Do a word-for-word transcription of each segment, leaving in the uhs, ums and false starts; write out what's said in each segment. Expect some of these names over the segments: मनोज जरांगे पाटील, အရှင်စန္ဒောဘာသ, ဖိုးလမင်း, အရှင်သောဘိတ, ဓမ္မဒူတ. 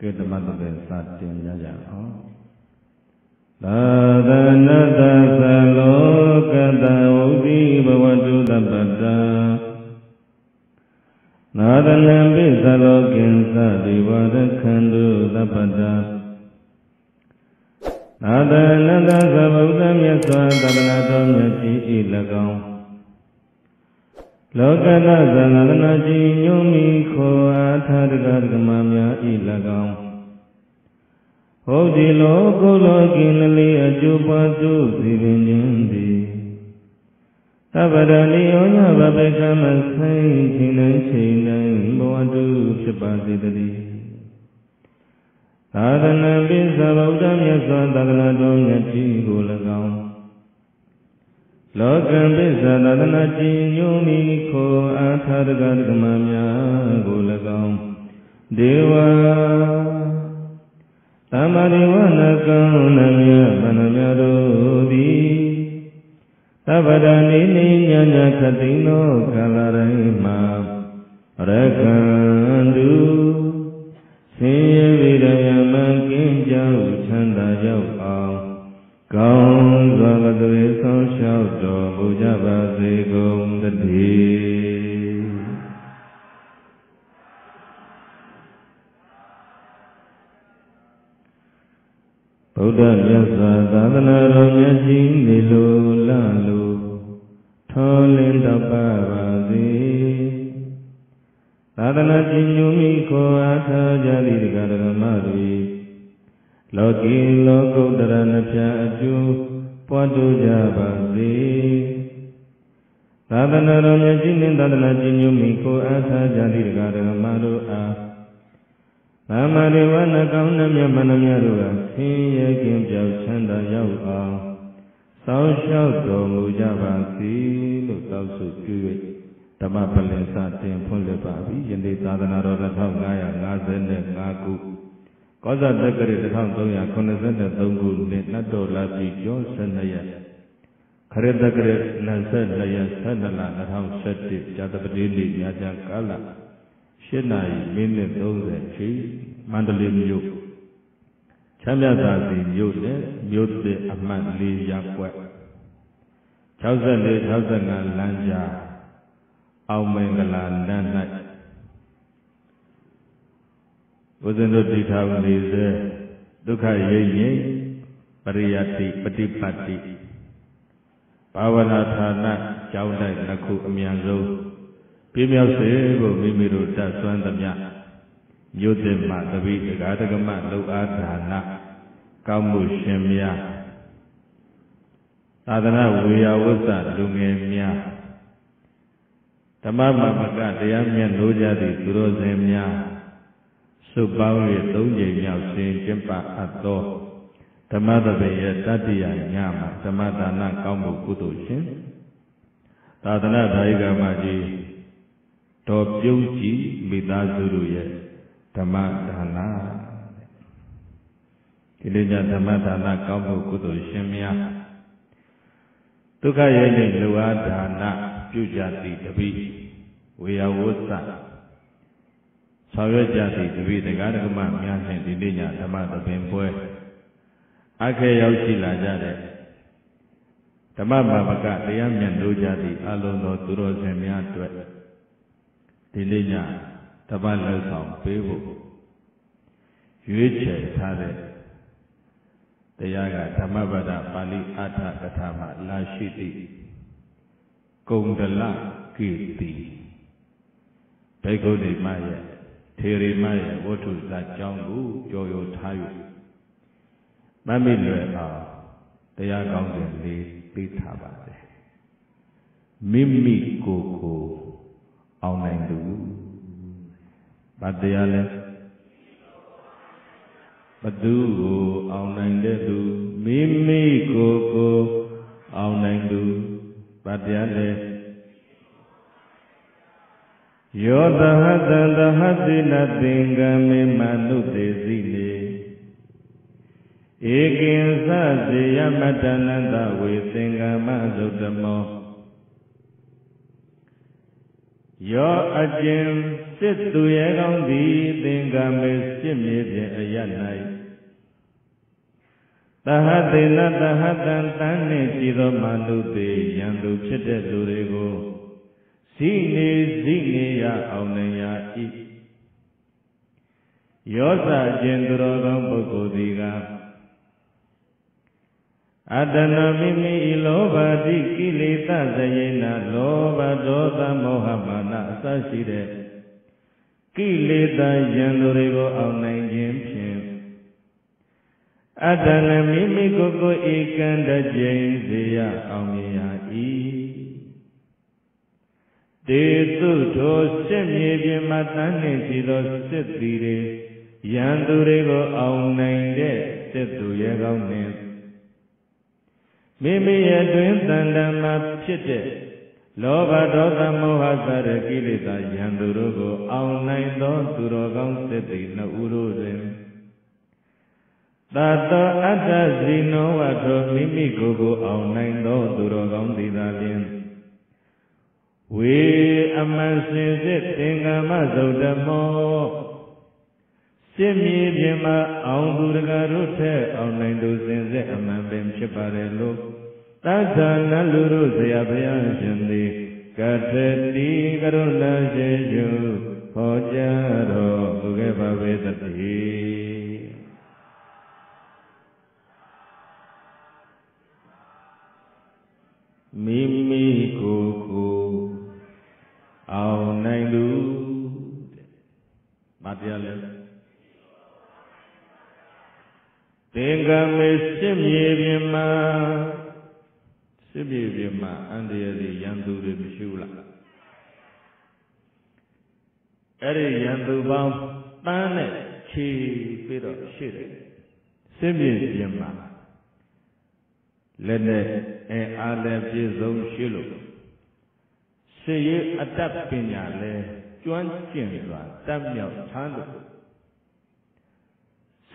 के तमत के साथ तीन जाओ दादन दसलोक दाऊदी बवजु दबदा नादन बिसलोक इंसादी वरखंडु दबदा नादन दसबुद्धम यस्वा दबनातम यची इलगाओ लोकना जनना जीन्योमी खो आधार गर्गमाम्या इलगाओ हो जी लोगो लोगिन ली अजुबाजु सिविंजंदी तबरली ओन्या बबेका मस्ताई चिनै चिनै बोआजु शिपाजिदरी तादना बिसबाउदम यस्वा दगलादों यची गोलगाओ लोकं बिसदना चिन्योमी खो आधार गर्गमाम्या गोलगाओ देवा तमरि वन कौनम्य बनम्य रोदी तबरनी निन्या खतिनो कलरमा रखंडु सिंह विरय मकिन जाऊ छंदा जाऊ आओ कौन जगदे संशौ तो बुझाबाजे गोम दधी बुद्धसा दादन रम्यजी नीलो लालो ठोले दबावाजे दादन चिन्युमी को आठा जाली कर मारी लोकी लोको डरन प्याजू पदू जावाजे दादन रम्यजी ने दादन चिन्युमी को आठा जाली कर मारो आ हमारे वन कौन मन मरुआ किम जाऊ छंद जाऊ आओ सौ सौ तो मुझा बासी लो सौ सौ चुए तमा पले साते फुले पावी यंदे साधना रो रथाव गाया गाजे ने गाकू कौजा दकरे रथाव तो या कोने से ने तंगू ने नटो लाती जो सनया खरे दकरे नसे नया सनला रथाव सत्य जातपति ली याजा काला शेनाई मिलने दो रहती मंडली म्यूट चम्यादासी म्यूट है म्यूट से अमाली याकुए चावजले चावजना लंजा आउमेंगला नन्ना वजनो दिखावनी से दुखाई ये ये परियाती पतिपति पावना थाना चावने नखु अम्यांगो पीम्याव से वो बीमिरो चासुन तम्या योद्धा माधवी गातगमा लोकाधाना कामुष्यम्या तादना वियावसा लुमेम्या तमामा मका दयाम्या नोजादी दुरोजेम्या सुबावे तोजेम्या से जंपा अतो तमादबे यतादियाम्या तमादाना कामुकुतोषे तादना धायगमा जी तो प्योंची बिना ज़रूरी धमाधना किलेजा धमाधना कामो कुदोषम्या तुका ये निलुआ धना प्युजाती तभी वियावोसा सावजाती तभी तगार कमा म्याने दिलेजा धमाधबेंपुए आखे याऊची लाजारे तमामा बका दिया म्यानुजाती आलोनो तुरोजम्या तुए दिलेजा तबादला सांपेवो युचे थारे त्यागा धमाबदा पाली आधा कथामा लाशीति कोंगला कीर्ति बेगोने माये तेरे माये वोटु जाचांगु जोयो थायु मामिले आ त्यागां जले तीथाबादे मिमी कोको आउनाइन दू बाध्य आले बदू आउनाइन दे दू मिमी को को आउनाइन दू बाध्य आले योद्धा दंडा हसीना दिंगा में मानु देजीले एक इंसान जिया मचाना दावे दिंगा माजूदमो Yo ajin sit tu ye kaung thi thingga me sit mye phin ayat nai tahatena tahatan tan ne chi do manu te yan lu phit de lu de ko si ne si ne ya aung nai ya i yo sa ajin tu ro kaung pukkho thi ka Adana mimi iloba dikilita zayena loba dosa mohamana sashire kilita yandurego aunai jimshim Adana mimi koko ikanda jainziya aumiya i Desu doshem yebye matane sido sitire yandurego aunai de situ yegaunet Mimi yadwin tandama pshite Loba dosa moha sarakilita yandurugo Aunai do surogam seti na uruzim Tato adha zino vato mimi gogo Aunai do surogam didavim We amasin sitinga mazaudamo Simye bhima aundurga rute Aunai do sinze amambim shipare luk Tadana luru ziyabhyan shindi Kathati karuna sheju Hojaro uge bhavedati Mimi kuku Aunai du Matiyale Tenga me simye vyama Simye vyama andiyari yandure mishula Eri yandubam tane chi piro shire Simye vyama Lene en alem jizom shilu Siye adap pinyale Juan jindwa damyaw chandu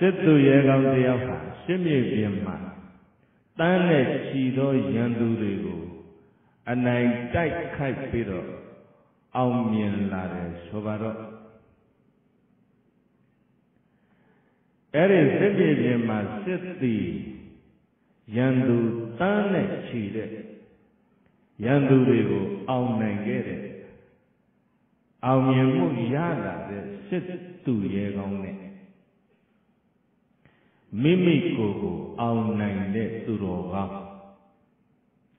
Situ yegam diyaha simye vyama Tane chido yandurego Anai dai khai piro Aumyen lare sobaro Eri simye vyama siti Yandu tane chide Yandurego aumnai gere Aumyen mu yalare situ yegam ne Mimi koko aunai ne surogam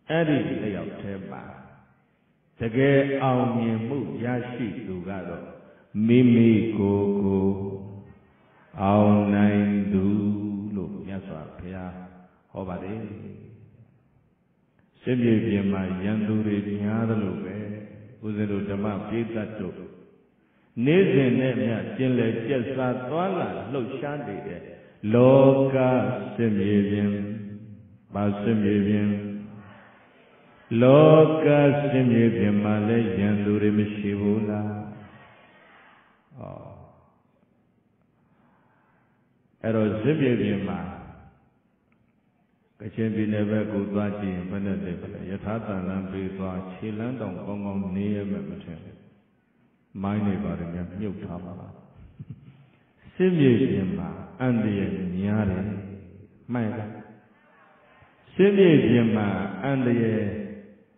Eri layaw thema Tage aunyimu yashi dugaro Mimi koko aunai du Lo nyaswa phya Hobade Sebye vyema yandure nyadalo be Uzero dhamma pyetatto Neze ne mya jinle chesa Twala lo shande de Loka simyevyam Basimyevyam Loka simyevyam Male yandurim shivula Ero simyevyam Kachenpi nebe kutwa chiyin Pane debele Yathata nampi twa Chilandong kongong niyame mchengi Maini varimya Nyukthama Simyevyam Andiye nyare Maika Simye vyama andiye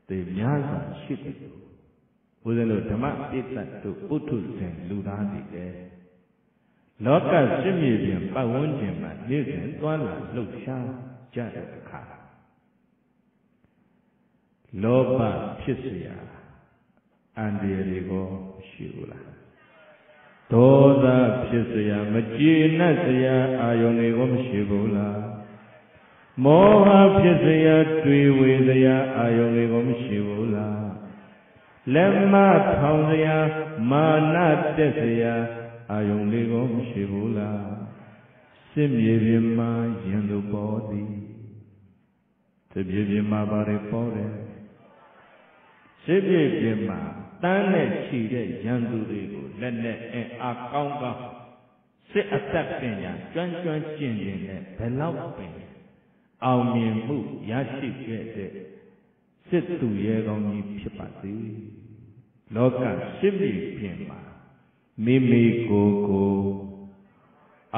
Te nyasa shitiku Udalo dhamma pitattu Uttu sen ludadike Loka simye vyam Pawonjima nisen Tuala luksha jarakha Lopa phisya Andiye rego shiula Toda phisya majina siya ayone om shivula Moha phisya trivedaya ayone om shivula Lemma thaunaya manatesya ayone om shivula Simye vyama yandu bodhi Simye vyama bare pore Simye vyama Tane chide yandurego lene en akaunga Se atak penya juan juan chinde ne belau penya Aumyenmu yashikete Situ yegaunyi phipati လောကစစ်ပြီးပြင်ပါ မိမိကိုကို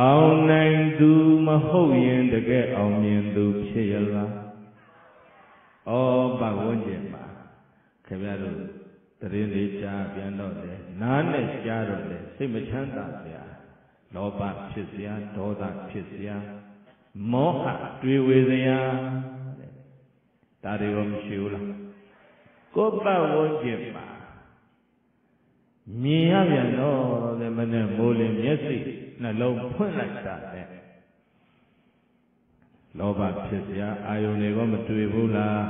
အောင်နိုင်သူမဟုတ်ရင်တကယ်အောင်မြင်သူဖြစ်ရလား ဩဘဝဉ္ဇဉ်မှာခင်ဗျားတို့တရင်လေးကြားပြန်တော့တယ် နားနဲ့ကြားတော့တယ် စိတ်မချမ်းသာစရာ လောဘဖြစ်စရာ ဒေါသဖြစ်စရာ မောဟတွေးဝေစရာ ဒါတွေရောမရှိဘူးလား ကိုယ်ဘဝဉ္ဇဉ်မှာ မြင်ရပြန်တော့လည်းမနဲ့မိုးလင်းမျက်စိနှလုံးဖွင့်လိုက်တာနဲ့လောဘဖြစ်စရာအာယုန်တွေကိုမတွေ့ဘူးလား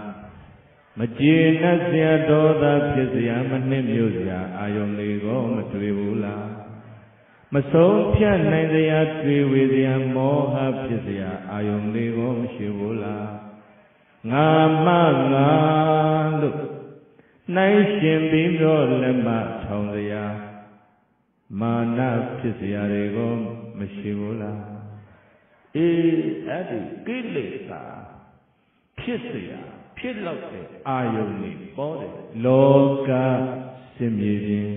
မကျေနပ်စရာဒေါသဖြစ်စရာမနှိမ့်မြို့စရာအာယုန်တွေကိုမတွေ့ဘူးလားမဆုံးဖြတ်နိုင်စရာတွေ့ဝေစရာမောဟဖြစ်စရာအာယုန်တွေကိုမရှိဘူးလားငါမငါလို့ နိုင်ရှင်ပြီးတော့လည်းမထောင်တရားမာနဖြစ်စရာတွေကိုမရှိဘူးလားအေးအဲ့ဒီကိလေသာဖြစ်စရာဖြစ်လောက်တဲ့အာယုန်တွေပေါ်တယ်လောကစစ်မြေပြင်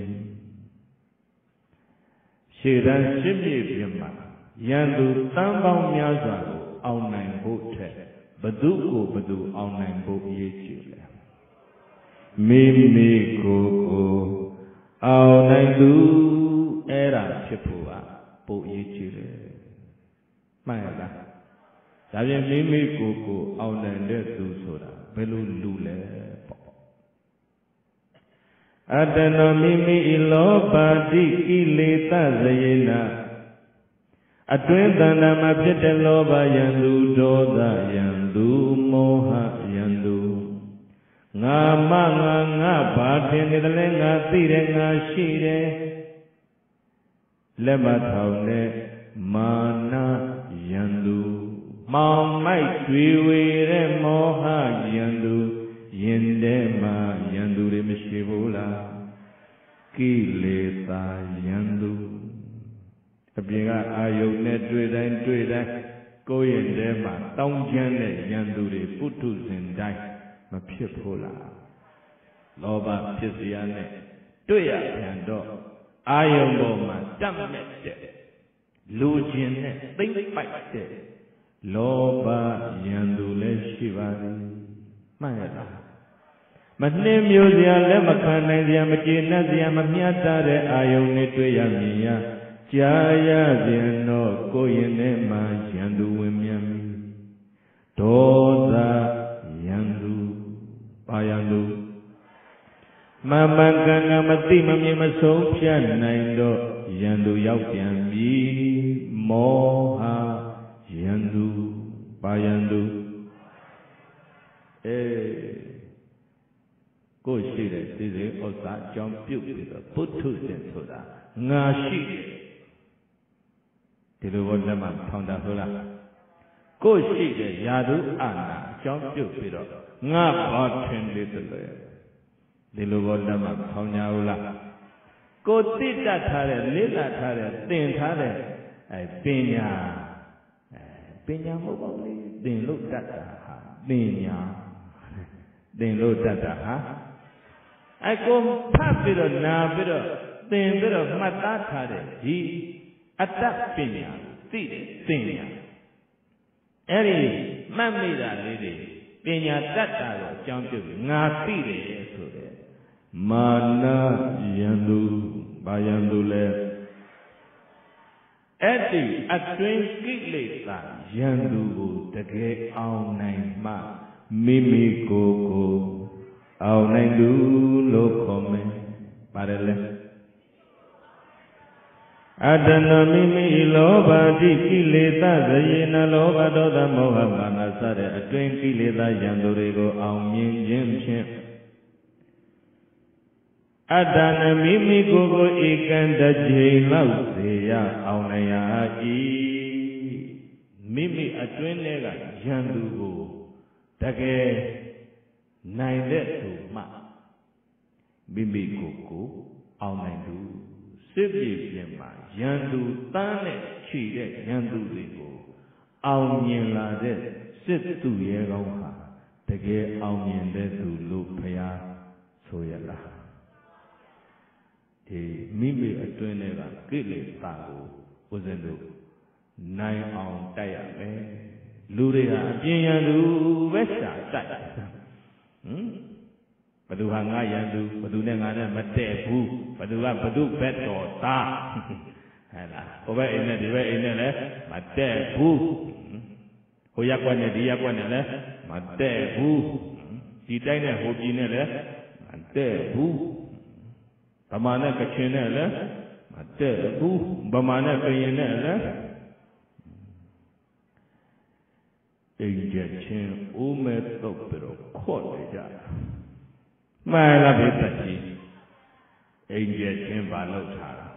ရှေ့တန်းစစ်မြေပြင်မှာရန်သူတန်းပေါင်းများစွာကိုအောင်နိုင်ဖို့ထက်ဘသူကိုဘသူအောင်နိုင်ဖို့အရေးကြီးတယ် မိမိကိုကိုအောင်နိုင်သူအဲ့ဒါဖြစ်ဖို့ပါပို့ရေးကြည့်တယ်မှန်လားဒါပြန်မိမိကိုကိုအောင်နိုင်တဲ့သူဆိုတာဘယ်လိုလူလဲပေါ့အတွင်းတဏ္ဍာမှာဖြစ်တဲ့လောဘယန္တုဒေါသယန္တုမောဟယန္တု ငါမငါငါဘာထင်နေတယ်လဲငါသိတယ်ငါရှိတယ်လက်မထောင်နဲ့မာနယန္တုမောင်မိုက်တွေဝေတဲ့မောဟယန္တုယင်တဲ့မာယန္တုတွေမရှိဘူးလားကိလေသာယန္တုအပြင်ကအယုန်နဲ့တွေ့တိုင်းတွေ့တိုင်းကိုယ်ရင်ထဲမှာတောင်းကျမ်းတဲ့ယန္တုတွေပုထုဇဉ်တိုင်း မဖြစ်ဖို့လားလောဘဖြစ်စရာနဲ့တွေ့ရပြန်တော့အာယုန်ပေါ်မှာတက်မြက်တဲ့လူကျင်နဲ့သိမ့်ပိုက်တဲ့လောဘယန္တုလည်းရှိပါသည်မှန်လားမနှင်းမျိုးစရာလက်မခံနိုင်စရာမကျေနပ်စရာမမျှတတဲ့အာယုန်နဲ့တွေ့ရမြင်ရကြားရခြင်းတော့ကိုယ်ရင်ထဲမှာယန္တုဝင်မြန်ပြီဒေါသယန္တု ပါယန္တုမမှန်ကန်ကမသိမမြင်မဆုံးဖြတ်နိုင်တော့ယန္တုရောက်ပြန်ပြီမောဟယန္တုပါယန္တုအေးကိုယ်ရှိတဲ့သိစေဥစ္စာအကြောင်းပြုတ်ပြီးတော့ပုထုဇဉ်ဆိုတာငါရှိတယ်ဒီလိုပေါ်လက်မှထောင်တာဟုတ်လား ကိုတိတ္တထားတဲ့လိလထားတဲ့သင်ထားတဲ့အဲပညာပညာမဟုတ်ပါဘူးလေသင်လို့တတ်တာဟာပညာသင်လို့တတ်တာဟာအဲကိုဖတ်ပြီးတော့နာပြီးတော့သင်ပြီးတော့မှတ်သားထားတဲ့ဒီအတ္တပညာသိတယ်သိညာအဲ့ဒီမှတ်မိတာလေးတွေ ပညာတတ်တာကိုအကြောင်းပြုပြီးငါသိတယ်ဆိုတဲ့မာနယန္တုဘာယန္တုလဲအဲ့ဒီအတွင်းကိလေသာယန္တုကိုတကယ်အောင်နိုင်မှမိမိကိုယ်ကိုအောင်နိုင်သူလို့ခေါ်မယ်ပါတယ်လေအတ္တနာမိမိလောဘတိကိလေသာဇေယနာလောဘဒေါသမ မောဟဘာနာစတဲ့အအတွင်းကိလေသာယန္တုတွေကိုအောင်မြင်ခြင်းဖြင့်အတ္တနာမိမိကိုယ်ကိုအေကန်တခြေလောက်စေရအောင်နိုင်ရာဤမိမိအတွင်းထဲကယန္တုကိုတကယ်နိုင်တဲ့သူမှမိမိကိုယ်ကိုအောင်နိုင်သူစစ်ပြေပြင်မှာယန္တုတန်းနဲ့ခြိတဲ့ယန္တုတွေကိုအောင်မြင်လာတဲ့ စစ်သူရဲ့ကောင်းဟာတကယ်အောင်မြင်တဲ့သူလို့ဘုရားဆိုရလား Mimbe atwene ra kile tago uzendo nai on taya me lure ha apinyandu be sha tai hm badu ha nga yandu badu ne nga ne ma te bu badu ha badu bet taw ta hala oba ine dibe ine le ma te bu ho yak kwa ne di yak kwa ne le ma te bu di tai ne ho pi ne le ma te bu Bamana kachin ne le, mate bu. Bamana kayin ne le. Injection ume topero kodeja. Maela betachi. Injection balo chara.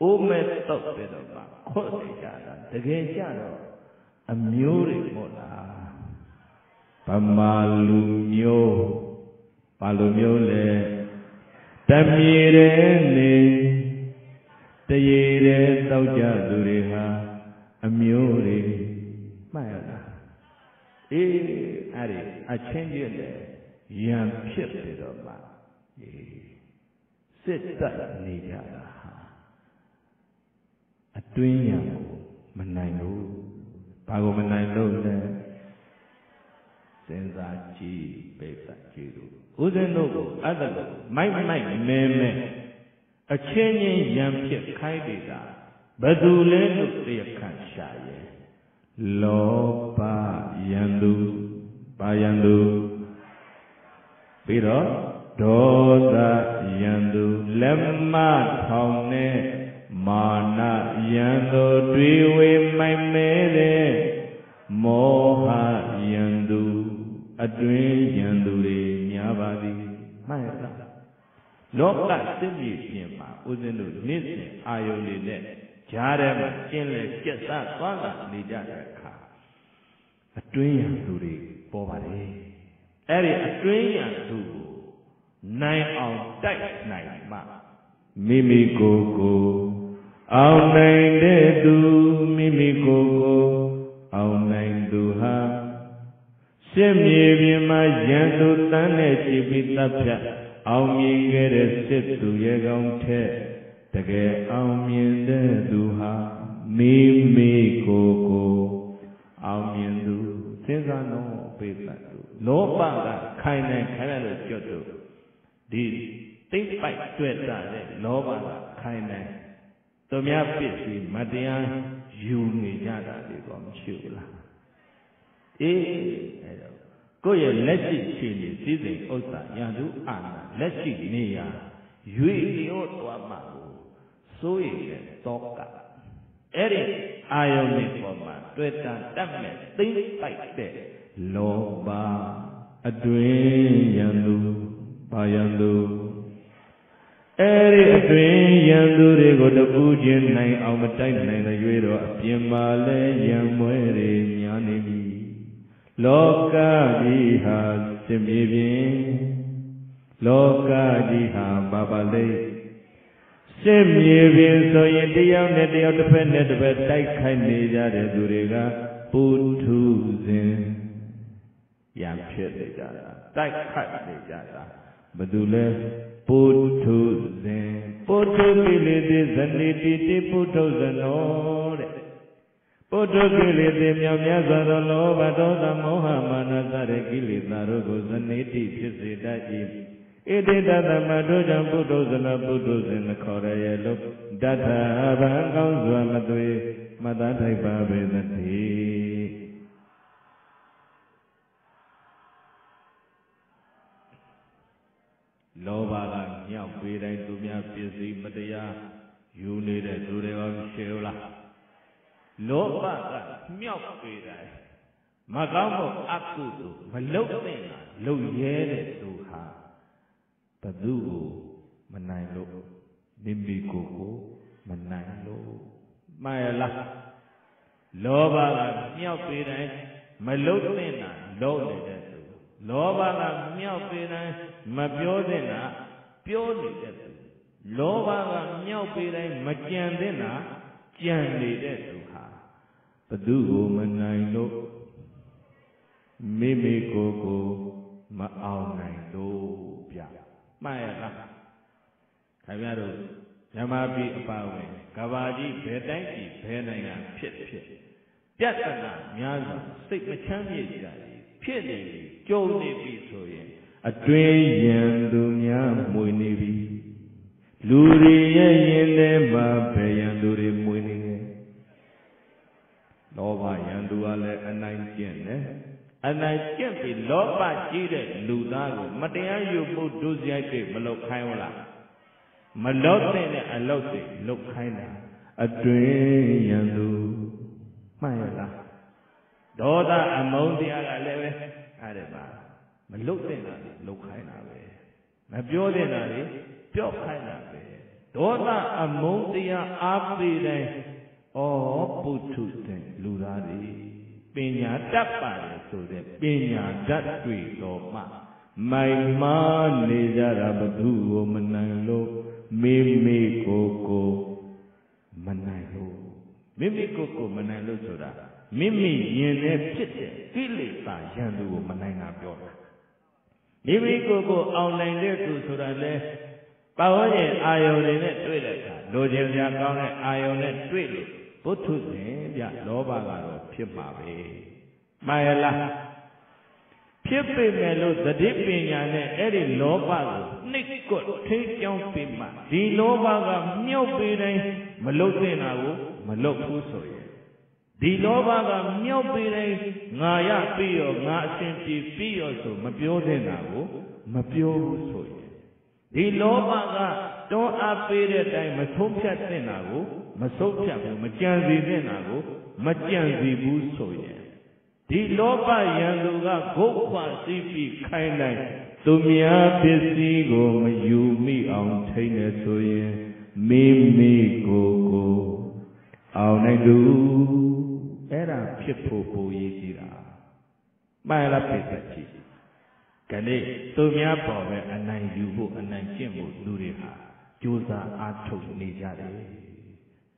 Ume topero ma kodeja. Tegeja no. Amyuri mola. Pamalumyo, palumyo le. Tamire ne tayire tauja dureha amyore maala e are a change le yan phit de do ma e sit tat ni ja la atwin yan ko ma nai lo ba ko ma nai lo le sin sa chi pe sa chi do Uzen logo, adalo, mai mai me me. A change yam pit kaidida. Badule look the kanshaye. Lo pa yandu, pa yandu. Piro, doda yandu. Lemma taune, mana yandu. Driwe mai mele, moha yandu. Adwin yandure. Abadi, maera. Loka sebi pima, uzenu nisi ayolile. Jare machinle kesa swala nijare ka. Atwinya duri povare. Eri atwinya duro. Nai on dai nai ma. Mimi koko, au nai de du. Mimi koko, au nai duha. Semye bima yandu tane chibita pya aumye gere situ yegaunte tage aumye de duha mimi koko aumye du sezano peta du lopa ga khaina khana lo chottu di tait pai tweta le lopa ga khaina tomya pitsi matya yu ni ja da le ko mchu la Eh, koye lechi chini size osa yandu ana lechi niya yui yotua malu soye toka. Eri ayoni koma tueta tamme ting paite loba adwe yandu bayandu. Eri adwe yandu regoda pujen nai aumatai nai na yuero apyemale yamwere myanemi. Loka diha semyevin, loka diha babale. Semyevin so yendiyam netiyam tepe netpe taikkai nejare durega putu zin. Yam chit nejara, taikkai nejara. Badule putu zin. Putu kili di zaniti di putu zanore. Putu kili di mya mya zara loba doda moha mana zare kili zaro goza niti pisi daji. Iti dada madoja putu zala putu zina kora yelo. Dada abangam zwa matwe matatai babe zati. Loba la mya pirai tu mya pisi matya yuni re dureva vishevla. लोबा का map पे रहे मगामो आपको तो malloc में ना लो ये रे दुहा तदुओ मनाए लो निम्बी को को मनाए लो मायला लोबा का म्याप पे रहे मलोक में ना लो ले जाते लोबा का म्याप पे रहे मप्योदे ना प्योदे जाते लोबा का म्याप पे रहे मच्यादे ना च्यादे जाते Padugo manai lo, mimi koko maau nai lo pya. Maera, Loba Malote ne alote lokai na adwe yandu maela. Doda amoundi ala lewe areba. Malote na lokai na be. Mabiyode na be pyokai na be. Doda amoundi aapri ne o puchute ludari. Pinya tapare sude pinya datwi doma. Maima ne jara badhu manalo. Mimi koko manalo, mimi koko manalo sura, mimi yene pite fili pa yandu manai na biora. Mimi koko online le tu sura le, paoye ayone le twile ka, loje ya kaone ayone twile, putu ne ya loba garo pimabe, maela. People melo zadipi yane eri loba lo nikot thikyong pima di loba ga myopi rai malote na wo maloku soye di loba ga myopi rai ngaya piyo ngasinti piyo so mapyode na wo mapyobu soye di loba ga don apire tai mathopyatte na wo mathopyabu machanzibe na wo machanzibu soye Di loba yanduga gokwa sipi kainai tumya pisi go mayumi on chaina soye mimi koko aunai du era phiphopo yidira maila pitachi kale tumya pawe anai yubo anai chinbo lure ha josa athuk ni jare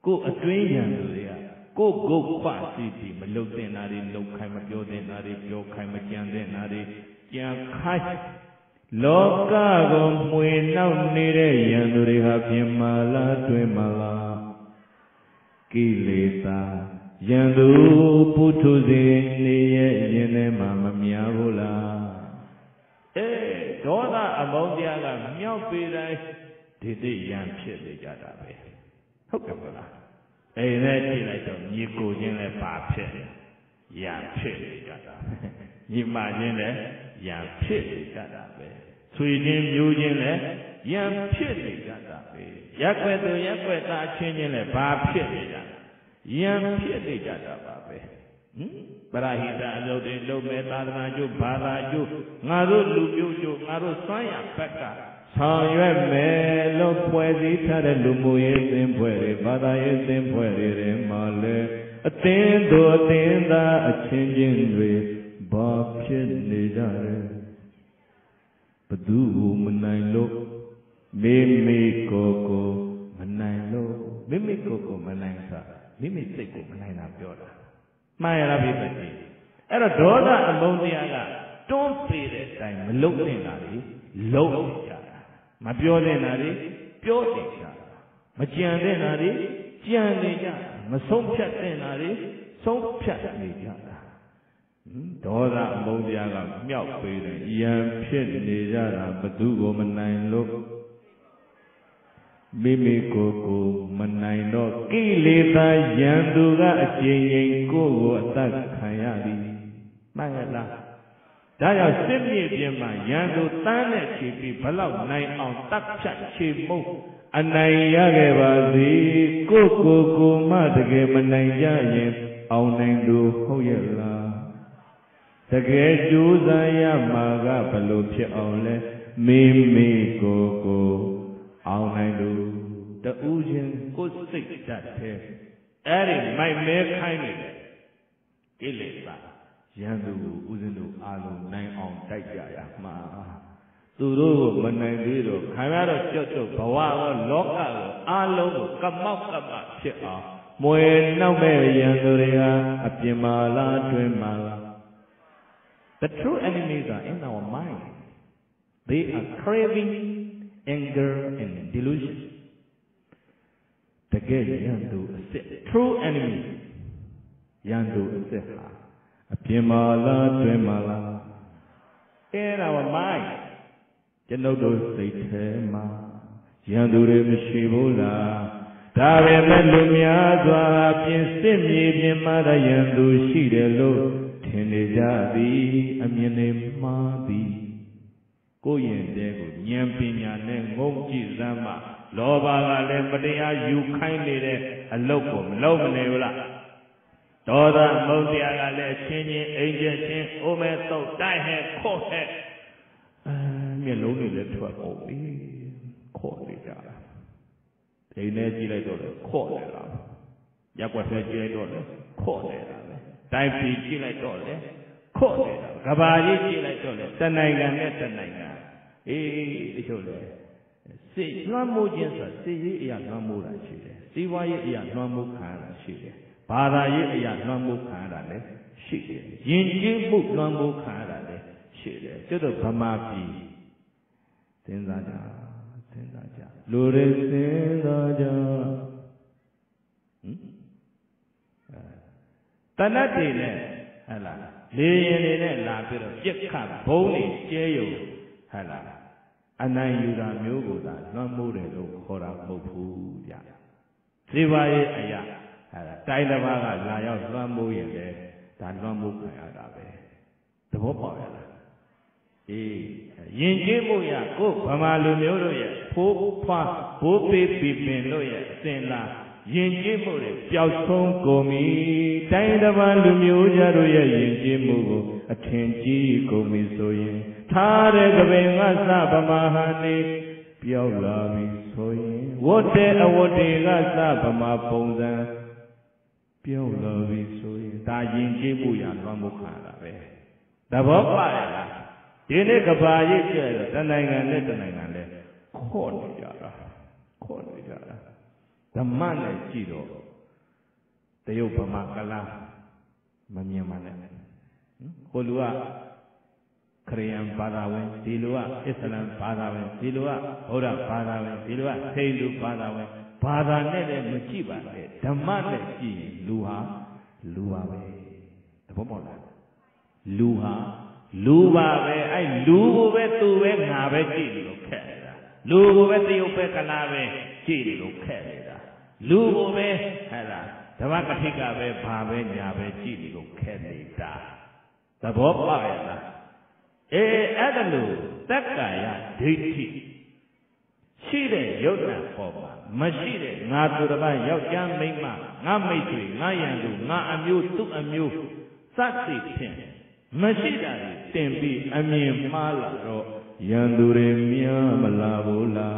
ko atwin yandu ya Go go kwa siti malote nari lokai mapyode nari pyokai matyande nari kyan khai loka go mwe nao nire yandure hapye mala twe mala kileta yandu putuze niye yene mama miyavola eh doda amaudia la miyavirai didi yampye de yadabe hokabola Hey, that's like a you go in a paper. Yam chili got up. Imagine that yam chili got up. Sweden, you in there, yam chili got up. Yakwet, yakwet, I change in a paper. Yam chili got up. But I hear that low, they low, Metanaju, Baraju, Naru, Luju, Naru, Saya, Pekka. Sangyue me lo puede tare lumuye tempuere badaye tempuere remale atendo atenda achenjinwe bapchen nejare padu manailo mimi koko manailo mimi koko manaisa mimi seko manaina pyola maya rabi pati era doda amoundi aga don't pay that time lokne nari lokne Mabiyode nari, biyode ja. Majiyande nari, jiyande ja. Masomchate nari, somchate ja. Doda moudiya ga miyawpire, yampye nijara badugo manainlo. Mimi koko manainlo, kileta yanduga achiyen koko atakhayari. Mangala. Daya simye bima yandu tane chibi balau nai on takcha chimu anai yage bazi kuku kumadge manaya yen on nendu hoyela tage juzaya maga balu pye onle mimi kuku on nendu the ujin kusik jate eri mai me kaini ilesa Yandu uzinu alu nai on taija yama. Turu manai diro khamaro chocho bawaro lokalo alu kamau kama chea. Moe naume yandurea apimala twemala. The true enemies are in our mind. They are craving anger, and delusion. Tagei yandu ase. True enemy. Yandu ase ha. Apimala twemala. In our mind. Yanodo seitema. Yandu re mishibula. Tave melumyadwa. Pinsemi mara yandu shirelo. Tenejadi amyane madi. Koyen dego nyampinya ne ngongji zama. लोबा वाले बढ़िया युखाई ले रे अल्लोको lobe ने बोला तोड़ा मोतिया वाले चीनी इंजन चीन उम्मीद तो दाय है खो है मैं लोग ने ले चुका ओबी खो ले जा इन्हें जिले तो ले खो ले ला या कुछ जिले तो ले खो ले ला दाय पी जिले तो ले खो ले ला कबाजी जिले तो ले तनाइगा ने तनाइगा ये इचोले See, Namu Jinsa, see, ya Namu Rashide. See why ya Namu Kana Shide. Para ya Namu Kana Shide. Yinji Muk Namu Kana Shide. Just a Pamapi. Tenzaja, Tenzaja. Lure Tenzaja. Tanati ne, hala. Leye ne la pero yekha boni cheyo, hala. अनायुरा म्योगोदा नमूरे लोग खोरा मुफुया त्रिवाये अया हरा ताइलवागा लाया नमूये ले तानमुख आया दावे तो वो पाया ना ये यंजे मुया को भमालु म्योरो ये पोपा पोपे पिपनो ये सेना यंजे मुरे प्यासों कोमी ताइलवालु म्योजरो ये यंजे मुगो अठेंजी कोमी सोये थारे गवेंगा साबमाहने प्याला विसोये वोटे अवोटेगा साबमापोंजन प्याला विसोये ताजिंजी बुयान वामुखाना बे दबापाया ना तेरे कबाये चलो तनाइगने तनाइगने कौन जारा कौन जारा तमाने चिरो तेरे उपमाकला मन्यमाने Kolua Korean Padawan Dilua, Islam Padawan Dilua, Ora Padawan Dilua, Thailu Padawan, Padanele Mujiba, Dhamma Ji Luha, Luha Ve, तब बोला, Luha, Luha Ve, आई Luhu Ve तू Ve ना Ve जी लोखे रा, Luhu Ve तू पे कला Ve जी लोखे रा, Luhu Ve है रा, तवा कठिका Ve भावे ना Ve जी लोखे रा, तब बोला है रा ए ऐडलू तक आया देखी शीरे योजना होगा मशीरे नातुरबा योग्यां में मां ना में जुई ना यंदू ना अम्यू तू अम्यू साथी थे मशीरा तेंबी अम्य माला रो यंदूरे मिया मलाबोला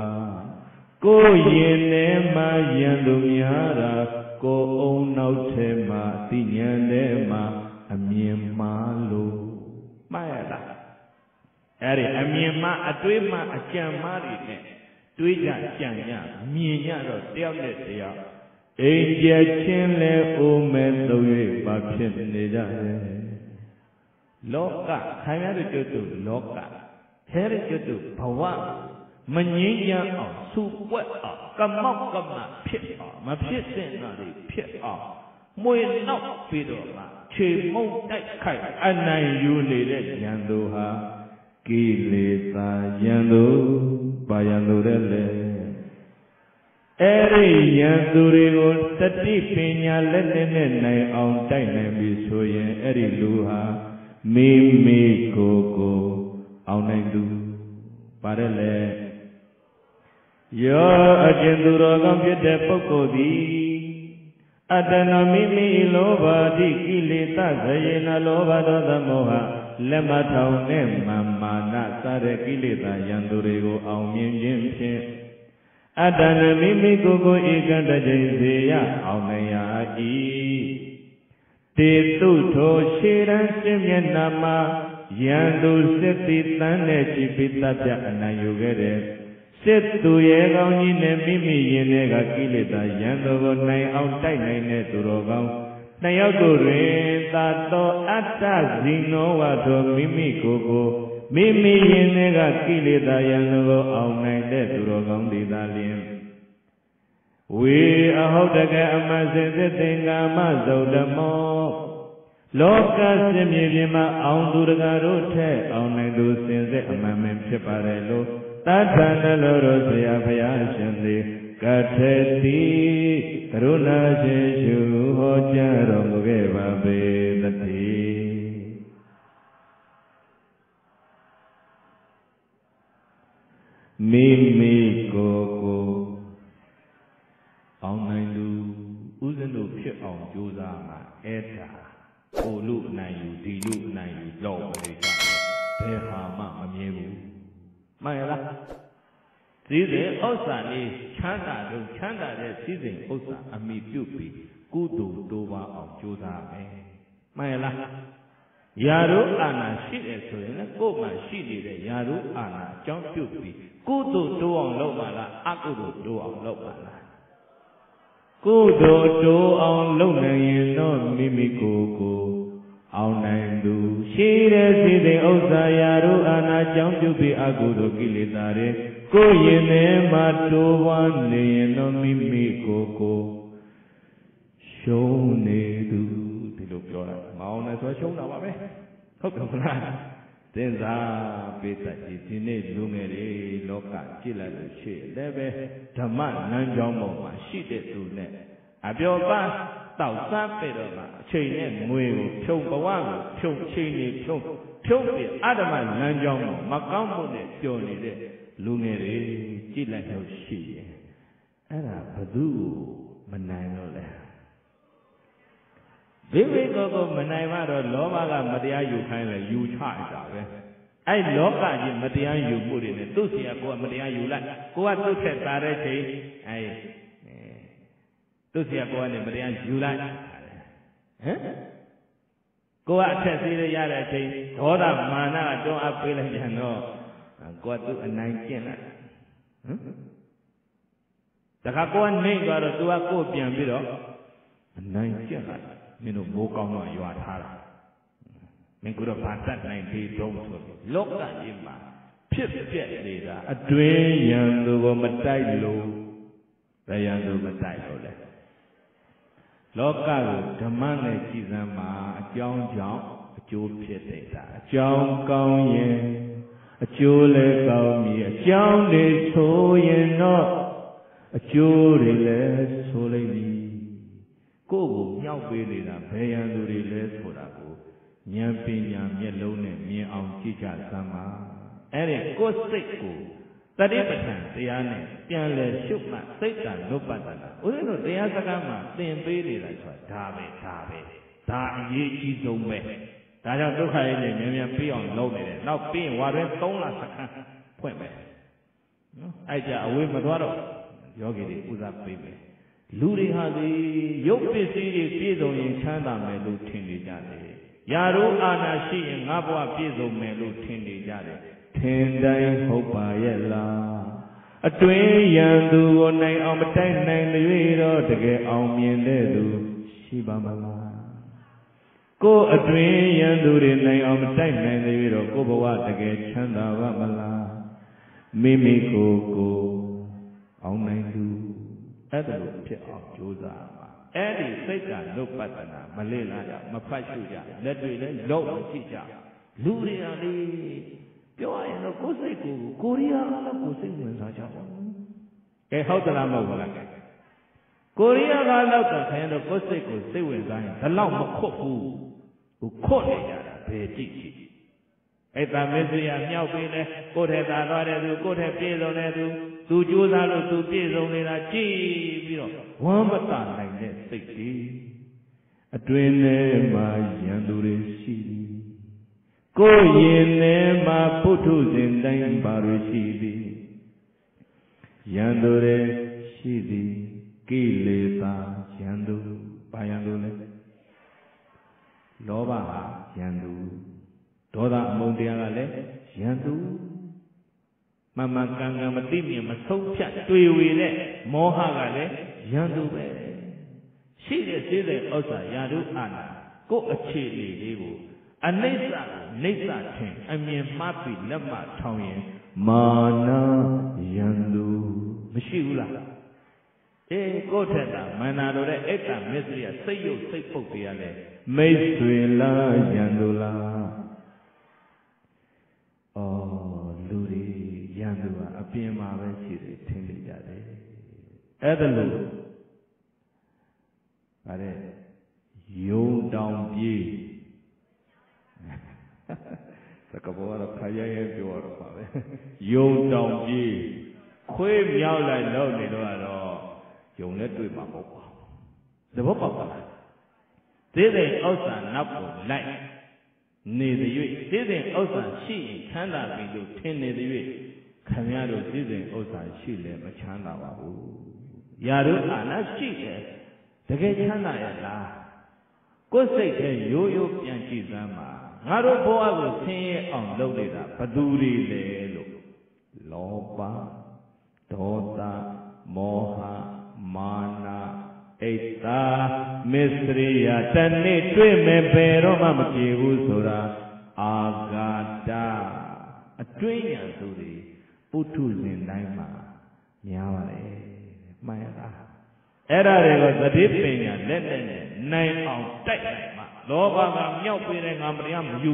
को ये ने मां यंदू मियारा को ओनाउचे मां तिन्यने मां अम्य मालो मायला अरे अम्मा अतुई माँ अचामारी ने तुई जा चांया मिया रो त्याग ले त्याग इंडिया चले उम्मे तो ये बापचन ले जाए लोका खाया तो चुतु लोका हेर चुतु भवा मन्यिया और सुवा और कम्मा कम्मा पिया मपिसे नारी पिया मुझे नौ पिरो माँ चेमो देखा अनायुले ले जान्दो हा Kileta yandu bayandurele Eri yandurigun tati pinya lelene nai auntai nai bisoyen eri luha Mimi koko aunai du parele Yo ajendurogam yede pokodi Adana mimi loba di kileta zayena loba doda moha Lema taune mama na sare kileta yandurego au mjimjimche Adana mimi koko ikanda jaiseya au naya i Tetu to shiransi myenama Yandu setitane chipita pya anayugere Setu yegao njine mimi yenega kileta yandogo nai au tai nai neturogao Nayau tu re tato atas dino wado mimi koko Loka Mimi Koko Aunaidu Uzenu Pit on Juzama Eta Olu Nayu, Dilu Nayu, Lobeka, Pehama Amebu Mayala. Season Osa is Chanda to Chanda, the season Osa Amidupi, Kudu Dova on Juzame Mayala. Yaru Ana Shit Excellent, Goma Shidi, Yaru Ana, John Pupi. Kudu doang lomala, aku do doang lomala. Kudu doang lomanya non mimi kuku, aunendu. Sire sire osayaru anak jam jubi aku do kilitare. Koyene matuan ne non mimi kuku. Shonedu tilukjoran. Mau nasi shon apa be? Kau kena. Tenza beta jitine lumere loka chila luche leve dhamma nanjomo ma shite tu ne abyoba tausa pero ma chine mwe go phyo bawa go phyo chine phyo phyo pi adama nanjomo ma kaung mu ne pyo ni de lumere chila phyo shi ara badu manai lo le Viveka ko manai maro loba ka matiya yukai le yuchai jabe. Ai loka ji matiya yukuri ne tu siya ko matiya yulai ko tu setare si ai tu siya ko ne matiya yulai. Hah? Ko setire yara si thoda mana jo apil jano ko tu anai kena. Hah? Taka ko anai garo tu aku piang biro anai kena. Minu bokong no yuat hara, mengkuda pantat naik di domsur. Loka lima, piet piet leda. Adui yang tu memetai lo, yang tu memetai lo le. Loka lo, zaman le kisah mah, jauh jauh, jauh piet leda. Jauh kau ye, jauh le kau mi, jauh le so ye no, jauh le so le mi. Kau yang beli lah, bayar duri les koraku. Yang pinjam, yang loan, yang angki jasama. Ere kosekku. Tadi pesan dia ni, dia les cuma setan lupa tanah. Orang tu dia sekarang ni beli lah, dah be, dah be, dah ye jom be. Dah jauh tu kaya ni, yang yang pion loan ni, nak pion warren tong lah sekarang, pun be. Aja awam berdua tu, jogi dia usap be. Luri hadi, yopi siri piso yang canda melu tindi jadi. Yaru anasi yang apa piso melu tindi jadi. Tindai hobayella. Atui yang tu onai amatai nai nuiro dege amien ledu siba mala. Ko atui yang tu renai amatai nai nuiro ko bawa dege canda mala. Mimi ko ko onai tu. Ada lupa orang jual apa? Ada sejarah lupa tanah Malaysia, Malaysia juga, negeri luar juga. Luri hari, jauh yang kosong itu Korea kalau kosong mana saja. Eh, how dalam awal kan? Korea kalau tak yang kosong itu sewenang, dalam makufu, ukol yang berjiji. Eh, tapi sejarah nyau pilih, kau dah tahu ada tu, kau dah pilih ada tu. Tu jual lo tu piso ni lah cipiro, wamatan lain ni sedih. Adui ni macam duri siri, koye ni macam putus endang baru siri. Yang duri siri kilita yang du, bayang du le, loba yang du, doa mudi agak le yang du. Mama kanga matinya masuknya tujuile moha gale yang tu ber. Sila sila osa yang tu anak ko aceh ni lebu. अनेसा नेसा छे अम्यें मापी लम्बा छाऊंये माना यंदु मशीला ए कोठे ता मना लोरे एक मिस्रिया सही हो सही पोपिया ले मिस्रिला यंदुला ओ लूरी यंदुआ अप्पे मावे चीरे ठेली जा रे ऐतलू अरे यों डाउन ये तकबूर खाया ये बिवार पावे यों डाउन ये कोई म्याव लाइन लो नहीं लो आरो यों ने तू मामू पाव जब पाव ना तेरे औसान नब्बो लाइन ने दिए तेरे औसान शी खाना बिलो ठेने दिए खम्यारो तेरे औसान शी ले मचाना वावू यारो आना शी है तके खाना याला कुछ ऐसे यो यो प्याची जमा हरो बोआ को सें अंगलों ले रा पदूरी ले लो लोपा दोता मोहा माना ऐसा मिस्रिया तने ट्वे में पैरों में मचेवु सोरा आगादा ट्वे यां सोरी पुटु जिंदाई माँ यावरे मायरा ऐरा रेगो तभी पेन्या ले ले ले नहीं आउट टाइम माँ लोग आम न्याउ पेरे गांबरियाँ म्यू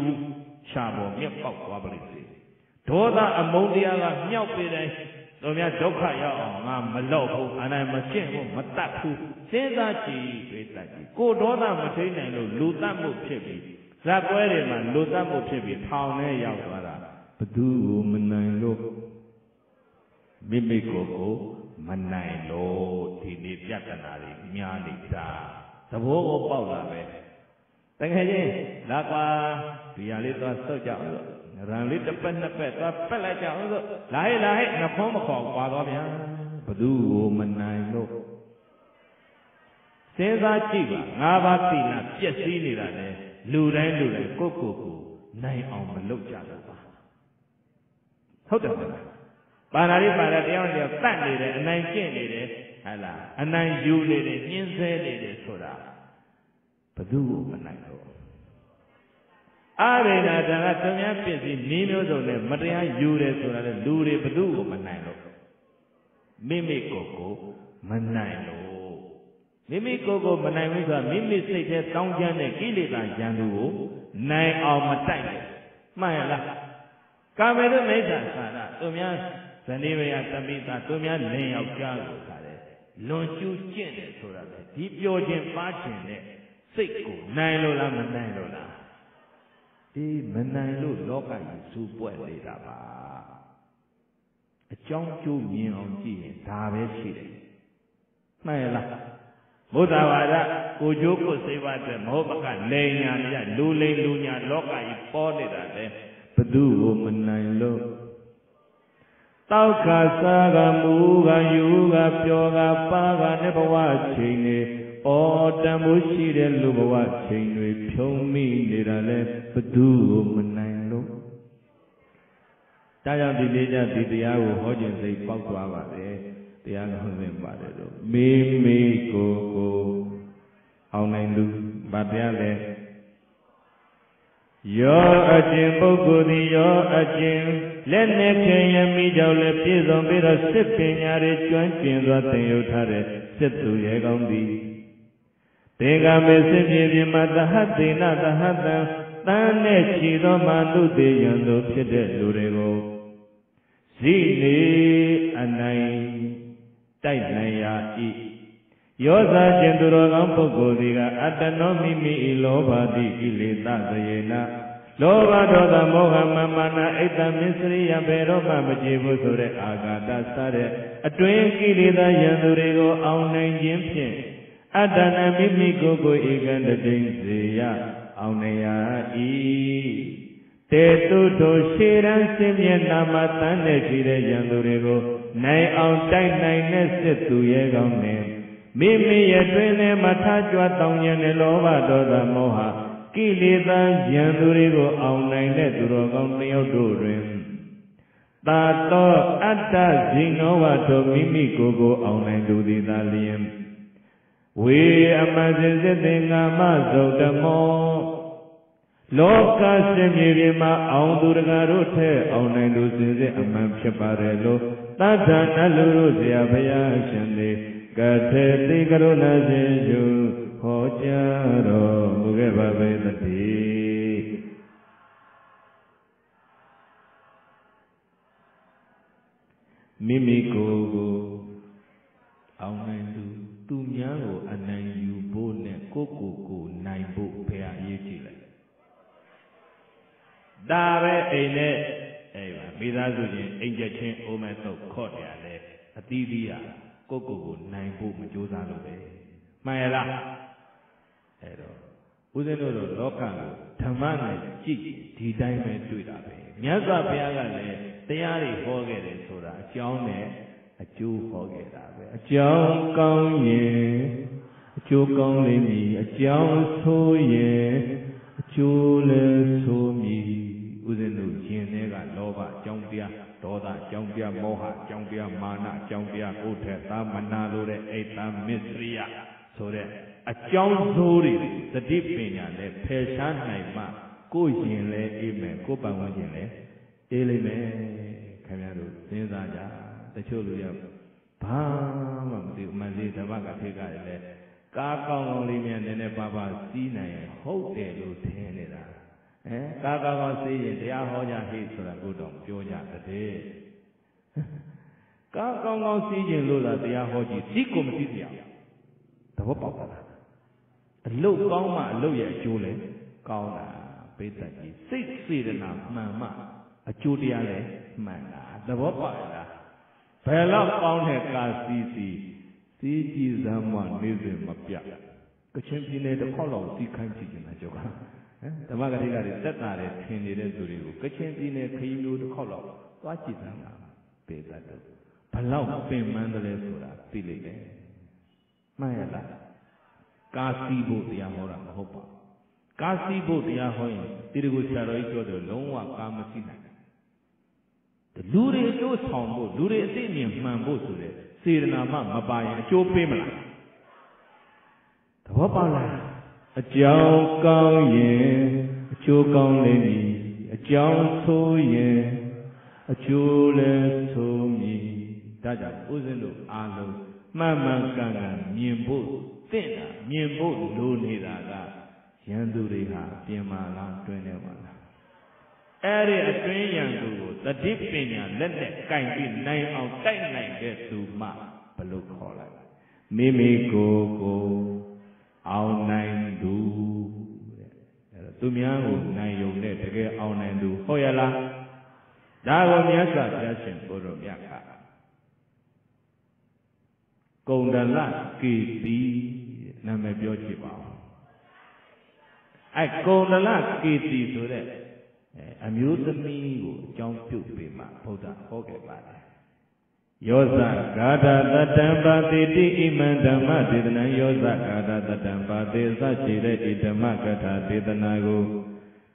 शाबो म्यू पाव वाबली सी थोड़ा अमूदिया का न्याउ पेरे तो म्यां जोखा याँ गांम मलाओ को अनाय मचे को मताकु सेजा ची बेटा ची को थोड़ा मचे नहीं लो लूटा मुझे भी जागोरे माँ लूटा मुझे भी ठाव नहीं याँ वाला बदू मनाई लो मिमी को को मनाई लो धीनी जातनारी म्यानी ता तब वो पाव लावे तंगे जी लावा बियाली तो सो जाओ रानी चप्पन नपे तो पहले जाओ तो लाए लाए नफ़ों में खोल पालो यार बदू मनाई लो सेजा चीवा नाबाती ना चेसी निराले लूरे लूरे कोको को नहीं आऊँ मलो जालो होता है पानारी पाराटी आऊँ जो ताने रे नहीं चेने रे हैला नहीं यूले रे निंजे रे छोड़ा पदुओ मनायो आरे ना जाना तुम्हें पिसी नीमो तो ने मरिया यूरे छोड़ा ने लूरे पदुओ मनायो मिमी कोको मनायो मिमी कोको मनायो तो मिमी से क्या ताऊंजा ने कीले का जानू नहीं आऊँ मताई मायला कामेरो नहीं जाता ना तुम्हें सनी में या तमीता तुम्हें नहीं आऊँ क्या लोचूचे ने थोड़ा से दीप्योजे पाचे ने सिक्को नाइलोला मनाइलोला ये मनाइलो लोगा ये सुपर लेता बाप चौंचू मियांची है तावे शिरे मायला बुधा वाला उजो को सेवा से मोबका ले न्यान या लूले लून्या लोगा ये पौड़े रहते पदुओ मनाइलो ताऊ का सागा मुगा युगा प्योगा पागा ने बवाचीने और तमुशीरे लुबवाचीने प्योमी निराले पदुओ मनाइलो ताज़ा दिलेजा दिया वो हो जैसे पक्का वाले त्याग होने वाले लो मिमी कोको आउनेंडु बातिया ले यो अजिम बुगुदी यो अजिम लेने के यमी जाऊले पीजों बिरस्ते पिन्यारे चुनचिन राते उठारे सिद्धू ये गांधी तेरा में से मेरी मदहती ना दहता ताने चीरो मालू दे यंदो फिरे लुरेगो सीने अनाई ताइनाया इ योजा चंद्रोगाम पुगोदी का अतनोमी मी लोबादी इलेता दयेना लोबादोदा मोहम्मना इता मिस्री या बेरोमा मजीबु सुरे आगादा सारे अट्वें किलेता यंदुरेगो आउने जिम्पे अतनमी मी को को इगंद जिंसिया आउने या ई तेतु दोषिरं सिम्य नामता ने जिरे यंदुरेगो नए आउटाइ नए ने सितु ये गाउने मिमी यद्विने मठाज्वा ताऊंयने लोवा दोदा मोहा किलेता यंदुरी को आउने ने दुरोगामी उड़ोरें तातो अता जिनोवा तो मिमी को को आउने दूधी तालियं वे अमाज़े देंगा माज़ोड़ मो लोका से मेरे माँ आऊं दुर्गारो थे आऊं नहीं दूसरे अम्मा के पारे लो ताज़ा लूरो से अभया चंदे कथे तिगरो ना जेजू हो जारो मुझे बाबे नदी मिमी को आऊं नहीं दू तुम यारो अनायू बोने कोको को नहीं बो प्यार ये चिले दावे इने ऐ बिराजुजी इंजेक्शन ओमेटो कोट याले अतिरिया कोको को नहीं बो मजूदा लोगे मायला ऐरो उसे नो लो लोकांगो धमाने चिक धीदाई में चुरा बे न्यासा प्यार ले तैयारी हो गए सोरा चाउ ने अचू हो गए दावे अचाउ काउ ये अचू काउ ले मी अचाउ सो ये अचू ले सो मी उसे लुचिये ने का लोभा चंपिया तोड़ा चंपिया मोहा चंपिया माना चंपिया उठे ता मन्ना लोरे ऐता मिस्रिया सोरे अचाउ जोरी तड़ीप पिन्या ले फैशन नहीं माँ कोई जिले इमे को बांगो जिले इले में कम्यारू सेंधा जा तछोलू या भाम अम्ति मज़े तबाग अफिका ले काकाओंली में ने बाबा सीना ये होते लोटे ने रा काकाओं से ये दिया हो जाए सुरा गुड़ों जो जाते काकाओं से ये लोटा दिया हो जी सिकुम सिया तब पापा लो काऊ माँ लो ये चूले काऊ ना बेटा जी सिक सिर ना मामा अचूटिया ले माना तब पापा पहला पाउंड है कासी सी सी चीज़ हमारे निज़े मप्या कुछ भी नहीं तो कॉलों सी खांची जिन्ना जोगा तबाग अधिकारी ततारे ठेने रे जुड़ी हो कुछ भी नहीं कहीं लो तो कॉलों तो आची जाना बेटा तो भलाओ पेमान ले सोरा पीले ले मायला कासी बोधिया हो रहा हो पा कासी बोधिया होए तेरे को चारोई तो दो लोग आकाम सीना लूरे जो सांबो लूरे से नियमान बो सुरे सिरनामा मबाया चोपे मला तब पाला अचाउ काउ ये अचो काउ ले मी अचाउ सो ये अचो ले सो मी ताजा उसे लो आलो मामा कांगा नियंबो तेरा नियंबो लोने रागा यंदुरे हा प्यामाला टुने वाला ऐरे अचूनियां दूँ तड़िपियां लंदे कहीं भी नहीं आऊँ टाइम नहीं के तुमा पलूक होला मिमी को को आऊँ नहीं दूँ तुम यहाँ हो नहीं योग्य तके आऊँ नहीं दूँ हो या ला दागों यहाँ का जैसे बोलो यहाँ का कोंडला की दी नमे ब्योची बाव ऐ कोंडला की दी सुरे अम्यूतमी वो चंचुपे माँ भोदा हो गए बाले योजा कादा तंबा देती इमंदमा देतना योजा कादा तंबा देता चिरे इधमा कथा देतना गो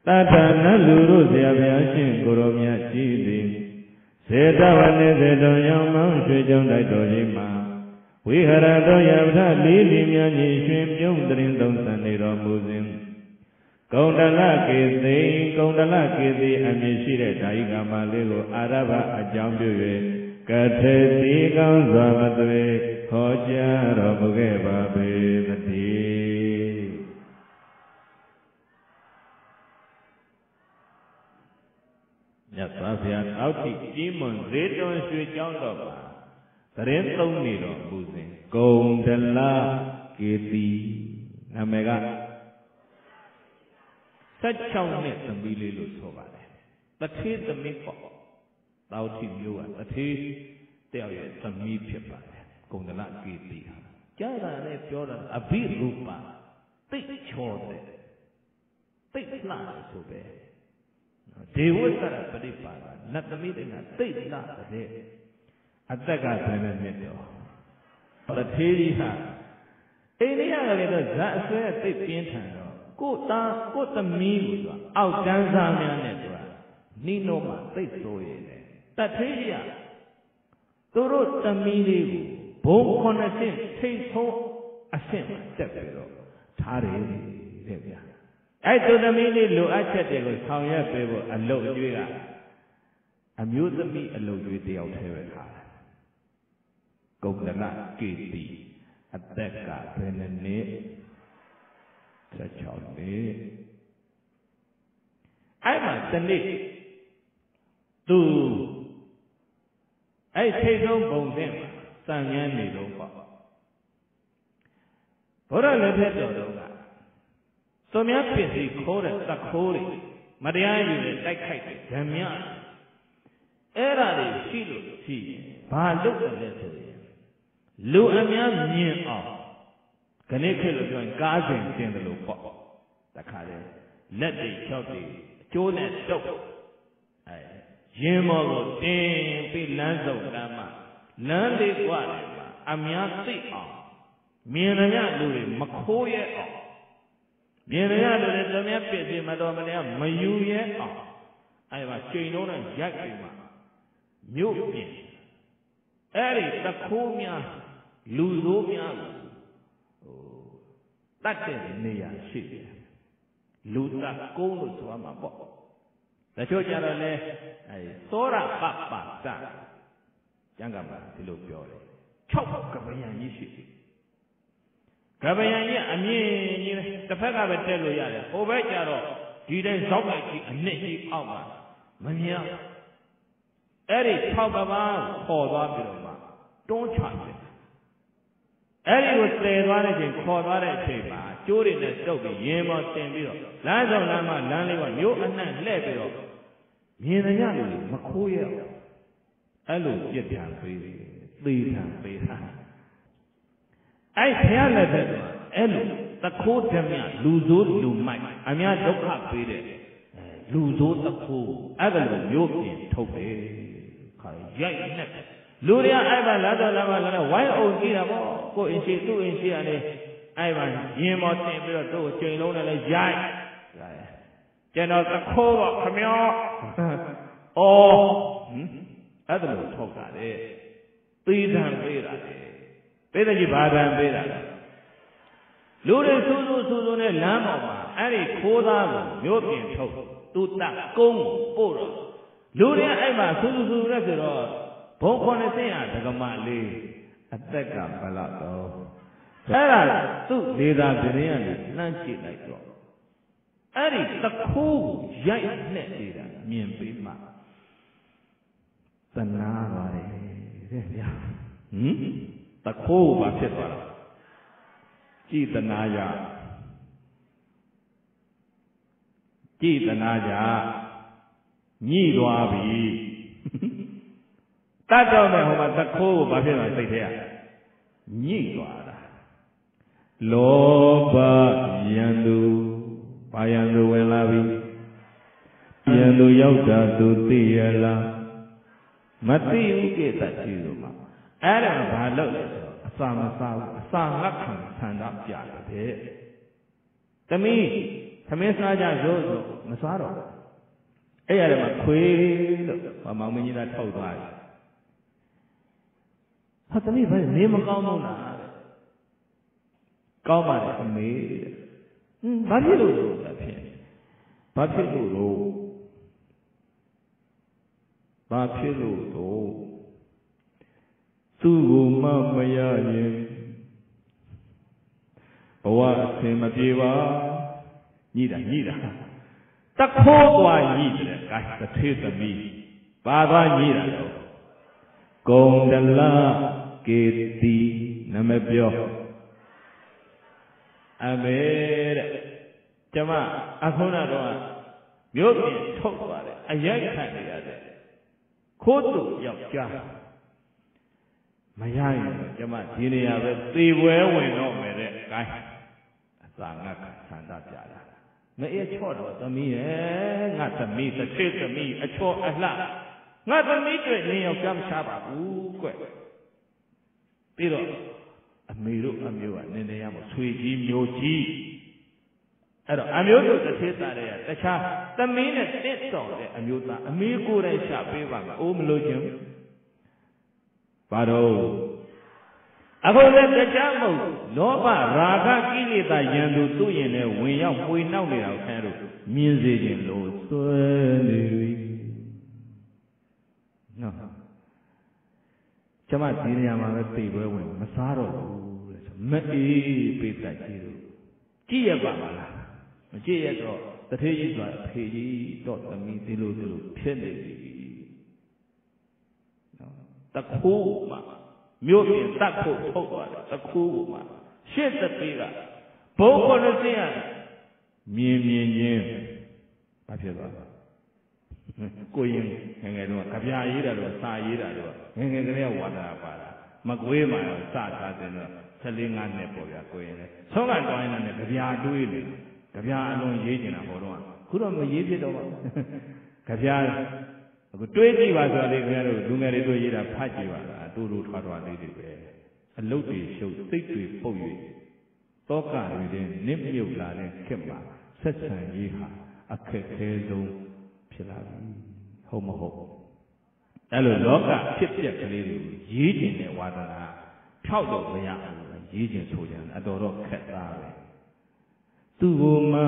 ताता नलुरु ज्याव्याशिं गुरुम्या चिरे सेदावने सेदोयमां श्रीजंडा दोजिमा विहरदोयवधा लीलिम्या निश्चिम्युं दरिंदं सनिरोमुजिं कोंडला के दे कोंडला के दे अमेशिरे डाइगा माले को आराबा अजाम्बुए कथे तीगां जामतवे हो जा रबुगे बाबे नदी यात्रासियां आउटी कीमन रेटों स्वीचांडो बा तरेंतों नीरो बुझे कोंडला के दी नमेगा सच्चाऊ ने तमीले लो सोवाने तथे तमी को ताऊ थी लोआ तथे त्यागे तमी फिरपाने कोंडला कीती हाँ क्या राने प्योरन अभी रूपा तिक छोड़ दे तिक ना सोबे देवोत्तरा परिपाला न तमी देना तिक ना दे अत्याचार धन में तो तथे ही हाँ इन्हीं आगे तो जासे तिक पिंठा कोता कोता मीवा आउ जानसा में आने दो नीनो मां तेजोए ने तथिया तोरो तमीरी वो बोखने से तेजो असेम तबेरो थारे देविया I ตัวเมียเป็ดสิโครตะโครดิมะเรียอยู่ได้ไข่ๆแถมเนี่ยเอ้อราดิရှိလို့ရှိဘာလုပ်တယ်လဲဆိုရင်လူအများမြင်အောင်ခနေခေလို့ဆိုရင်ကားချိန်တင်တယ်လို့ပေါ့တခါတည်းလက်တွေချောက်တွေကျိုးနဲ့တုပ်အဲရေမော်ကိုတင်းပြီးလမ်းစုံတမ်းမှာလမ်းလေးกว่าမှာအများသိအောင်မြင်ရရလို့လေမခိုးရအောင် မြင်ရရလို့လည်းတမန်ပြည့်စည်မှာတော့မလဲမယူရဲအောင်မြင်ရရလို့လည်းတမန်ပြည့်စည်မှာတော့မလဲမယူရဲအောင်အဲ့ဒီသခိုးများလူတို့များတတ်တယ်နေရာရှိတယ်လူသကုန်းလို့ဆိုမှာပေါ့တချို့ကြတော့လဲအဲစောရပပတာကျန်ကပါဒီလိုပြောတယ် ကပ္ပယံကြီးအမြင့်ကြီးပဲတစ်ဖက်ကပဲတက်လို့ရတယ်ဟိုဘက်ကျတော့ဒီတိုင်းဇောက်လိုက်ကြီးအနစ်ကြီးအောက်မှာမမြင်အဲ့ဒီထောက်ပါပါခေါ်သွားပြီးတော့မှတွန်းချတယ်အဲ့ဒီကိုသေသွားတဲ့ချိန်ခေါ်သွားတဲ့ချိန်မှာကျိုးတွေနဲ့တုပ်ပြီးရေမော်တင်ပြီးတော့လမ်းဆောင်လမ်းမှာလမ်းလေးကမြို့အနှံ့လှည့်ပြီးတော့မြင်ရရလို့မခိုးရအောင်အဲ့လိုပြစ်ဒဏ်ပေးတယ် ไอ้เถียละแต่ไอ้หลูตะโคเถมะหลูโซหลูใหม่อเมียทุกข์ไปเด้หลูโซตะโคเอ้าก็หลูโยกเปลี่ยนทุกข์ไปขายย้ายนักหลูเนี่ยไอ้บาละตะละมาละไว้ออกจี้ดาบ่โกอินชีตู้อินชีอ่ะนี่ไอ้บาเยมอเต็มไปแล้วโตเจ๋งลงได้แล้วย้าย လူတွေစူးစူးစူးနဲ့လမ်းပေါ်မှာအဲ့ဒီခိုးသားကိုမြို့ပြင်ထုတ်သူ့တကုန်းပို့တော့လူတွေအဲ့မှာစူးစူးစူးနဲ့ဆိုတော့ဘုံခေါ်နေတဲ့အတကမလေးအတက်ကဘလောက်တော့အဲ့ဒါသူ့လေးသားပြင်းရနေလမ်းကြည့်လိုက်တော့အဲ့ဒီတခိုးကိုရိုက်နဲ့နေတာမြင်ပြီးမှတဏှာပါတယ်တဲ့ဗျာဟင်တခိုးဘာဖြစ်သွားလဲ จิตตนาญาညှိသွားပြီတတ်တော့မယ်ဟိုမှာသခိုးကိုဘာဖြစ်သွားစိတ်ထဲကညှိသွားတာလောဘယန္တုဘာယန္တုဝင်လာပြီယန္တုရောက်တာသူသိရလားမသိဘူးကိစ္စရှိလို့မှာအဲ့ဒါဘာလုပ်လဲ สามสาวสามลักษณะท่านได้ปะเถตะมีทเมสราจะโยสุมาสารอไอ้อะไรมาคุยหรือมามังมิญญาท่องตายถ้าตะมีไปเนมก้าวนู่นน่ะก้าวมาได้ตะมีอืมบาผิดหลุโตตะผิดหลุโต ตัวยีดะยีดะตะโคตัวยีดะไกตะเทตะมีบาบายีดะโกงดะละเกตินะไม่เปียวอเมจะมาอะคุณน่ะတော့ยกผิดทุกข์ตัวละอะยัยไข่ไปได้โคตุหยอกจ้าไม่ย่ายจะมาทีนี้อ่ะเว้ยตีเว้ยဝင်တော့เมได้ไก สังฆะขันธะจ๋าล่ะမเอช่อတော့ตะมีแหงะตะมีตะเทตะมีอช่ออะละงะตะมีตะเทตะเนี่ยอช่ออะละงะตะมีเนี่ยติดต่อเลยอမျိုးตะอมีกูได้ชะไปบ่าโอ้มะโลจิงบ่าโด अबोले प्रचार मो लोभा रागा कीलेता यंदु तुयिन ने विन याव क्वे नाउ नेता को थान रो मिन से जिन लो त्वे ने री नो जमा दी ने मा बे तई बे विन म सा रो म ए पे ता जी रो जी या पा मा ला म जी या तो तथे जी स्वा फे जी तो तमी दी लो दी लो फिट ने री नो तखो मा म्यों में तक हो थोड़ा तक हो माँ शेष तबीरा बहुत न सियां मिये मिये ये आपसे बाबा कोई ऐंगे लोग कब्जा ये लोग साई ये लोग ऐंगे के लिए वादा पाला मगवे माँ सासा देना चलेंगे ने बोला कोई ने सोना तो ऐना ने कब्जा दूँ ने कब्जा लोग ये जिना बोलूँ कुलों में ये भी तो कब्जा अगर ट्वेंटी बार साले के लोग दुमेरे तो ये लोग फाची बार दूर उठावा नहीं दिखे अल्लूटी शोध सिक्की पोई तो कार्य निम्नयुगला ने किम्बा सच्चाई हा अकेलेजो पिलावी होम हो अल्लू लोका चिप्या कलेरू ये जिने वादना छावड़ो भया ये जिन सोचन अदोरो कहता है तू वो माँ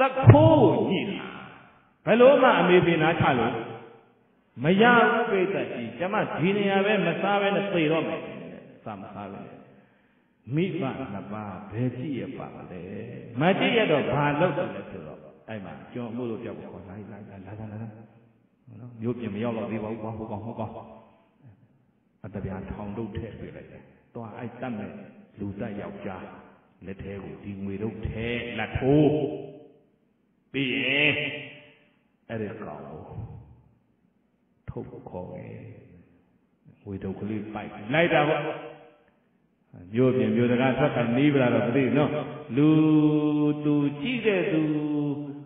तक हो ये पहलो माँ मेरी ना चालू मज़ा उपेता जी जमा जीने आवे मसावे न तेरो में सामसावे मीबा नबा भेजी ये पाले मज़े ये तो भालो तो नहीं चलो ऐ माँ जो मुल्क जो कोना ही लाइन लाइन लाइन लाइन यूँ ये में यार लोग दिवाऊ बाहु बाहु बाहु अतः यार थाउं लोग ठेक भी ले तो ऐ तम में लूटा यार जा ले ठेक उठी में लोग ठेक लाठो बी ऐ ऐ खूब खोए वही तो कुली पाई नहीं था वो जो भी जो तो कहाँ सब नहीं बना रखती ना लू तू चीज़े तू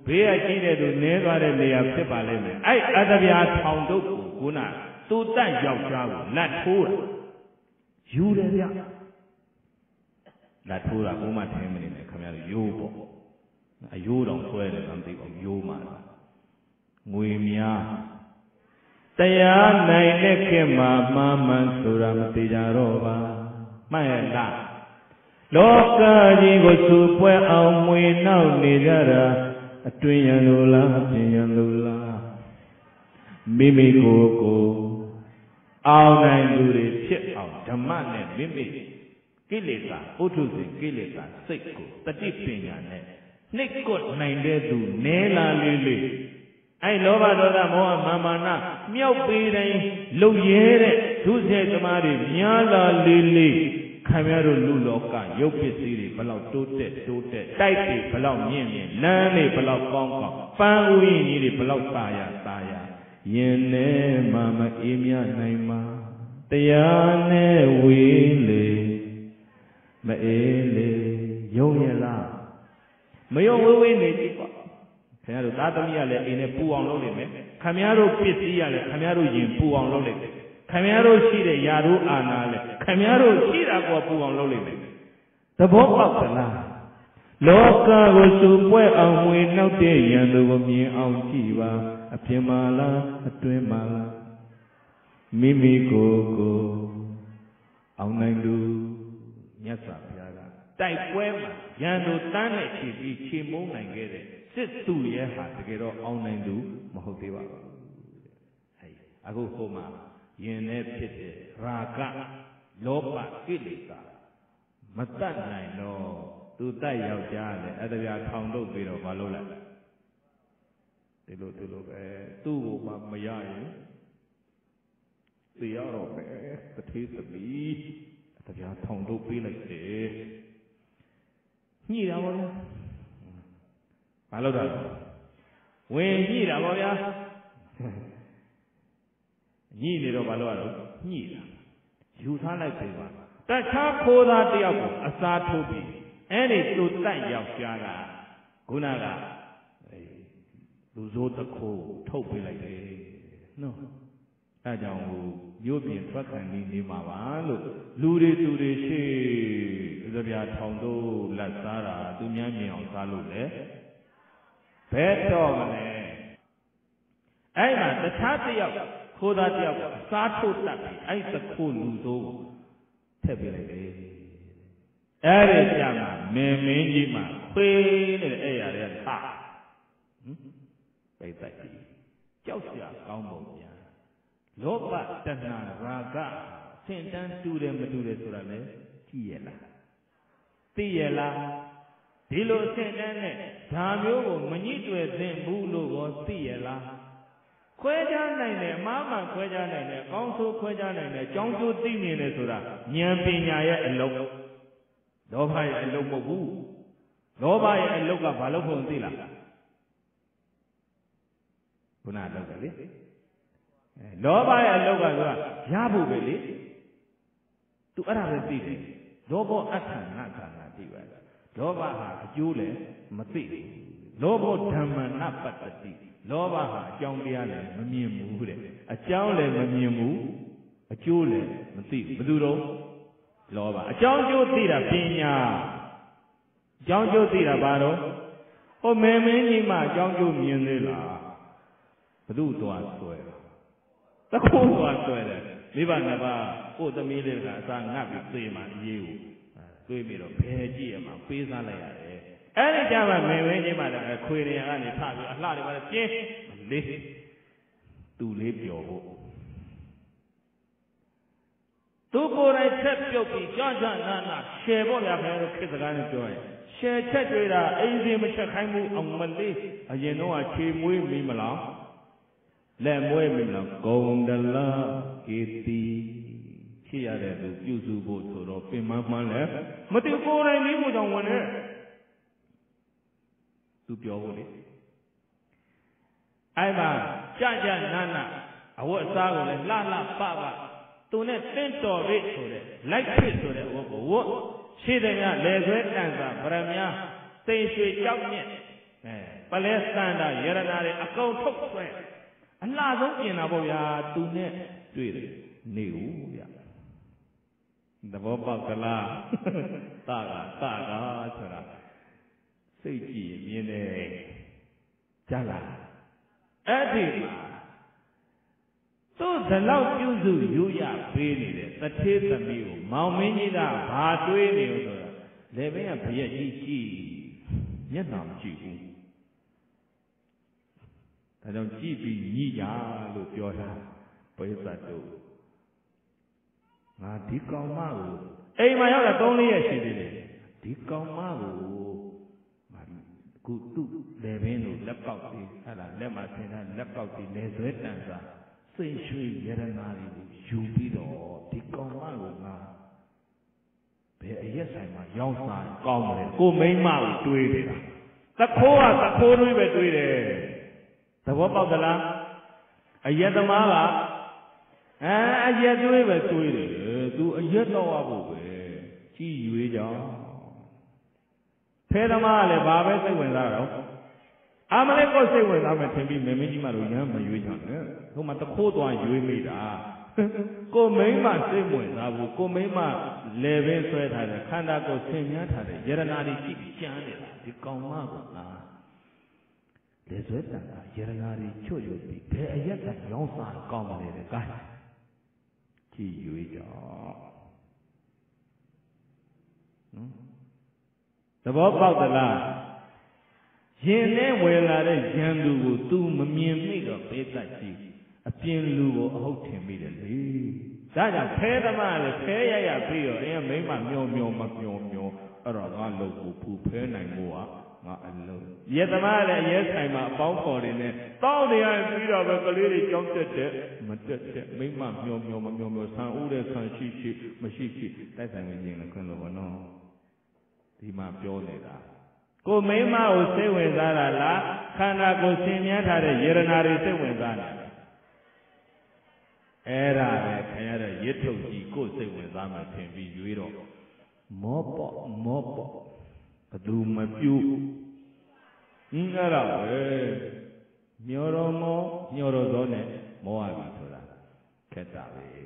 बेया चीज़े तू नेवारे ले आपसे पाले में ऐ अदब यार थाउं तो गुना तू तन याव चावू ना थोड़ा यू ले या ना थोड़ा गुमा थे में नहीं कमेंट यू बो यू रंग कोई नहीं समझी वो यू मारा मुइमिया तैयार नहीं लेके मामा मंसूरम तिजारोबा मायला लोग जीवो सुपे अम्मी नाउ निजरा अट्वियनुला अट्वियनुला मिमी कोको आउ नहीं दूरे चिप आउ जमाने मिमी किलेता उठुसे किलेता सिक्को तटिपिंगा ने निकोट नहीं दे दू नेला लीली ऐ लोभा दोड़ा मोह मामाना म्याऊ पीड़े लोग येरे दूसरे तुम्हारी म्याला लीली खम्यारो लूलोका योग्य सीरी पलाव टूटे टूटे टाइटी पलाव म्याम्या नाने पलाव कांका पांगुई नीरी पलाव ताया ताया ये ने मामा इम्या नहीं माँ त्याने वीले मेले योगेला मयोगुई नहीं खम्यारो दादमिया ले इन्हें पुआंलो ले में खम्यारो पिसिया ले खम्यारो जिन पुआंलो ले खम्यारो शीरे यारो आना ले खम्यारो शीरा को पुआंलो ले में तबो पावला लोका को सुपे अम्मी नाउ ते यंदु बमी आउंचीवा अप्यमाला अत्वेमाला मिमी कोको आउनाइडू न्यासा प्यारा ताइक्वेमा यंदु ताने चिपी चिमो नंगेरे सितू ये हाथ के रो आउनाइन दू महोत्सवा है अगु कोमा ये ने पिते रागा लोपा किलिता मत्ता नहीं लो तू तायाव जाले अदव्या थाउंडो बीरो बालो ले तिलो तिलो बे तू कोमा मजाए तियारो बे तथी तबी अदव्या थाउंडो बीले से ये आवलो मालूम है वे ये रहा भैया ये निरो मालूम है ये जूठा नहीं सेवा तब खोदा दिया को असाधु भी ऐने तो तैयार किया ना गुना ना दूसरों तक हो ठोक भी लगे नो ताजाऊ यो भी फकानी निमावालो लूरे लूरे शे जब यार थाउंडो लसारा दुनिया में आउंसालो ले बैठो मने ऐ मां तथा त्याग खोदादियाव साठोटाखै आइसखौ लुदो थेबेले एरे जामा मेमेंजी मा फेने एयारे था बैताई चौसिया काउं बोया लोभ तन्ना राग सेंटन टूरे मटूरे सोरा ने कीयेला तीयेला दिलो सेंटन ने धाम्यो को मनी ट्वे सें बूलो को तीयेला खोजा नहीं ने मामा खोजा नहीं ने काउंसो खोजा नहीं ने चौंसो तीने ने सोरा न्यापिन्याये लोग लोभाय लोग मबू लोभाय लोग का भालो होने ला पुना लोग ले लोभाय लोग का जो यहाँ बुगे ले तू अराबती ले लोभो अच्छा ना करना दीवा लोभा जूले मती लोभो धर्म ना पत्ती लोभा चौंगिया ले मम्मी मुँह ले अचाउले मम्मी मुँह अचूले मती बदुरो लोभा चौंजोती रा पिन्या चौंजोती रा बारो ओ मैं मैं नहीं माँ चौंजो मिलने ला बदु तो आसो है तको तो आसो है विवाह ना बा ओ तो मिले ना सांग ना बिते माँ ये हो तो मेरो भेजी है माँ पेशा ले आ रहे ऐसे क्या माँ मैं मैं नहीं माँ लगा कोई नहीं आ नहीं था अल्लाह ने मारा चें ले तू ले बियो हो तो कोई चेप चोपी जाना ना ना शेवो ले अपने लोग किस गाने चोए शेच चोएरा ऐसे में शेखाइमु अंगमली अजेनो अच्छी मुई मिमला ले मुई मिमला कोंडला केती क्या रे तू यूज़ बोचोरो पिमा माले मत यू कोई नहीं मुझाऊंगे तू प्यावोले ऐसा जाना ना ना अवॉर्ड सागोले ला ला पावा तूने तीन तोड़े तोड़े लाइक तोड़े वो वो शीर्ष में लेज़र डांसर बरामिया तेज़ी चावने पलेस्टाइन दा येरा नारे अकाउंट होते हैं अल्लाह जोगी ना बोया तूने तूरे न्यू या दबोबा कला तागा तागा चला सही में ने चला ऐसी तो दलाव क्यों जुया पेनी ले तथे तमियो माउमेनी रा भातुए ने उधर ले बे अब ये जी ये नाम जी को ताज़ा जी भी निया लो जोया पैसा तो ना दिकाउ मारो ऐ माया रा तो नहीं है शिदले दिकाउ मारो मारी कुतु ले बे नो लपाउ दी अला ले मासे ना लपाउ दी ले जोएता ना सेंशुई येरा नारी यूपी रो दिकामा रोना बे ये साइमा याऊसा कामरे को में मार टूई देगा तकोरा तकोरुई बे टूई दे तबो पाव दला ये तमाला हैं ये टूई बे टूई दे तू ये तो आबू बे ची यूई जाओ फिर तमाले बाबे से बंदा रो आमले को से बंदा में तेरी मेमें जी मारो यहाँ में यूई जाने तो मत खोदो आ यूई में डा को में मां से मुझे वो को में मां लेवे सोए था रे खाना को सेमिया था रे येरा नारी की जाने दिकाउ मां बना ले सोए था ना येरा नारी चोजो दी बे ये तो याऊं सार काम ले रे का की यूई जाओ तब आप बात ला ये ने वेला रे जंडू वो तू मम्मी में का बेटा जी अपिन लुगो अहोठे मिले ले ताजा फेर माले फेर या या पियो ये में मामियो मियो मामियो मियो अरागा लोगो पुपे नहीं मुआ मालू ये तमाले ये साइमा बाउंड कोडे ने ताऊ ने ये पियो बेकलीरी चंटे चे मचे चे में मामियो मियो मामियो मियो सांग उड़े सांग शीशी मशीशी ताजा में जिंग ने कल वनो तीमा पियो ने रा को में माँ उसे वेंजारा ला खाना को सेमिया था रे येरा नारी से वेंजारा ऐरा है खयार ये तो जी को से वेंजारा थे भी यूरो मोपो मोपो कदू मचू इंगरा है न्योरो मो न्योरो दोने मोआबी थोड़ा कहता है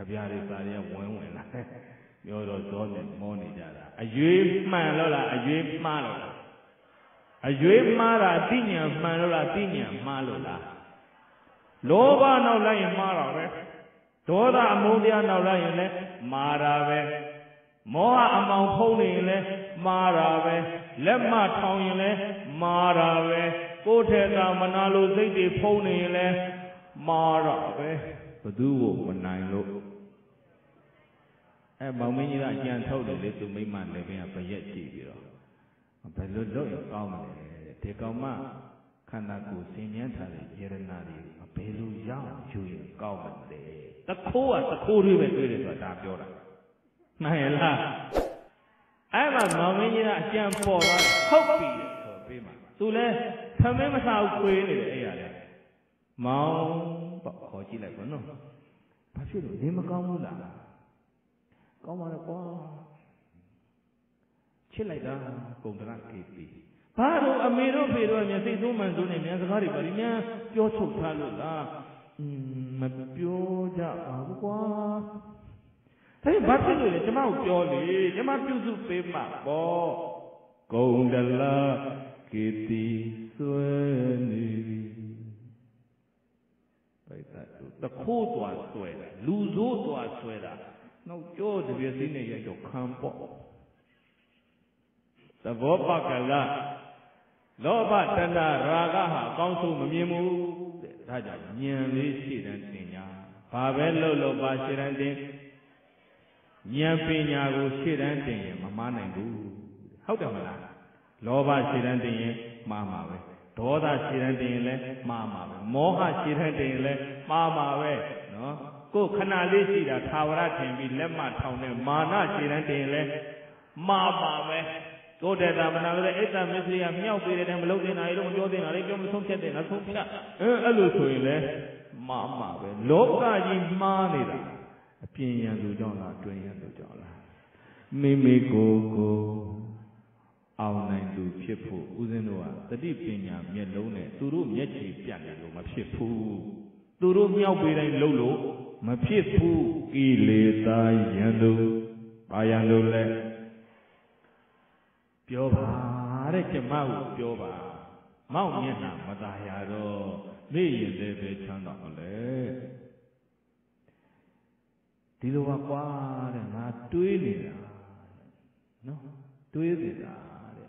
कभी आरे तारे वों वों ना योरो दोने मोनी जा रहा अजूब मालूला अजूब मालूला अजूब मारा तीन्या मालूला तीन्या मालूला लोभ नौ मारा वे धोध अमौदिया नौ मारा वे मोह अमाउ फौने मारा वे लेमा थाउने मारा वे कोठे का मना लो सैटे फौने मारा वे बधु वो मनाई लो ए मौमी जी ज्ञान थौले ले तू मिमा ले बे बयत जी पिरो बलो लो काउ ले ते काउ मा खन्ना को सिन्यान थाले येरना री बेलू या जो काउ ले तखो आ तखो रे बे तवे तो दा प्यो दा नहीं ला ए मा मौमी जी आ ज्ञान पो ला ठोक पी तो बे मा तू ले थमे मा सा क्वे ले ए या ले माउ पा खो जी ले को नो बा फिर ने मा काउ मु ला कौन मारा कौन चिल्लाई था कौन तरह की थी बारो अमेरो फेरो में से दो मंजूर ने मेरे घर पर मैं प्योर छोटा लूँगा मैं प्योर जाऊँगा तेरी बात नहीं है जब मैं प्योर ले जब मैं प्योर सुपे मापो कौन तरह की थी सुनी बैठा तो खो तो आ सुएगा लूजो तो आ सुएगा नौ जो दिव्यसी ने ये जो खांपो तब वो पागला लोभा तना रागा हा कांसू मम्मीमू राजा न्यानी शिरंती न्या पावेलो लोभा शिरंती न्यापी न्यागु शिरंती ये मामा नहीं बू हाँ क्या मना लोभा शिरंती ये मामा वे धोधा शिरंती ये मामा वे मोहा शिरंती ये मामा वे ना को खना लेसी रा थावरा ठेंबी लेमा ठाउने माना चिरन टेले मा बावे तो देता मना ले ऐसा मिस्रिया म्याओ पीरे ने मलों देना इरों जो देना ले क्यों मिसों क्या देना सों क्या अलू सोई ले मा बावे लोका जी माने रा पियां दो जाला ट्वेंयां दो जाला मिमी को को आउ नहीं दो पिपू उजनोआ तड़ी पियां म्यालों ने तुरु म्याची प्याने लो मपिपू तुरु म्याओ पीरे ने लोलो मफिफू की लेता यंदु आयंदु ले प्योबा अरे चमाउ प्योबा माउ नियना मतायारो मे यदे बे छंदा ले दिलोवा क्वा रे ना ट्वे नेला नो ट्वे देला रे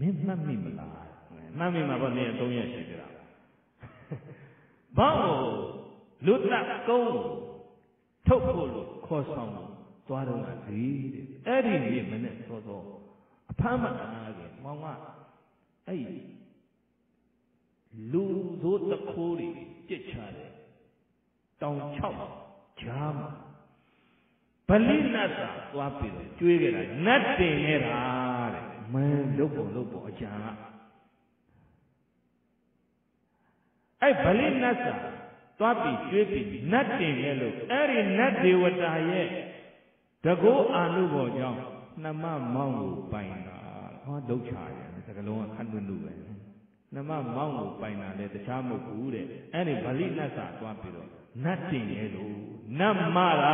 मे मम्मी मला मम्मी मा बो ने तीन या छे देला बाओ लुटना कौन ठोको लो खोसाऊं द्वारों ना दी ऐडी ये मैंने तो तो अपामा आगे मामा ऐ लू दो तकोरी चिचारे ताऊ चाव जाम पली ना सा वापी रे चुएगे रा नट्टे मेरा रे मैं लोगों लोगों जाना ऐ पली ना सा तापी चुपी नट्टे मेलो ऐरी नट्टे वटाये तगो आनुबो जाओ नमा माँगो पाइना हाँ दो चाये सकलों खंडनु है नमा माँगो पाइना ले तचामो पूरे ऐरी भली ना साथ तापी रो नट्टे मेलो नम्मारा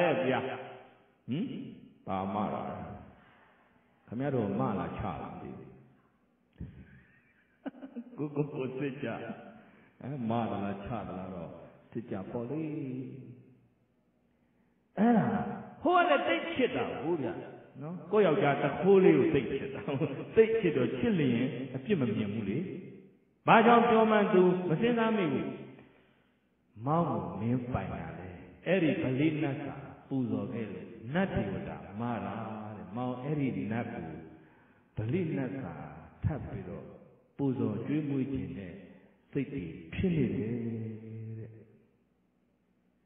रे बिया हम्म पामारा कम्यारो माला चालती कुकुपो से चा मारला छारला रो तिचा पौड़ी ऐना हो अरे तिच्छिता हो गया ना कोई और जाता खोले हो तिच्छिता तिच्छितो चिल्ली है अभी मम्मी मुले बाजार जो मैं तो मशीन नामी हूँ माँग में पाया ले ऐरी भली ना सा पूजो के ले ना दिवड़ा मारा माँ ऐरी ना को भली ना सा था पिरो पूजो जो मुझे ने सिटी फिरी रे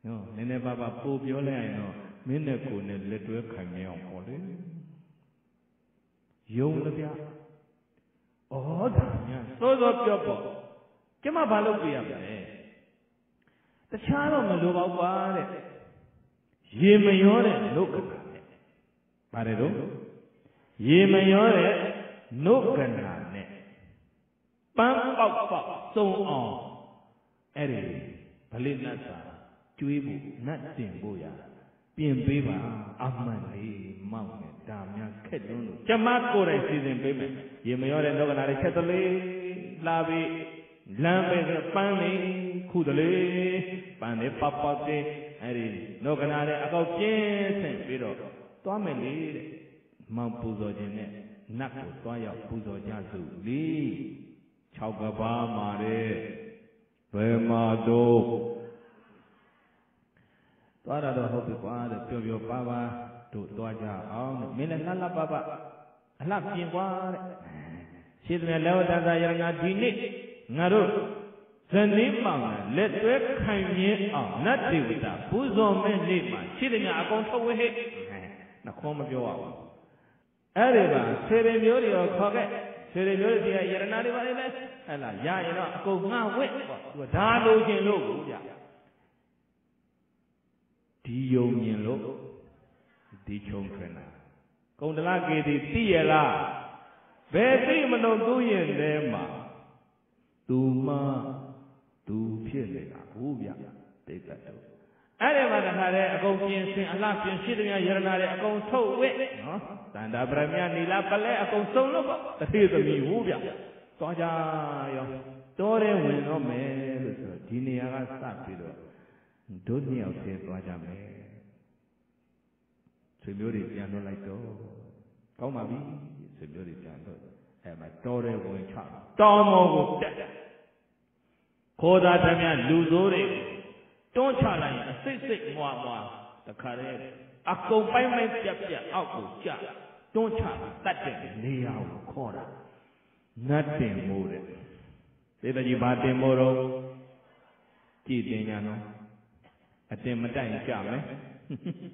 नो नेने बाबा पूजो ले आयो मैंने को ने लेटवे खाने आऊँ पड़े यूँ लगा ओह धान्या तो तो क्यों पो क्या माँ बालों की आपने तो चारों में लोग आवारे ये में योरे लोग करने बारे रो ये में योरे लोग करने पंप पंप तो आ ऐरे भले ना सा चुईबू ना चिंबू या पिंबीवा अम्मली माँगे दामिया खेलूंगा चमाक को रही चीज़ें पिंबे ये मेरे लोग नारे खेतले लावे Lambane Kudale Pane Papate Ari Noganare about Jensen Piro Tomele Mampuzo Jene Naku Toya Puzo Jazu Lee Chagaba Mare Remado Tora the Hopi Father to your Baba to Toya on Milanala Baba Alap Jimwa Children Level that I am not unique. Naru, Zanima, let work come here on that day with a Buzo men Lima, chilling a bonfire with it. Nakoma Yoa. Ariba, Serenuri or Coget, Serenuri, Yeranari, and a Yaya go now with Dado Yellow. Dio Yellow, Dichon Crena. Gondalaki, the Tiela. Very Mano Duyan, Dema. Duma, du pili la kubya, teka tu. Ere wada hare akong piensin, Allah piensin niya yernare akong sowe. Tanda brahmya nila pale akong sowe ba? Tadi tu miubya. Toja yo, tore wino melu so dini aga sapilo. Dunia usia toja melu. Sembiori piano laito, kau mabi sembiori piano. And my daughter will come. Don't move. Call that man, lose it. Don't challenge. Six, six, more, more. The career. I go by my step, I'll go. Don't challenge. That's it. Lay out a corner. Nothing more. Did you buy them more? Did you know? I think my time coming.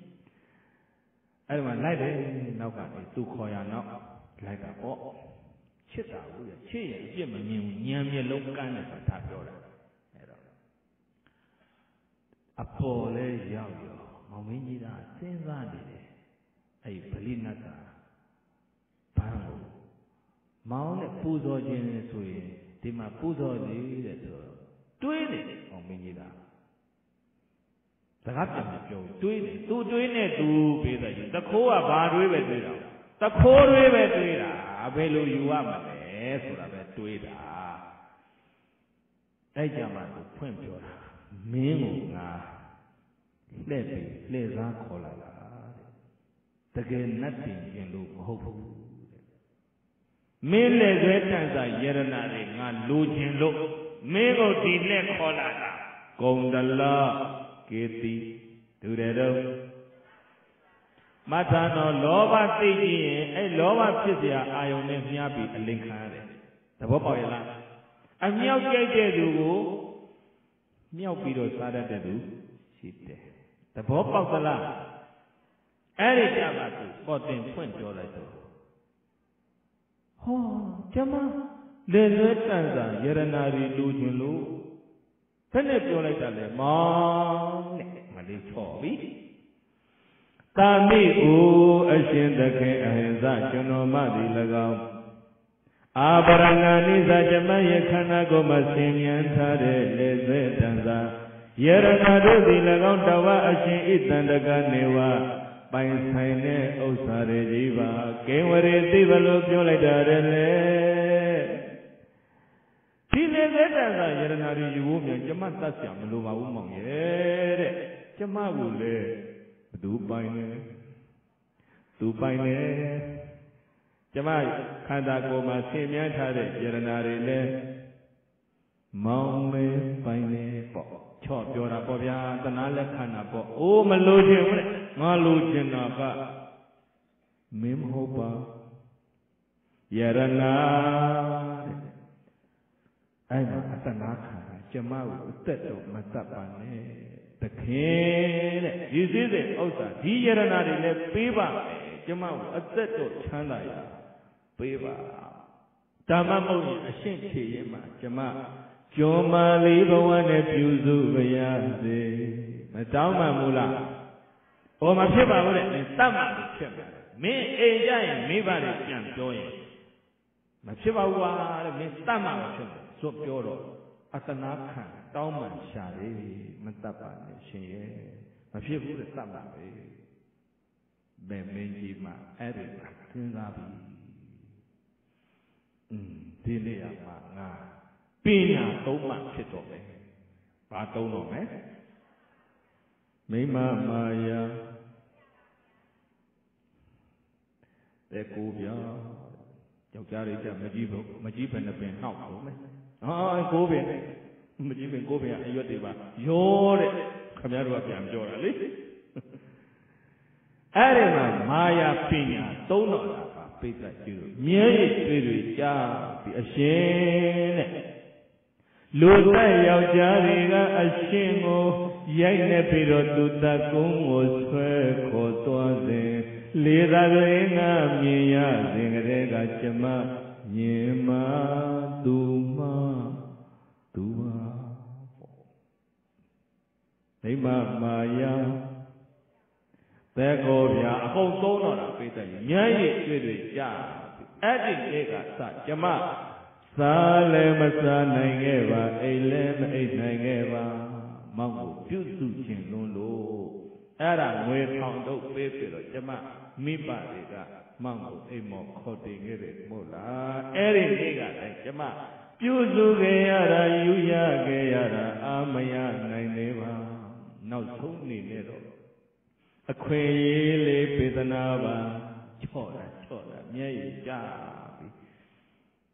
I don't like it. No, but do call you not like a ball. Chita uya chie yema miu nyamye lokane fatha pyola era apo le yau yo mawin ji da sinsa ni de ai bali natta ban ko maw ne puzo chin ne so yin di ma puzo ni de so twei ni mawin ji da sakat pya pyo twei ni tu twei ne tu pe da yin takho wa ba twei ba twei da takho twei ba twei da Abelo yuwa male, surabe tuida. Daija manu puempio la, mingu na, lepi leza kola la. Tage nati yendu hofu. Mele zetan za yeranare nga lujenlo, mingu dile kola la. Kondala keti durero. Matano loba siji, eh loba pizia ayone miabi alinkare. Tabo paela. Amiao kete dugu, miao piro sada dugu, site. Tabo paela. Eri jamatu, poten puento lato. Oh, jama. Lele tanza yeranari lujulu. Tene piola jale ma ne malichobi. Tami u ashinda ke ahza chuno madi lagao. Abaranga niza jama ye khana ko masimyan thare le se danza. Yerana rudi lagao dawa ashin itandaga newa. Pain saine usare jiva keware divalo pyolai dare le. Dile se danza yerana rudi yuvu jama tasya mluwa umang yere jama gule. Dupaine, Dupaine. Jamai khanda ko ma simyan thare yeranare le. Maung me paine po. Chho pyora po bya tana le khana po. O malu je ule, malu je na ba. Mem ho ba. Yeranare. Ai ma atana khana jamai utte to mata paine. The king, this is it. Also, the Yeranari left Piva, Jamal, a settled Chandaya, Piva, Tamamo, a shinty, Jamal, Joma, Liva, one abuse over Yazi, Madama Mula, or my Piva, and Tama, me, a giant, me, but I can't join. Machiva, Miss Tama, so pure. Atanaka, Tauman Shari, Matapa, she, a few good Sababi, Bemejima, Eric, Tinabi, Dilia, Pina Toma Kitome. Patono, eh? Mima Maya. They go beyond. Yokarika Majibo, Majib and the Pin House, eh? Ah, go beyond. Majib and go beyond Yotiba. Yore. Come here, I'm Jorah. Arema Maya Pina Tona. Peter, you may be a shame. Look at your Jariga, a shame of Yagnapiro to Takumos, her Kotoze, Lirarena, Mia, Zingrega, Chema, Yema, Duma, Duma, Ema, Maya. There goes a whole donor of Peter. Yay, Swedish Yah. Adding Ega, Sajama, Salemasa Nangeva, Elem, Nangeva, Mambo, Jusu, Chingundo, Adam, where found out Peter, Jama, Mipa, Mambo, Emo, Cotting, Mola, Erin, Ega, Jama, Jusu, Gayara, Yuya, Gayara, Amaya, Nangeva, now Tony Nero. A quail pitanava, chora, chora, mia jabi.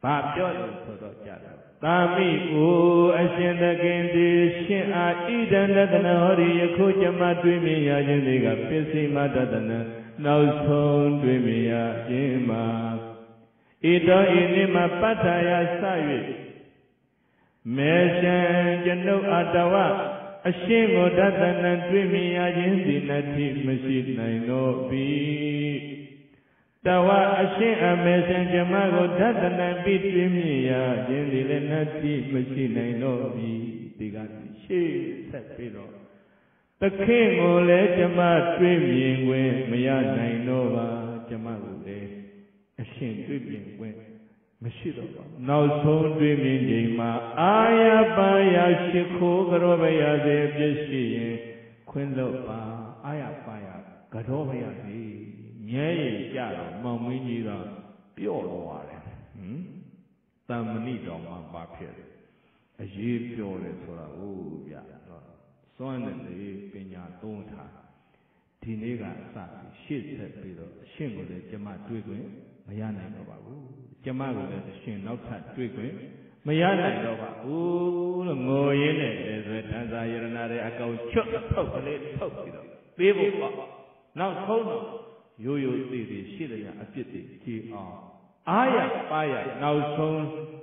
Babjoy, Totojada. Tami, oo, ascend again, this shit. I eat another hurry, a coachama dreamia, Jendiga, Pissy, Madadana, now soon dreamia, Jima. Ito inima pataya savi. Meshan, Jano Adawa. A shame of that and dreamy, I didn't native machine. I know be Tawa, a shame a messenger, Mago, that and I be dreamy, I didn't native machine. I know be began she said, Piro. The king will let Jama dreaming when Mayan, I know Jamago day. A shame dreaming when. Now so dreaming, Jima. I buy a shiko, Garovaya, the Jessie, Quinlopa, I buy a Garovaya, the Yay, Yara, Mamma, pure water. Hm? Tamanito, Mamma, as ye pure for a woo, Yara. Son and the Pena don't have. Tinega, she said, Peter, shingle the Jama Twigwin, Mayana, Jamago, the shin outside quickly. Mayana, oh, no, you know, as I hear another, I go chuck, poke, poke, people. Now, hold on. You, you see the shilling at fifty. I am fire. Now, so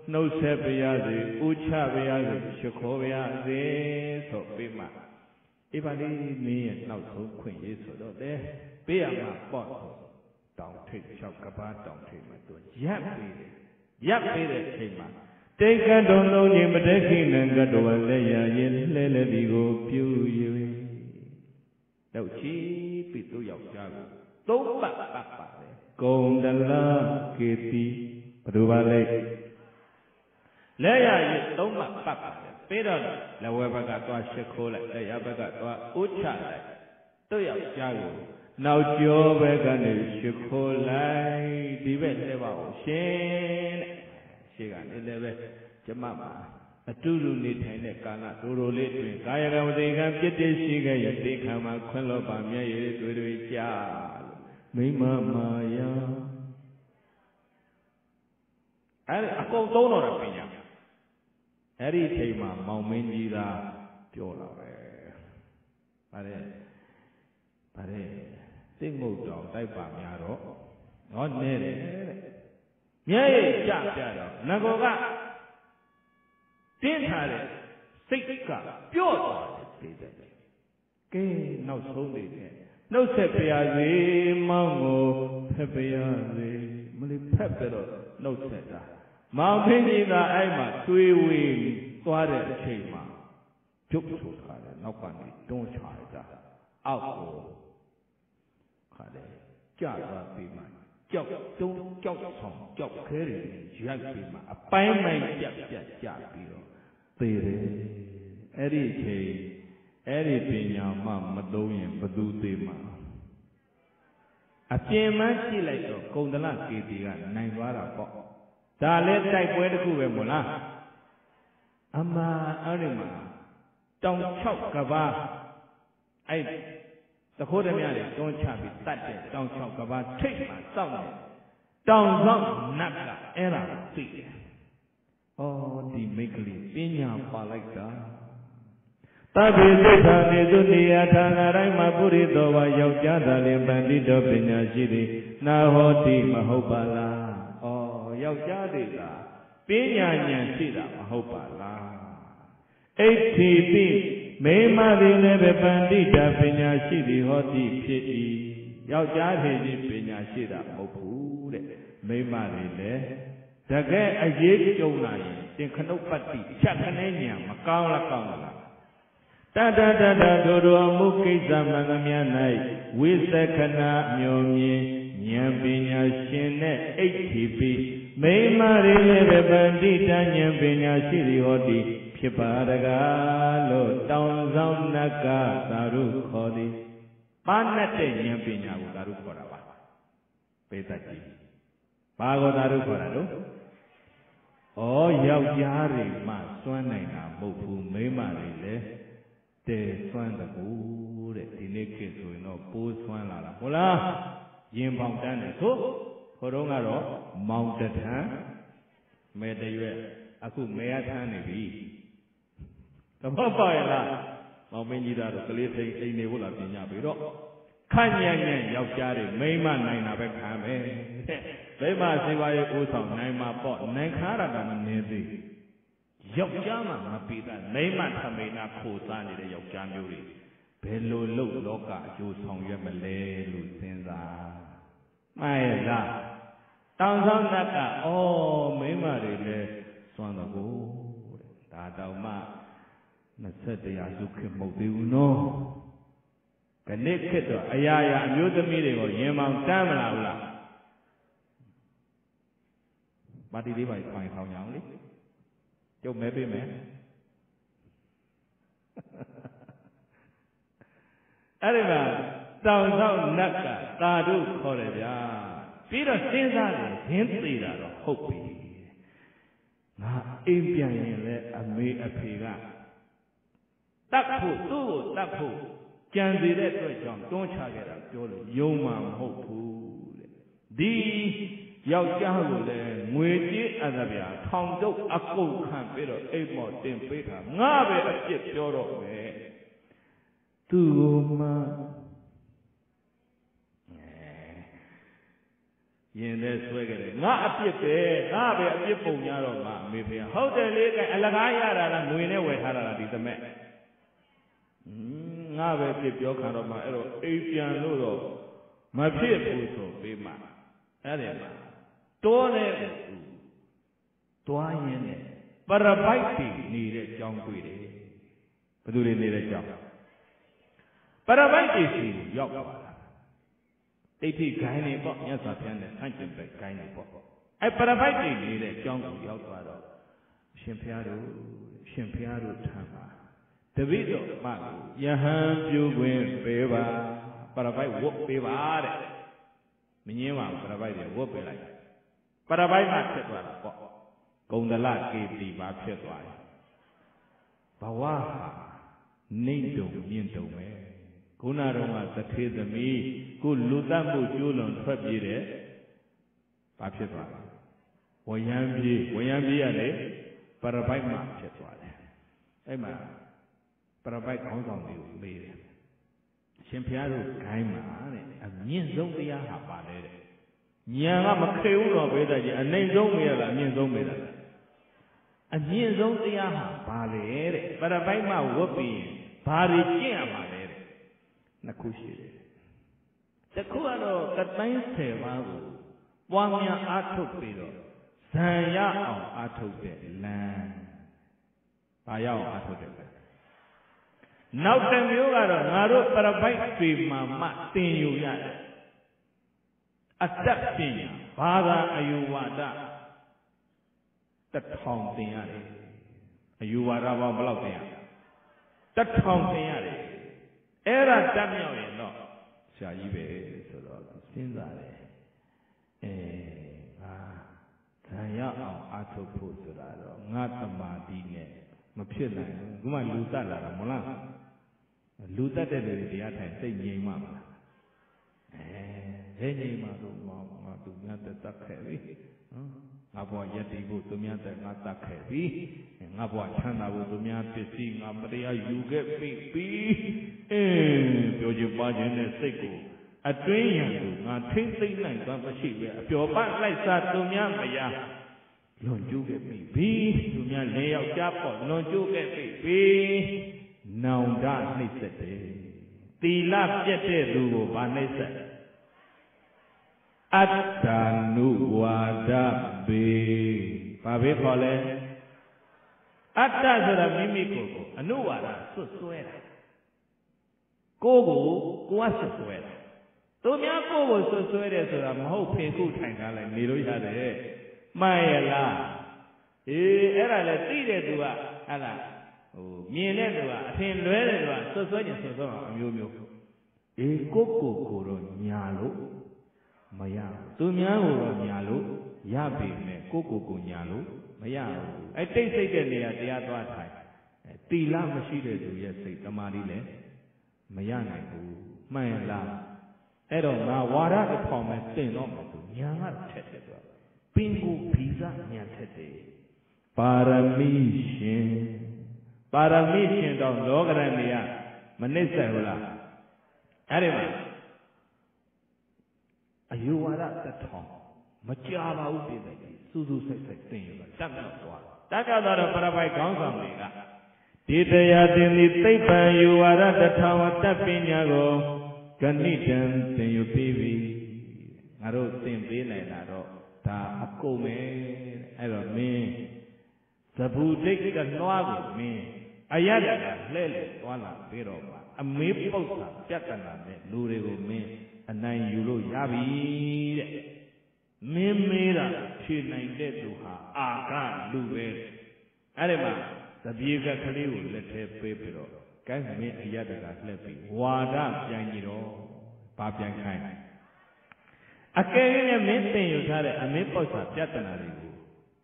no Serbia, the Uchavia, the Shakovia, the Sopima. If I leave me and now so queen, it's so there. Be a bottle. Don't take Chokaba, don't take my door. Yap, yap, Tema. Take a don't know him, but take him and got over there. Yes, let me go, pew you. No cheap, it to your child. Don't papa. Go the love, Kitty, but do I lay? Lay, don't papa. Peter, however, got to a shakola, they ever got to a ucha. Do your child. Now, Joe Vegan is your whole life. Develop Shane. She got eleven. Jamama. A two need and a cana, two little. I am the Gampet. She got your big hammer, Quelopa, Maya, to the yard. Me, Mamma, yeah. I call Donor Pina. Harry came up, Maumindira, Jola. But then, but then. Moved on, I bammy not near Yay, Jack, Nagoga. Didn't have it. Six cup, pure. Gay, no solely. No sepia, mango, pepper, muli pepper, no seta. Mountain, I must three wings, water, chima. Joke so hard, no funny, don't try that. Alcohol. Java be my job, don't job song, job carrying, jag be my appointment, jag, jag, Eddie, Eddie Pina, Mamma, Doyen, Badu Dima. A chairman, she like a Kondala Kitty and Naivara Pop. Dalet, I went to Vemola. အမအဲ့ဒီမှာတောင်၆ကဘာအဲ့တခိုးတည်းများတွေတွန်းချပြီးတတ်တဲ့တောင်၆ကဘာထိပ်မှာစောင့်တယ်တောင်ဆောင်နတ်ကအဲ့ဒါကိုသိတယ်ဩဒီမိတ်ကလေးပညာပါလိုက်တာသဗ္ဗေသိက္ခာနေသူနေယထာငါတိုင်းမှာပုရိသောဝါယောက်ျားသာလျှင်ပန္တိတော်ပညာရှိသည်နာဟောတိမဟုတ်ပါလားဩယောက်ျားတွေသာပညာဉာဏ်ရှိတာမဟုတ်ပါလားအဋ္ဌိပိမိမသည်လည်းပဲပန္တိတပညာရှိသည်ဟောတိဖြစ်၏ယောက်ျားတွေကြီးပညာရှိတာမဟုတ်ဘူးတဲ့မိမတွေလည်းတကယ်အရေးကြုံလာရင်သင်္ခဏုပ္ပတ္တိချက်ခနဲ့ဉာဏ်မကောင်းလားကောင်းလားတတတတထိုတော်မူကိစ္စမှန်သမျှ၌ဝိသက္ခဏမြော်မြင်ဉာဏ်ပညာရှင်နဲ့အဋ္ဌိပိမိမရေလည်းပဲပန္တိတဉာဏ်ပညာရှိသည်ဟောတိဖြစ်ပါတကားလို့တောင်ဆောင်နတ်ကသာရုခေါ်သည်ပါဏတ်တဲ့ဉာဏ်ပညာကိုသာရုခေါ်တာပါပေတတ်ကြီးဘာကိုသာရုခေါ်တာလို့ဩယောက်ျားတွေမှစွန့်နိုင်တာမဟုတ်ဘူးမိမတွေလည်းတဲစွန့်တကူတဲ့ဒီနေ့ခေတ်ဆိုရင်တော့ပိုးစွန့်လာတာဟုတ်လားရင်ပေါင်တန်းတယ်ဆိုဟိုတုန်းကတော့မောင်တထံမဲတရွက်အခုမဲရထမ်းနေပြီတမတ်ပါရလားမောင်မင်းကြီးသားတို့ကလေးသိအိမ်နေဖို့လာပြင်ကြပြီတော့ခန့်ညံ့ညံ့ယောက်ျားတွေမိန်းမနိုင်တာပဲခံပဲမိန်းမစေပါရဲ့ကိုးဆောင်နိုင်မှာပေါ့နိုင်ခါရတာမနေသေးယောက်ျားမှမပြီးတာမိန်းမထမိန်နာခိုစားနေတဲ့ယောက်ျားမျိုးတွေဘယ်လိုလုပ်လောကအကျိုးဆောင်ရွက်မလဲလို့စဉ်းစားမှန်ရဲ့လားတောင်ဆောင်နတ်ကဩမိန်းမတွေလည်းစွန့်တော့ကိုတဲ့ဒါတောင်မှ၂၁ရာစုခေတ်မဟုတ်သေးဘူးနော်ခဏခေတ်တော့အရာရာအမျိုးသမီးတွေကိုရင်မောင်တမ်းမလာဘူးလားပါတီလေးပါပိုင်ဆောင်ရအောင်လေကျုပ်မဲပေးမယ်အဲ့ဒီမှာတောင်ဆောင်နတ်ကသာဓုခေါ်တယ်ဗျာပြီးတော့စဉ်းစားတယ်ရင်းသေးတာတော့ဟုတ်ပြီငါအိမ်ပြန်ရင်လည်းအမေအဖေကတတ်ဖို့သူ့ကိုတတ်ဖို့ကြံသေးတဲ့အတွက်ကြောင့်တွန်းချခဲ့တာပြောလို့ယုံမှာမဟုတ်ဘူးတဲ့ဒီယောက်ျားကိုလည်းငွေကြေးအသဗျာထောင်တုပ်အကုန်ခံပြီးတော့အိမ်မော်တင်ပေးတာငါပဲအပြစ်ပြောတော့မယ်သူ့ကိုမှရင်ထဲဆွဲကြတယ်ငါအပြစ်ပဲငါပဲအပြစ်ပုံရတော့မှအမေဖေဟုတ်တယ်လေအလကားရတာလားငွေနဲ့ဝယ်ထားတာလားဒီသမက်ငါပဲပြစ်ပြောခံတော့မှအဲ့တော့အိမ်ပြန်လို့တော့မဖြစ်ဘူးဆိုပြီးမှအဲ့ဒီမှာတိုးတဲ့သူတွားရင်းနဲ့ပရပိုက်တီနေတဲ့ကြောင်းတွေ့တယ်ဘယ်သူတွေနေတဲ့ကြောင်းပရပိုက်တီစီရောက်ပါလားတိဋ္ဌိဂိုင်းနေပေါ့မြတ်စွာဘုရားနဲ့ဆန့်ကျင်ဘက်ဂိုင်းနေပေါ့အဲ့ပရပိုက်တီနေတဲ့ကြောင်းကိုရောက်သွားတော့ရှင်ဘုရားတို့ရှင်ဘုရားတို့ထမ်းပါတပိတော်မကိုယဟန်ပြုခွင့်ပေးပါပရပိုက်ဝတ်ပေးပါတဲ့မငင်းပါဘူးပရပိုက်တွေဝတ်ပေးလိုက်ပရပိုက်မှဖြစ်သွားတာပေါ့ဂုံတလကေတီပါဖြစ်သွားတယ်ဘဝဟာနေတုံမြင့်တုံပဲခုနတုန်းကတထေသမီးကိုလူတတ်မှုကျိုးလွန်ထွက်ပြေးတယ်ဘာဖြစ်သွားလဲဝယံပြေးဝယံပြေးရတယ်ပရပိုက်မှဖြစ်သွားတယ်အဲ့မှာပရပိုက်ခေါင်းဆောင်တွေကိုမေးတယ်။ရှင်ဘုရားတို့ဂိုင်းမှာတဲ့အမြင့်ဆုံးတရားဟာပါလေတဲ့။ဉာဏ်ကမခေဘူးတော့ပဲတဲ့ကြီးအနိုင်ဆုံးမေးရတာအမြင့်ဆုံးမေးတာ။အမြင့်ဆုံးတရားဟာပါလေတဲ့။ပရပိုက်မှာဝတ်ပြီးဘာတွေကျင့်ရမှာလဲတဲ့။နှစ်ခုရှိတယ်။တစ်ခုကတော့ကတိုင်းဆယ်ပါးကိုပွားများအားထုတ်ပြီးတော့ဇံရအောင်အားထုတ်တဲ့လမ်း။ဘာရအောင်အားထုတ်တဲ့နောက်တစ်မျိုးကတော့ငါတို့ပရပိုက်တွေမှာမှသင်ယူရတယ်အသက်ပညာဘာသာအယူဝါဒတထောင်သင်ရတယ်အယူဝါဒဘာဘယ်လောက်သင်ရတထောင်သင်ရတယ်အဲ့ဒါတတ်မြောက်ရင်တော့ဆရာကြီးပဲဆိုတော့စဉ်းစားတယ်အဲငါဉာဏ်ရအောင်အားထုတ်ဖို့ဆိုတာတော့ငါသမာဓိနဲ့ မဖြစ်နိုင်ဘူးခုမှလူတက်လာတာမလားလူတက်တဲ့လူတွေတရားထိုင်စိတ်ငြိမ်မှမလားအဲငြိမ်မှတော့မောင်ငါသူများတက်တက်ခဲ့ပြီနော်ငါဘဝရည်တည်ဖို့သူများတက်ငါတက်ခဲ့ပြီငါဘဝချမ်းသာဖို့သူများပစ္စည်းငါပတရားယူခဲ့ပြီပြီးအဲပြောချင်ပါခြင်းနဲ့စိတ်ကိုအတွင်းရံကိုငါထိမ့်သိမ့်နိုင်သွားမရှိပဲအပျော်ပလိုက်စားသူများမရလွန်ကျူးခဲ့ပြီသူများလဲယောက်ျားပေါ့လွန်ကျူးခဲ့ပြီနောင်တနှိမ့်ဆက်တယ်သီလပြည့်တဲ့သူကိုဗာနှိမ့်ဆက်အတ္တနုဝါဒပေဘာပဲခေါ်လဲအတ္တဆိုတာမိမိကိုယ်ကိုအနုဝါဒဆွတ်ဆွဲတာကိုယ်ကိုကိုယ်ကဆွတ်ဆွဲတာသူများကိုယ်ကိုဆွတ်ဆွဲတယ်ဆိုတာမဟုတ်ဖေကုထိုင်ထားလိုက်နေလို့ရတယ်မှန်ရလားအေးအဲ့ဒါလည်းသိတဲ့သူကအဲ့ဒါဟိုမြင်တဲ့သူကအထင်လွဲတဲ့သူကဆွတ်ဆွဲခြင်းဆွတ်ဆွဲတာအမျိုးမျိုးအေးကိုယ့်ကိုယ်ကိုတော့ညာလို့မရသူများကိုတော့ညာလို့ရပေမဲ့ကိုယ့်ကိုယ်ကိုညာလို့မရဘူးအဲ့တိတ်စိတ်တဲ့နေရာတရားသွားထိုင်သီလမရှိတဲ့သူရဲ့စိတ်တမာတိလည်းမရနိုင်ဘူးမှန်ရလားအဲ့တော့ငါဝါဒတစ်ထောင်ပဲတင်တော့မှသူညာမှထက်တယ်သူကပင်ကိုဗီဇညာထက်တယ်ပါရမီရှင်ပါရမီရှင်တော့လောကရဏမြတ်မနစ်ဆက်ဘူးလားအဲ့ဒီမှာအယူဝါဒတစ်ထောင်မကြပါဘူးပြည်သက်ကြီးစူးစူးဆိုက်ဆိုက်တင်ရတာတက်တော့သွားတက်တော့တော့ပရပိုက်ခေါင်းဆောင်တွေကဒီတရားတင်ဒီသိပ္ပံယူဝါဒတစ်ထောင်အတတ်ပညာကိုဂဏိတံသင်ယူပြီးပြီငါတို့သင်ပေးနိုင်တာတော့ဒါအကုန်ပဲအဲ့တော့မင်းသဗ္ဗုဒိတ်ကနွားကိုမင်းအရရကလှဲ့လေသွားလာပြီးတော့ပါအမေးပုတ်တာပြဿနာနဲ့လူတွေကိုမင်းအနိုင်ယူလို့ရပြီတဲ့မင်းမေးတာဖြေနိုင်တဲ့သူဟာအာကလူပဲအဲ့ဒီမှာသပြေကကလေးကိုလက်ထဲပေးပြီးတော့ကိုင်းမင်းအရတကလှက်ပြီးဝါဒပြန်ကြည့်တော့ဘာပြန်ခိုင်းအကယ်၍မင်းသင်ယူထားတဲ့အမင်းပေါ့စာပြဿနာတွေကို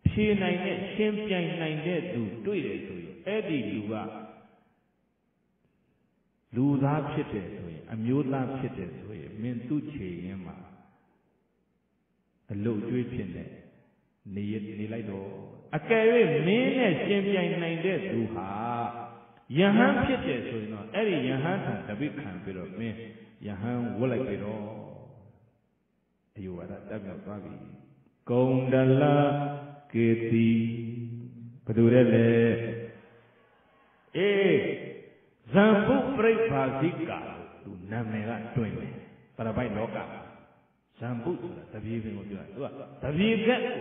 ဖြေနိုင်တဲ့ရှင်းပြနိုင်တဲ့သူတွေ့တယ်ဆိုရင်အဲ့ဒီလူကလူသားဖြစ်တယ်ဆိုရင်အမျိုးသားဖြစ်တယ်ဆိုရင်မင်းသူ့ခြေရင်းမှာအလုတ်ကျွေးဖြစ်နေနေနေလိုက်တော့အကယ်၍မင်းနဲ့ရှင်းပြနိုင်တဲ့သူဟာယဟန်ဖြစ်တယ်ဆိုရင်တော့အဲ့ဒီယဟန်ထံတပိခံပြီးတော့မင်းယဟန်ဝတ်လိုက်ပြီးတော့အယောဝါဒတက်မြောက်သွားပြီဂုံဒလကေတိဘယ်သူလဲလဲအေးဇံပုပရိဘာဇိကာသူနာမည်ကတွင်တယ်ပရပိုက်လောကဇံပုဆိုတာတပြေပင်ကိုပြောတာသူကတပြေကက်ကို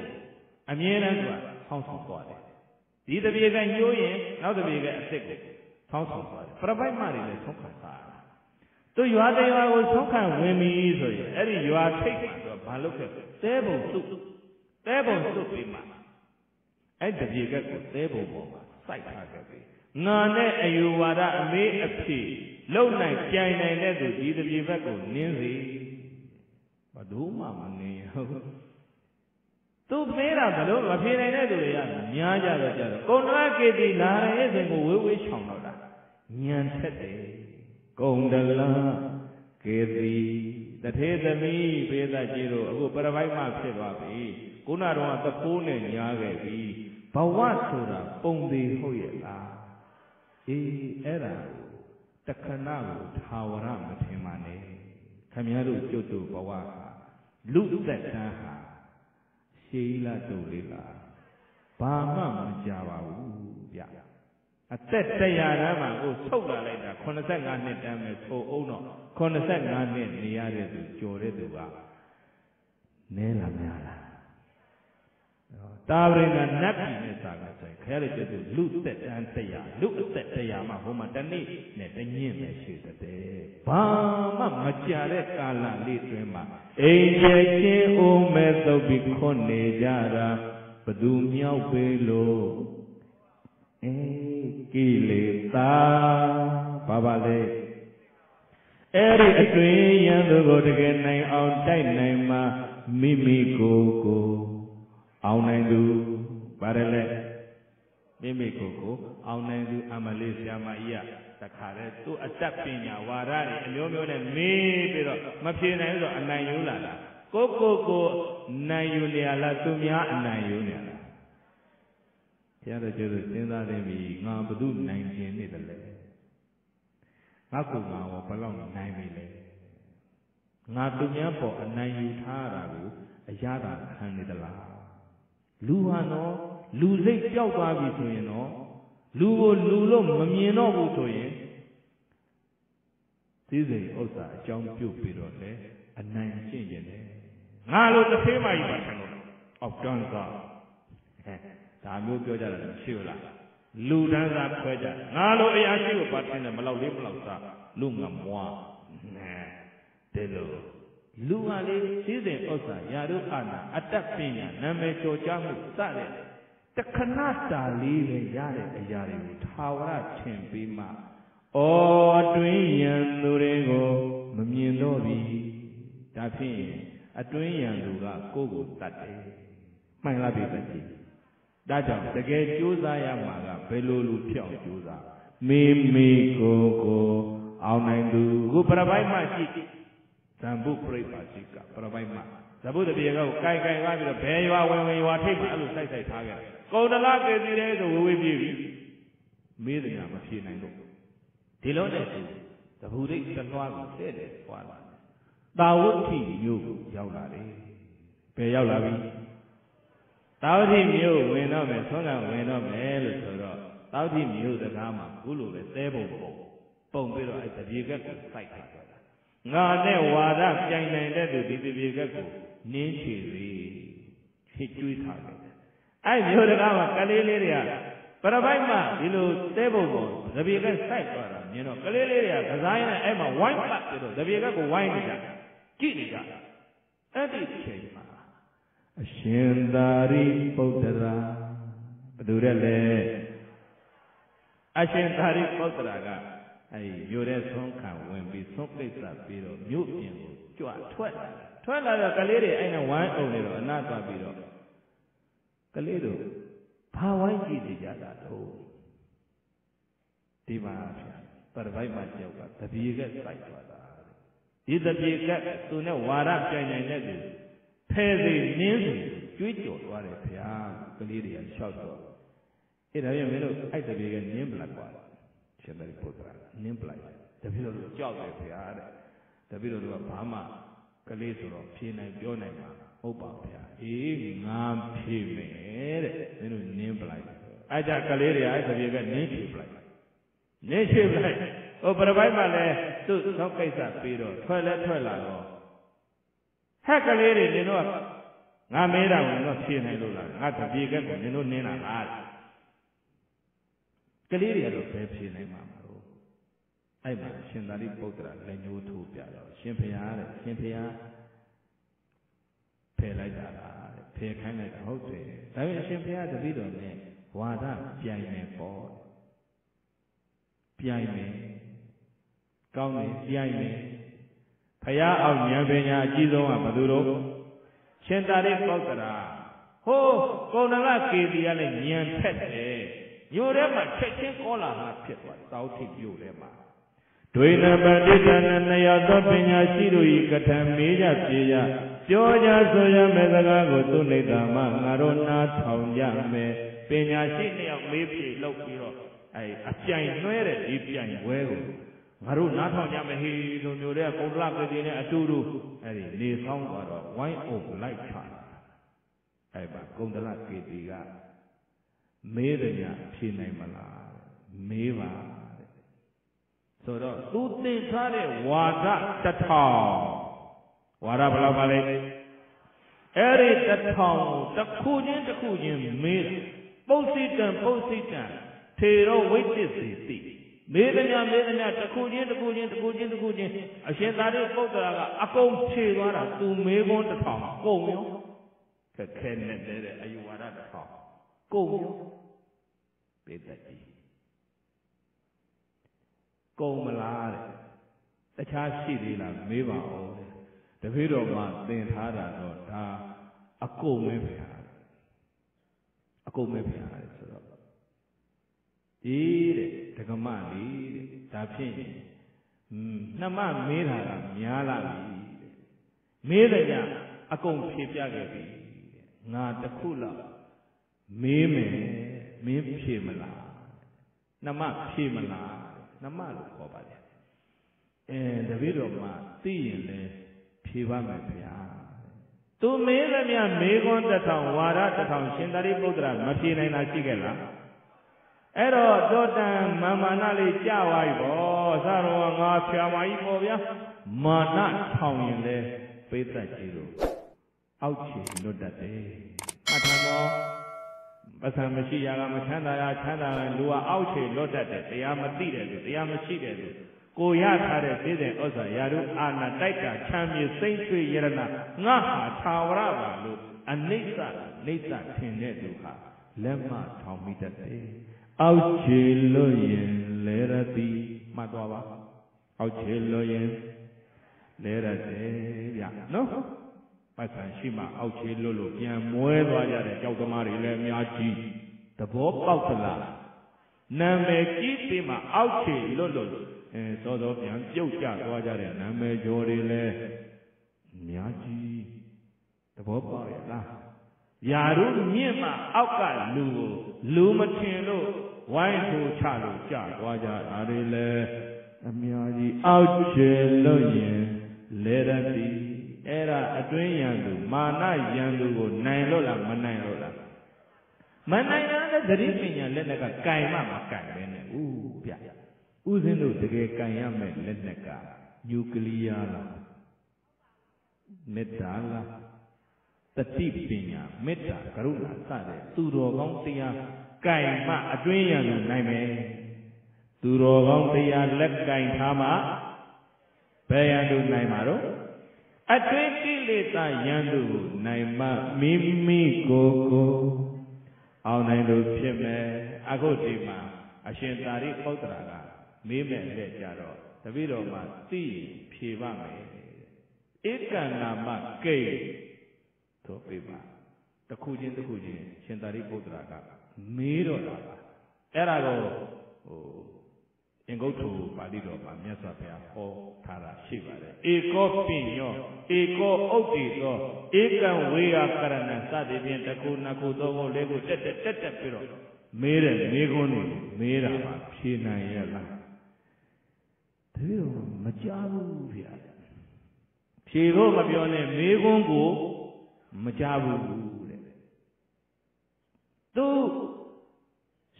အမြဲတမ်းသူကဟောင်းဆောင်သွားတယ်ဒီတပြေကက်ညှိုးရင်နောက်တပြေကက်အစ်စ်ကိုထောင်းဆောင်သွားတယ်ပရပိုက်မတွေလည်းဆုံးခံစားရသူရွာတဲ့ရွာကိုဆုံးခံဝင်ပြီဆိုရင်အဲ့ဒီရွာထိတ်မှာဘာလုပ်ခဲ့သဲပုံစုသဲပုံစုပြီးမှအဲ့တပြေကက်ကိုသဲပုံပေါ်မှာစိုက်ထားခဲ့ပြီငါနဲ့အယူဝါဒအမေးအဖြေလုံနိုင်ကြိုင်နိုင်တဲ့သူဒီတပြေဘက်ကိုနင်းစေဘယ်သူမှမနင်းဟုတ်သူပေးတာဘလို့မဖြေနိုင်တဲ့သူတွေကများကြတော့ကြတော့ကုံတလကေတိလာရဲစင်ကိုဝေးဝေးချောင်တော့တာညံထက်တယ်ကုံတလကေတိတထေသမီးဘေးသားကြီးတို့အခုပရပိုက်မှဖြစ်သွားပြီခုနတော့သဖိုးနဲ့ညားခဲ့ပြီဘဝဆိုတာပုံသေးဟုတ်ရဲ့လားအေးအဲ့ဒါကိုတခဏကိုထာဝရမထင်ပါနဲ့ခမည်းတော်ကျုပ်တို့ဘဝဟာလူသက်တမ်းဟာရှေးလာတို့လေလားဘာမှမကြပါဘူးဗျအသက်တရားတမ်းမှာကိုဆုတ်လာလိုက်တာ85နှစ်တမ်းပဲဆိုအောင်တော့85နှစ်နေရတဲ့သူကြော်တဲ့သူကနည်းလားများလားတာဝရကနတ်ပြည်နဲ့စာကဆိုင်ခရရကျသူလူသက်တမ်းတရားလူအသက်တရားမှာဟိုမှာတနေ့နဲ့တညင်းနဲ့ရှိတဲ့ဘာမှမကြတဲ့ကာလလေးတွင်မှာအိမ်ရဲ့ချင်းအိုမဲ့သုတ်ပြီးခွန်နေကြတာဘသူမြောက်ပေလို့အေးကိလေသာဘာပါလဲအဲ့ဒီအတွင်ရန်သူကိုတကယ်နိုင်အောင်တိုက်နိုင်မှာမိမိကိုယ်ကိုအောင်နိုင်သူပါတယ်လေ Mimiko ko, aunendu amali siama iya takare tu acapinya warai. Liomi one mipiro, maksudnya itu anayulala. Koko ko nayuliala tu mia anayuliala. Tiada jodoh cinta demi ngabudu nainjen ni dalle. Aku ngawa pelong naimile. Ngatu mia po anayutara lu ajara hani dalla. Luhano. लूज़े क्या उपाय सोये no लू वो लू लो mummy no वो सोये तीजे औसा चंपियो पिरोले अन्नाई चेंजे ने नालो तो फेमाई बातनो ऑप्टन का है तामियो क्यों जा रहा है शिवला लू डांस आप क्यों जा नालो ये आशिव पार्टी ने मलाउ ले मलाउ सा लू गम्मा है तेलो लू वाले तीजे औसा यारो आना अटकपीना नमे चोचा मुसारे तकना ताली में यारे यारे उठावरा चंपी माँ और दुनियानुरे को मम्मीनोरी तापी अतुनियानुरा कोगो ताते महिला बेबसी दादा तके चूजा या मागा बेलोलु प्याऊ चूजा मिमी कोगो आउनेंदु गुपराबाई माची संभु प्रेपाची का पराबाई माँ सबूत बियेगा वो काई काई काई बिलो भेजवा वे वे वाटी मालू साई साई थागे कौन लाके दिले तो वो भी मेरे यहाँ मशीन नहीं लो दिलों ने तबूरे तनवार से ले वाला ताऊत ही मियो यावला रे पे यावला भी ताऊत ही मियो वेना में सोना वेना में लुटरा ताऊत ही मियो तो काम गुलू में सेबो बो पंपे लो ऐसा बिगर को साइड करा गाने वादा जाने ने तो दिल बिगर को निचेरी हिचुई था आई बिहोरे काम कले ले रहा पराबाई माँ दिलो तेबो बो दबिएगा साइड वाला ये नो कले ले रहा कजाई ना ऐ माँ वाइन पास दिलो दबिएगा को वाइन जा की जा ऐसी चीज़ माँ अशेंदारी पोतरा दूरे ले अशेंदारी पोतरा का आई बिहोरे सोंखा वेंबी सोंखे साबिरो न्यूज़िंगो चुआ चुआ चुआ लाया कले ले ऐ ना वाइन ओने रो ना साबिरो कलेरो भावाई की दिजाता हो दिमाग पर भाई माचियों का तबीयत साइड वाला ये तबीयत तूने वारा चाहिए नहीं दे पैसे नहीं चुचो वाले प्यार कलेरिया शादो इधर ये मेरे ऐ तबीयत नहीं ब्लावा शंदरी पोता नहीं ब्लावा तबीयत लोग चावे प्यार तबीयत लोग भामा कलेरो पीने जोने माँ ओबाप्या एक नाम भी मेरे मेरे निम्बलाई आजा कलेरे आए सभी का निम्बलाई निम्बलाई ओ बरबाई माले तू सब कैसा पीरो थोड़ा थोड़ा लो है कलेरे निनो ना मेरा उन्नो ठीक नहीं लोला ना तभी का निनो निना लाल कलेरे आलो पेप्सी नहीं मारो ऐ माँ शिंदारी पोतरा लेन्यू थू प्यारो शिंपियारे शिंपिया फैलाई जा रहा है, फैलने का होते हैं। तभी शिंपिया तभी तो ने वादा प्याई में बोल, प्याई में, काऊ में प्याई में, भैया और न्याबेन्या चीजों आ बदलो, शेंदारे बोलता, हो कौन ला के दिया ले न्याबेन्या, यूरे मत चेंचे कोला हाँ पिटवा साउथी यूरे मत, द्वेना बदिता न यादों बेन्या चिरुई कथा मेजा पिया जोजा सोया में लगा गुतु निदामा आरो ना थाऊंजा में पेन्यासी ने अमेपी लोग किरो ऐ अच्छा इन्होंने इप्पा इन्होंने आरो ना थाऊंजा में ही दुनियोरे कोला के दिने अचूरू ऐ ने सांगवारो वाई ओप लाइफ चार ऐ बात कोंडला के दिया मेरे ना चीने मला मेवा सोरो दूसरे सारे वादा चटाओ वारा भला माले ऐरे तथाओ तखुजे तखुजे मेर पोसीटन पोसीटन तेरो विचित्र ती मेरे ना मेरे ना तखुजे तखुजे तखुजे तखुजे अशेंदारी पोतरा का अकों छेवारा तू मेवों तथाओ कोम्यो कहने तेरे अयुवारा तथाओ कोम्यो बेदाजी कोमलारे तचासी दिला मेवाओ तभी तो माँ तेरे हारा तो था अकों में प्यार अकों में प्यार है sir Ere, Takama Ere, Tapin, Nama Mera, Miala, Mera, Akon Pipiagabi, Na Takula, Meme, Mem Shimala, Nama Shimala, Nama Kobale, and the widow Martin, Pivamapia. Tu Mera, Megon, the town, Wara, the town, Shindari Budra, Machine and Achigela. ऐरो दो time माना ले चावाई बो सारों आँखियाँ माई बो या माना ठाउं ले पेटा चीरो आउची नोटे अठानो बस हम ची यागा मचाना या चाना लुआ आउची नोटे या मती रे या मची रे को यार थारे देदे ओसा यारु आना टाइका चामी सेंचुरी येरना ना चावरा बालू अनेसा नेसा ठेने दुखा लेमा ठाउं मिटे Auchelo yen lerati matwaba. Auchelo yen lerati ya. No? Pasan shima auchelo lo bien muedo allá de Yautomari le miachi. Tabo pautala. Name kitima auchelo lo. Todo bien yaucha lo allá de name yori le miachi. Tabo pautala. Yaru miema auka lugo. Lumachelo. Why do Charlie Jack? Why are you there? Amiaji, out Cheloyan, let us be. Era a twin yandu, Mana yandu, Nailola, Manailola. Manaiana, the Ripinia, let a Kaima, Kaima, ooh, yeah. Uzinu, the gay Kayame, Leneka, Eucliana, Metala, the Tipinia, Meta, Karuna, Sade, Turo, Gontia. Kaima adrian naime turo gong tia lek kain thama bayandu naima ro adrin kileta yandu naima mimi koko aw nai lo phit me akho di ma ashin tari pautra ga me me le ja ro tabi ro ma ti phie ba me ekana ma kai to pe ma takhu chin takhu chin shin tari pautra ga मेरो लागा ऐरा को इंगोल तो बाली लो बामिया साबिया हो थारा शिवारे एको पिन्यो एको ओटीलो एकं वेया करने साथी भी तकु नकु तो वो लेगु चट्टे चट्टे पिरो मेरे मेगोनी मेरा बापी नहीं है ना तेरे मचाबू भी आ तेरो बापियों ने मेगों को मचाबू तो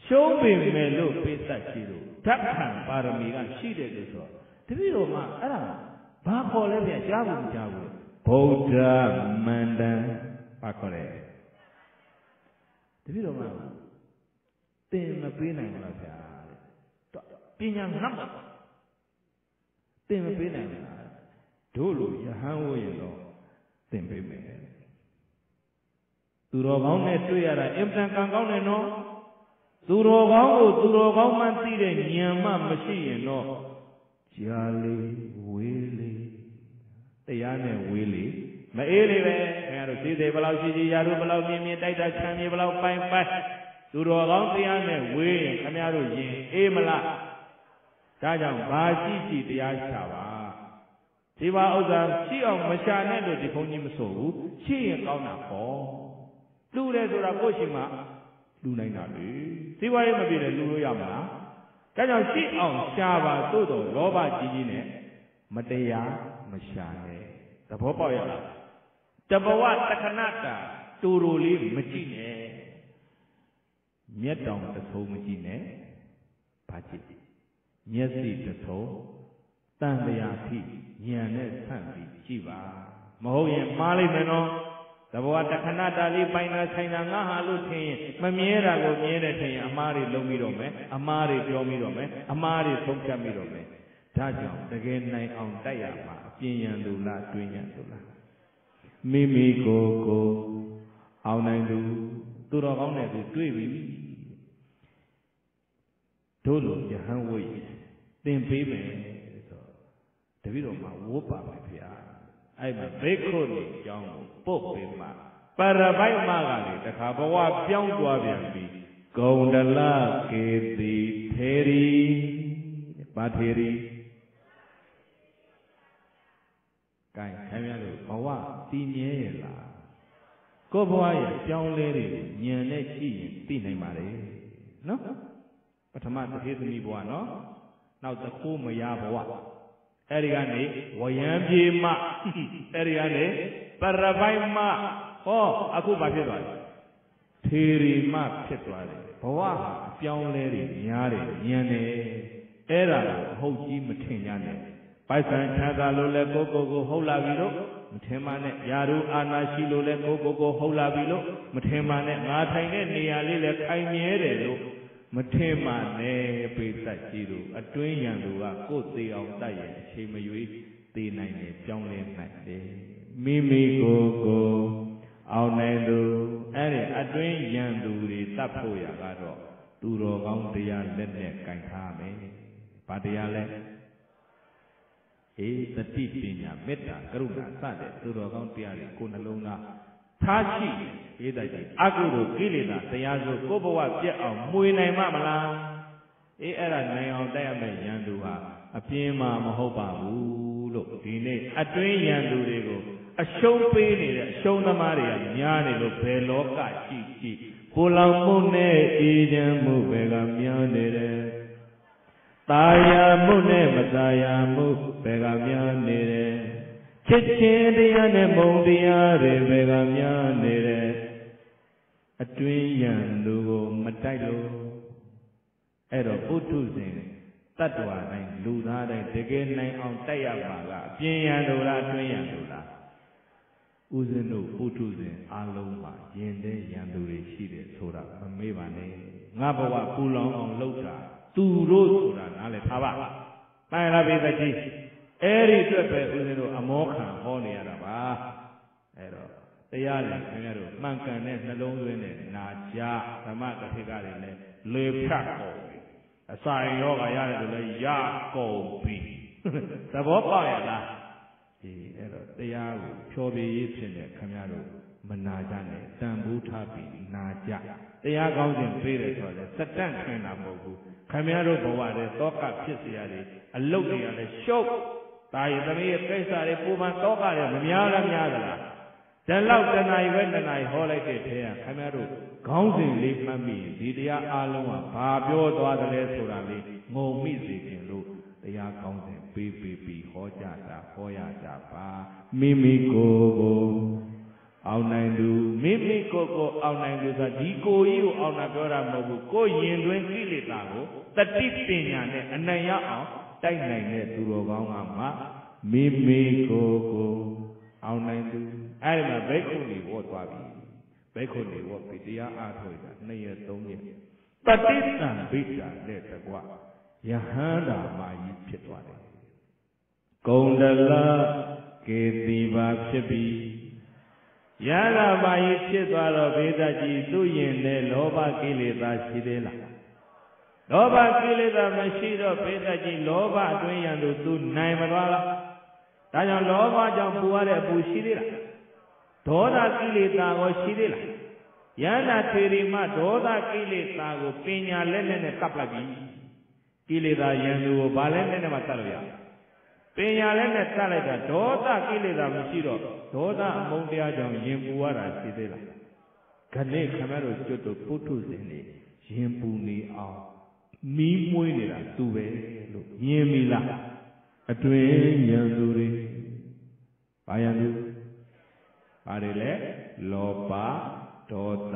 शोभे में लो पेशा चीरो ढक्कन पारमीरा शीरे दोसो तेरो माँ अरा भागोले भी जावू जावू बोधा मंडन पाकोले तेरो माँ तेम पीना मरा जाए तो पीना हम तेम पीना मरा ढोलो यहाँ वो ये लो तेम पीने तुरोगांव ने तो यारा इम्पलान कांगांव ने नो तुरोगांव को तुरोगांव मानती रे नियमा मशीन नो चाले वेले त्याने वेले मैं एले रे मैं यारों सीधे बलाव सीधे यारों बलाव में में टाइट अच्छा में बलाव पाइप पाइप तुरोगांव त्याने वेले हमें यारों ये एमला ताज़ाम बाजी ची त्याज चावा सिवा उधर सिवा मशाने लो दिखोंगी मसोगु सिंगाव ना को लूले जोड़ा कोशिमा लूना ही ना ले सिवाय में भी ले लूलो यामना कहाँ सिंगाव शाबा तो तो लोबा जीजी ने मटेया मशाने तब हो पाया तब वो तकनाता तोरोली मचीने म्यादांग तसो मचीने बाजी म्यादी तसो तांबयाती याने सांबी जीवा महोये माले मनो तब वो तकना डाली पाइना छाइना ना हालू थे मम्मीरा को मेरे थे हमारे लोमीरों में हमारे जोमीरों में हमारे सोमचामीरों में जाजों तगे नहीं आउंटा यामा पियान दूला दुनियां दूला मिमी को को आउ नहीं दू तुरा आउ नहीं दू तू भी दोलो यहाँ वो ही तीन पी में तबीरो माँ वो पापा पिया आई माँ बेखो नहीं जाऊँ पोपे माँ पर भाई माँ गाली तथा बवा प्याऊं दुआ भी कौंडला केदी थेरी पाथेरी काई खाम्या लो भवा ती न्ये ला को भवा या प्याव ले रे न्यन ने छी ती नाई मा रे नो प्रथम तथेतमी भवा नो नाउ तखो मया भवा एरी गाने वयं पी मा एरी गाने परबाई मा ओ अखु बा फित द्वा थेरी मा फित द्वा रे भवा हा प्याव ले रे न्या रे न्यन ने एरा लो होत जी म ठिन या ने पाइसन छादा लो ले को को को हौला बी लो मथे मा ने यारू आना शी लो ले को को को हौला बी लो मथे मा ने गा थाई ने नेया ले ले खाई म्ये रे लो मथे मा ने पे तत जी लो अट्वें यान लो का को ते आउ तत ये अछै म युई ते नाई ने प्याव ले नाई दे मिमी को को आउ नाई लो ए रे अट्वें यान लो रे तत पो या का रो तू रो काउ दया ले ने काई था मे बा दया ले ए तति पिन्या मेत्ता करुणा सादे तुरो काउं त्यारे को नलों ना थाची एदा जी अकुरो किलेदा तयार जो को बवा पेट आउ मुई नाई मा मला ए एरा नाई आउ तय अमे यान दु हा अपिन मा म होत बाबू लो दी ने अट्वें यान दु रे को अशों पे ने रे अशों तमा रे म्या ने लो बे लोका छी छी पोलां मु ने एजन मु बे का म्या ने रे ताया मुने मताया मु बेगा म्या ने रे छिछिन दिया ने मों दिया रे बेगा म्या ने रे अट्वें यान दु को मटाई लो ए रो पुथु सिन तत्वा नाई लू दा नाई तके नाई आउ तात या मा ला अपिन यान दु ला अट्वें यान दु ला उसिन दु पुथु सिन आ लों मा यिन दे यान दु रे छी दे सोदा म मे बा ने nga bhawa pulaung aung laut ta तू रो सोरा नाले थावा पायला बेदा जी एरी त्वै बे उसिन दो अमोखन हो ने यादा बा एरो तया ने खम्या रो मानकन ने नलों त्विन ने ना जा धम्म कथिका रे ने ले फ्या को असाय योगा या ने ले या को बी तबो पा या ला ए एरो तया को फ्यो बे यी फिन ने खम्या रो मना जा ने तंबू ठा बी ना जा तया काउं सिन पे रे सो ले सटन खिन ना मो बू खम्या रो भवा रे तोका फिट सिया रे अलौट रे या ले शोक ताई तमे ये कैसा रे पूमा तोका रे म्या ला म्या ला दन लौट तनाई वे तनाई हो लाई दे थे आ खम्या रो गाउं सिन ले मत मी दी दया आ लों आ बा प्यो तवा दे ले सोरा ले ngौ मिसे किन लो तया गाउं सिन पे पे पे हो जा ता हो या जा बा मिमी को को आउ नाई दु मिमी को को आउ नाई दु सा दी को ही को आउ ना प्यो रा मो को यिन त्विन किलेता को तति पिन्या ने अनय आउ tait नाई ने तुरो काउं आ मा मिमी को को आउ नाई दु ऐ मा बैखुनी वो त्वा बी बैखुनी वो पी तया आ थोई दा दो या तीन या तति तं बिचा ने तक्वा यहान दा मा यी फित त्वा दे कौंडला केती बा फित बी याला बाई फित द्वा रो बेदा जी तू यिन ने लोभ किलेता छी दे ला लोभ किलेता मशी रो बेदा जी लोभ अट्वें यान दु तू नाई म द्वा ला दा जां लोभ जां पूआ रे पू छी दे ला दोधा किलेता को छी दे ला याना थेरी मा दोधा किलेता को पिन्या ले ने ने कप लाई बी किलेता यान दु को बा ले ने ने मा तात लो या पिन्या ले ने तात लाई दा दोधा किलेता मशी रो दोधा अमों तया जां यिन पूआ रा छी दे ला घने खम्या रो चुत तो पुथु सिन ने यिन पू ने आ मी मोई नेला तू बे लो यिन मी ला अट्वें यान दु रे बा यान दु बा रे ले लोभ दोष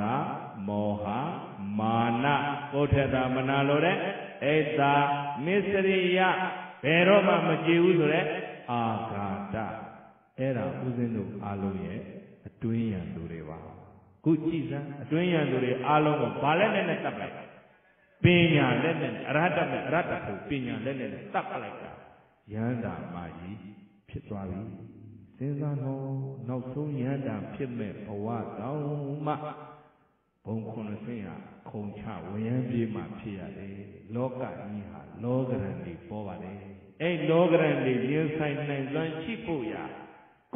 मोह मान को ठेदा मना लो रे एदा मिसरिया बेरो मा म जी उ सो रे आघात एरा उसिन दो आ लों ये अट्वें यान दु रे बा कु जी सा अट्वें यान दु रे आ लों को बा ले ने ने तप लाई पिन्या ले ने अरहत ने अरहत को पिन्या ले ने तप लाई दा यान दा मा जी फित द्वा बी सिन सा नो नौत सों यान दा फित मे भव जां मा बों खुन सिन या खों छा वयं पी मा फित या दे लोक नी हा लोकरण नी पो बा दे ए लोकरण नी यिन साई नाई त्wan छी पो या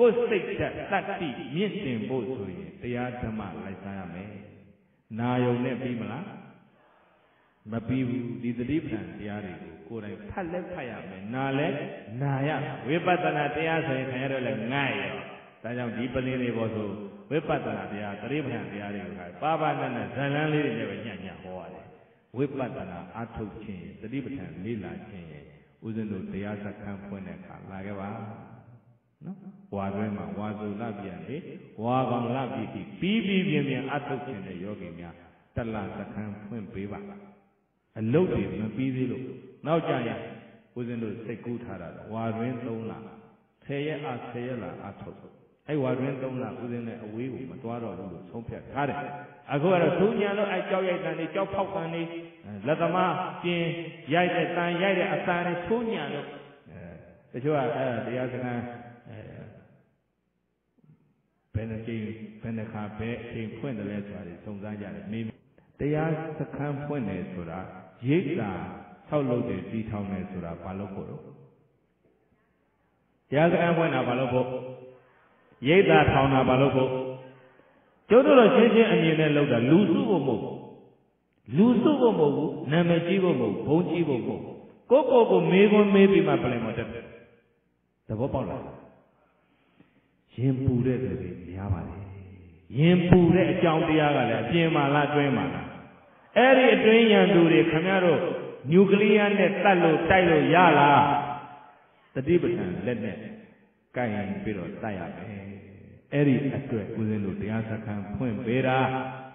को सैत तात तति म्यिन सिन पो सो yin तया धम्म लाई सा या मे ना यौ ने पी म ला ต မပြီးဘူးဒီသတိပ္ပံတရားတွေကိုကိုယ်တိုင်ဖတ်လဲဖတ်ရမယ်နားလဲနားရဝိပဿနာတရားဆိုရင်ခင်ဗျားတို့လည်းငတ်ရောဒါကြောင့်ဒီပလင်းတွေပေါ်ဆိုဝိပဿနာတရားသတိပ္ပံတရားတွေကပါပါနဲ့နဲ့ဇန်လန်းလေးတွေနဲ့ပဲညံ့ညံ့ဟောရတယ်ဝိပဿနာအထုတ်ခြင်းသတိပ္ပံလေ့လာခြင်းရဲ့ဥစဉ်တို့တရားစခန်းဖွင့်တဲ့အခါလာခဲ့ပါနော်ဝါတွဲမှာဝါစုလပြန်လေဝါကောင်လပြီးပြီးပြီးပြင်းပြင်းအထုတ်ခြင်းတဲ့ယောဂီများတလစခန်းဖွင့်ပေးပါအလုတ်တွေမပြီးသေးလို့နောက်ကြရင်ဦးဇင်းတို့စိတ်ကူးထားတာဝါတွင်သုံးလဆယ်ရက်အားဆယ်ရက်လာအထုတ်အဲ့ဝါတွင်သုံးလဦးဇင်းနဲ့အဝေးကိုမသွားတော့ဘူးလို့ဆုံးဖြတ်ထားတယ်အခုကတော့ဒုညံလို့အဲ့ကြောက်ရိုက်တန်တွေကြောက်ဖောက်တန်တွေလက်သမားပြင်းရိုက်တဲ့တန်ရိုက်တဲ့အစာတွေဒုညံလို့အဲတချို့ကအဲတရားစခန်းအဲဘယ်နှကြိမ်ဘယ်နှခါဘယ်အချိန်ဖွင့်တယ်လဲဆိုတာတွေစုံစမ်းကြတယ်တရားစခန်းဖွင့်တယ်ဆိုတာရိတ်တာဆောက်လုပ်တယ်တီထောင်တယ်ဆိုတာဘာလို့ဖို့တော့တရားစခန်းဖွင့်တာဘာလို့ဖို့ရိတ်တာထောင်တာဘာလို့ဖို့ကျုပ်တို့တော့ရှင်းရှင်းအမြင်နဲ့လုပ်တာလူစုဖို့မဟုတ်လူစုဖို့မဟုတ်ဘူးနာမည်ကြီးဖို့မဟုတ်ဘုံကြီးဖို့မဟုတ်ကိုကိုကိုမေးခွန်းမေးပြီးမှပြင်မတက်တယ်သဘောပေါက်လားရင်ပူတဲ့သူတွေများပါလေရင်ပူတဲ့အကြောင်းတရားကလည်းအပြင်မှာလားအတွင်းမှာလားအဲ့ဒီအတွင်းရန်သူတွေခင်ဗျားတို့နျူကလ িয়ার နဲ့တတ်လို့တိုက်လို့ရလားတတိပဌာန်လက်နဲ့ကိုင်ရင်ပြီးတော့တိုက်ရမယ်အဲ့ဒီအတွက်ဦးဇင်းတို့တရားစခန်းဖွင့်ပေးတာ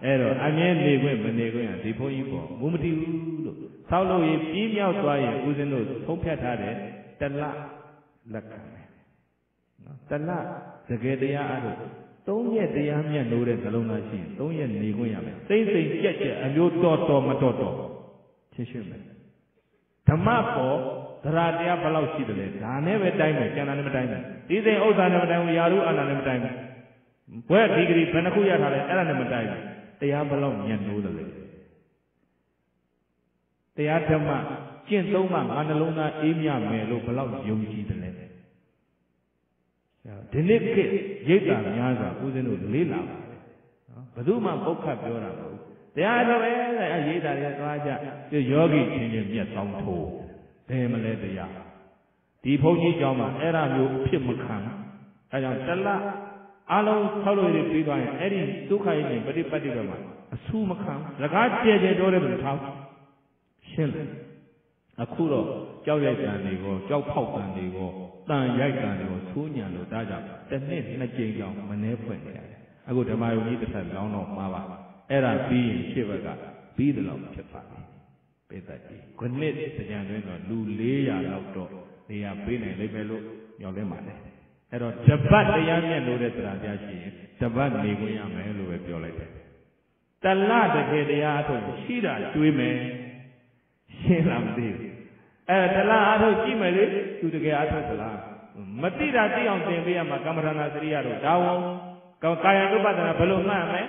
အဲ့တော့အမြဲနေခွင့်မနေခွင့်ဒီဘုန်းကြီးပေါ်မူမတည်ဘူးလို့ဆောက်လို့ရင်ပြင်းမြောက်သွားရင်ဦးဇင်းတို့ဆုံးဖြတ်ထားတယ်တလလက်ခံမယ်နော်တလတကယ်တရားအားလို့သုံးရက်တရားမြတ်လို့တဲ့ဇလုံးသားရှိရင်သုံးရက်နေခွင့်ရမယ်စိတ်စိတ်ကြက်ကြက်အမျိုးတော်တော်မတော်တော်ချင်းရှင်းမယ်ဓမ္မပေါ်သရတရားဘယ်လောက်ရှိတယ်လဲဒါနဲ့ပဲတိုင်းမယ်ကျန်တာနဲ့မတိုင်းဘူးဒီစိတ်ဥစ္စာနဲ့မတိုင်းဘူးယာရုအာဏာနဲ့မတိုင်းဘူးဘွဲ့ဒီဂရီဘယ်နှခုရထားလဲအဲ့ဒါနဲ့မတိုင်းဘူးတရားဘယ်လောက်မြတ်လို့တယ်လဲတရားဓမ္မကျင့်သုံးမှငါနှလုံးသားအေးမြမယ်လို့ဘယ်လောက်ယုံကြည်တယ်လဲဒီနေ့ခေတ်ရိတ်တာများစွာဦးဇင်းတို့လေးလာပါတယ်နော်ဘယ်သူမှပုတ်ခတ်ပြောတာမဟုတ်တရားတော်ပဲအဲရိတ်တာတွေကသွားကြဒီယောဂီချင်းချင်းမျက်စောင်းထိုးဘယ်မလဲတရားဒီဘုန်းကြီးကြောင့်မှအဲ့ဒါမျိုးဖြစ်မခံအဲကြောင့်တလအလုံးဆောက်လို့ရပြီးသွားရင်အဲ့ဒီဒုက္ခရည်ပฏิပတ်တိပဲမှာအဆူမခံလကားကျဲကျဲတော်တယ်ဘယ်လိုထောက်ရှင်းလဲအခုတော့ကြောက်ရိုက်တန်တွေကိုကြောက်ဖောက်တန်တွေကိုတန်ရိုက်တန်တွေကိုသိုးညံလို့ဒါကြောင့်တစ်နှစ်နှစ်ကြိမ်ကြောင်မနှဲဖွင့်နေရတယ်အခုဓမ္မယုံကြီးတစ်ဆက်လောင်းတော့မှာပါအဲ့ဒါပြီးရင်ဖြစ်ဘက်ကပြီးတယ်လို့ဖြစ်ပါပြီပိဿကြီးခုနှစ်ကြံတွင်းတော့လူလေးရာလောက်တော့နေရာပေးနိုင်လိမ့်မယ်လို့ညွှန်လင်းပါတယ်အဲ့တော့တပတ်တရားမြတ်လို့တဲ့တရားပြရှိရင်တပတ်နေခွင့်ရမယ်လို့ပဲပြောလိုက်တယ်တလတကယ်တရားအထုတ်ရှိတာကျွေးမယ်ရှင်းလားမသိဘူးအဲတလားအားထုတ်ကြည့်မယ်လေသူတကယ်အားထုတ်သလားမတိတာတိအောင်သင်ပေးရမှာကမ္မထာနာသရိယာတို့ဒါဝန်ကာယ ानु ပဒနာဘယ်လိုမှတ်ရမလဲ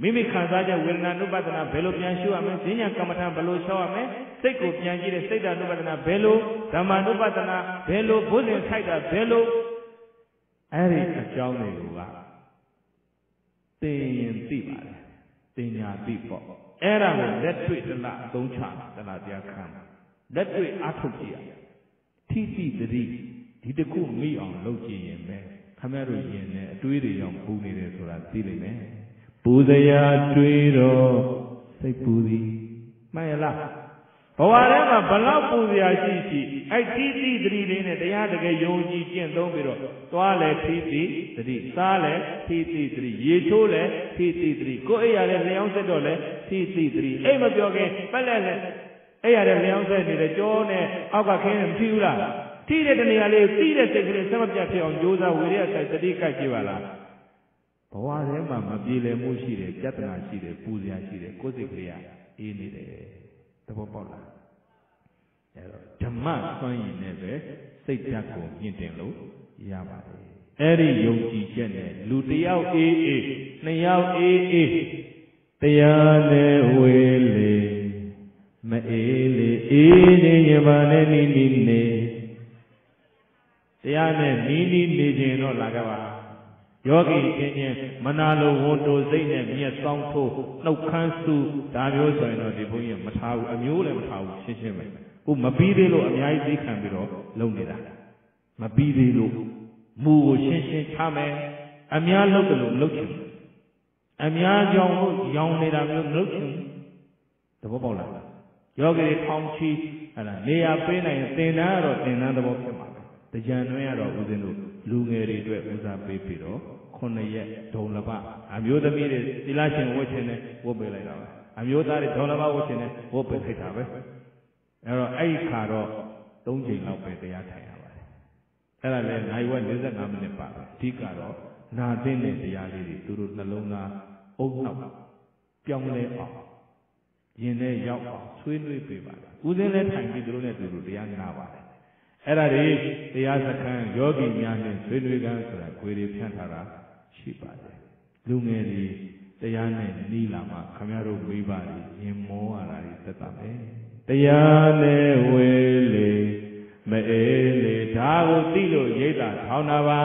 မိမိခံစားချက်ဝေဒနာ ानु ပဒနာဘယ်လိုပြန်ရှုရမလဲဈဉ္ဉကမ္မထာဘယ်လိုရှောက်ရမလဲစိတ်ကိုပြန်ကြည့်တဲ့စိတ်ဓာတ် ानु ပဒနာဘယ်လိုဓမ္မ ानु ပဒနာဘယ်လိုဘုဇင်ဆိုင်တာဘယ်လိုအဲ့ဒီအကြောင်းတွေကသင်ရင်သိပါတယ်သင်ညာသိပေါ့အဲ့ဒါကိုလက်တွေ့တလားသုံးချတလားတရားခံလက်တွေ့အထုတ်ကြည့်ရထိတိသတိဒီတစ်ခုမိအောင်လုပ်ကြည့်ရင်ပဲခမရတို့ရင်နဲ့အတွေးတွေရောပူနေတယ်ဆိုတာသိလိမ့်မယ်ပူစရာတွေးတော့စိတ်ပူသည်မှန်ရလားဘဝထဲမှာဘလောက်ပူစရာရှိရှိအဲ့ထိတိသတိလေးနဲ့တရားတကယ်ယုံကြည်ကျင့်သုံးပြီးတော့သွားလဲထိတိသတိစားလဲထိတိသတိရေချိုးလဲထိတိသတိကိုယ်အိယာလဲလျှောင်းဆက်တော့လဲထိတိသတိအဲ့မပြောခင်ပတ်လဲလဲအဲ့ရတဲ့လျှောင်းဆက်နေတဲ့ကြောနဲ့အောက်ကခင်းမဖြစ်ဘူးလားတိတဲ့တနေရာလေးပြီးတဲ့စိတ်ကလေးဆက်မပြတ်ဖြစ်အောင်ကြိုးစားဝေရဆိုင်တတိကကြည့်ပါလားဘဝထဲမှာမပြေလည်မှုရှိတယ်ပြဿနာရှိတယ်ပူစရာရှိတယ်ကိုယ်စိတ်ကလေးအေးနေတယ်သဘောပေါက်လားအဲ့တော့ဓမ္မဆွမ်းရည်နဲ့ပဲစိတ်ဓာတ်ကိုမြင့်တင်လို့ရပါတယ်အဲ့ဒီယုံကြည်ချက်နဲ့လူတစ်ယောက်အေးအေးနှစ်ယောက်အေးအေးတရားနဲ့ဝေလေမအေးလေအေးနေရပါနဲ့နီးနီးနေတရားနဲ့နီးနီးနေခြင်းတော့လာကြပါ योगी इन्हें मनालो वोटो जिन्हें मियाँ सांतो नौकरसु दामियों जाइनो दिवोंये मचाऊ अम्यूले मचाऊ शिष्य में वो मबीरे लो अन्याय दिखाएं बिरो लोंगे रा मबीरे लो मुँह शिष्य खामे अन्याय लोग लोग लोचुं अन्याय जाऊं जाऊं ने रामियों लोचुं तब वो बोला योगी ठामची अलां ले आपे ना तेना रो तेना तब वो क्या मारे तजानवे रो उदिनो लूंगेरी द्वे उजाबे पिरो खोने ये धोलबा अम्योता मेरे तिलाचन वो चने वो बेले रावे अम्योता रे धोलबा वो चने वो बेले रावे ऐरो ऐ कारो तोंजे लाओ बेटे याद है यावे ऐरा ले नाईवा लेज़र नाम ने पावे ठीक कारो ना देने तैयारी दी तुरुत नलोंगा ओगना प्यांगले आ येने याव आ सुइनुई पिवा उदिने ठंडी दुरुने तुरुत यान नावाले ऐरा रे तैयार सकान योगी न्याने सुइनुईगान सरा कोई प्यांठारा शिपाले लुंगेरी तैयाने नीलामा कम्यारो बीबारी ये मोआरारी ततामे तैयाने वेले मैं एले धागो तीलो ये ता धावनावा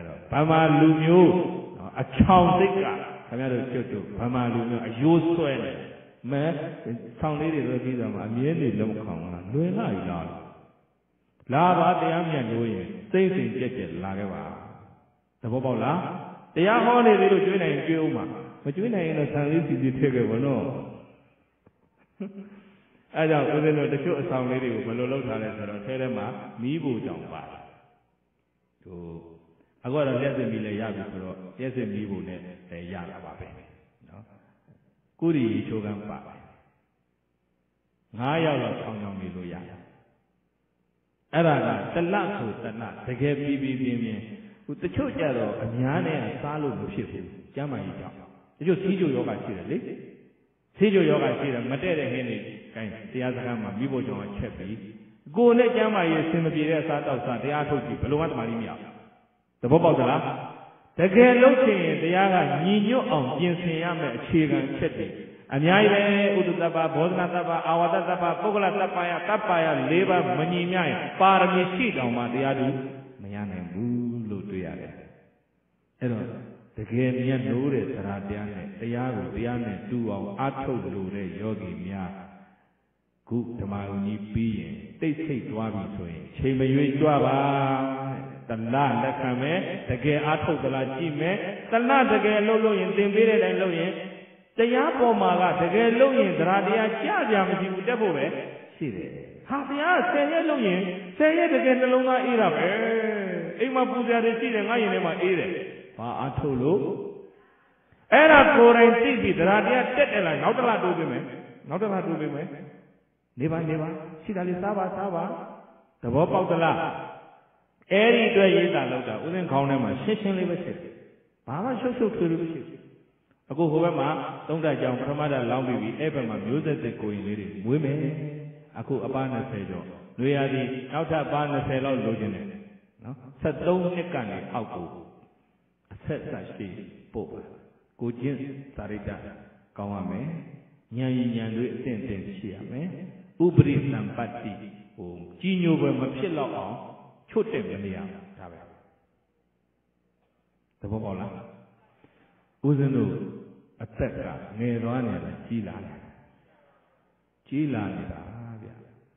ऐरो भमालुम्यो अच्छाओं दिक्का कम्यारो क्योंकि भमालुम्यो अयोस्सोए ने मैं सांगलेरी रोटी दम अम्येरी लम्खाऊंगा लुएला इलाल लाभ आते हैं हम यहाँ लोए सही सही जैसे लागे वाह तब वो बोला तैयार होने दे लो चुने नहीं क्यों माँ मचुने नहीं ना सांगली सीधी थे के बनो ऐसा उन्हें लोग देखो सांगली रे वो लोग थाने सरों ठहरे माँ मीबू जाऊँ बार तो अगर जैसे मिले याद करो जैसे मीबू ने याद आवाज़ ना कुरी चोगं बार हाँ यार चंगा मिलो यार अराना तल्ला को तल्ला तगे बी बी बी में उतने छोटे रो अन्याने सालों भूषित जमाई जाओ जो सीजो योगा चीज़ ले सीजो योगा चीज़ मटेरे हैं ने कहीं त्याग करा बीबो जाओ अच्छे भी गोने जमाई सिम बीरे साथ और साथ त्याग होती पलवान मारी मिया तब वो बोला तगे लोग चीज़ त्याग नियो और जिंसिया में चीज़ अच्छे अन्याय है उद्दाबा भोजनादाबा आवादादाबा पोगलादाबाया तबाया लेबा मनीम्याय पारमिशी डाउमाते आदि मैं ने बुलो तो यारे ऐरो तके मैं नूरे तरादिया ने तैयारो दिया ने तू आउ आठो नूरे योगी मैं कुप्तमारुनी पीए ते से द्वाबी सोए छे में ये द्वाबा तल्ला लखा में तके आठो गलाची में तल्ला तके लोलो यंत्र बीरे डाइन लो ये तैयार पो मागा तगे लोग ये दरादियाँ क्या जाम जी उठे बोले सीधे हाँ तैयार सही लोग ये सही तगे लोगा इरा पे एक माँ पूजा रे सीधे ना ये ने माँ इरे माँ आठों लोग ऐरा कोरें सीधी दरादियाँ टेटे लाइन नौटला डूबे में नौटला डूबे में निभा निभा सीधा लिसाबा साबा तब वो पाउटला ऐरी तो ये डालोगा उन्हें खाने में शेष नहीं बचे बाबा शो अगो होगा माँ तुम डर जाओ प्रमादा लाऊंगी भी ऐसे माँ म्यूज़िक से कोई नहीं मुझे में अगो अपान से जो नहीं आदि ना उठा अपान से लाओ लोगे ने ना सत्ताऊं निकाने आउटो सत्ताशी पोप कुछ सारी जा कावा में न्यायी न्यायी टेंटेंशिया में ऊपरी संपत्ति ओ चीनियों वे मच्छी लाओ छोटे बनिया जावे तब वो बोला उजनो अत्तका नेरवाने ला चीलाने चीलाने ला आया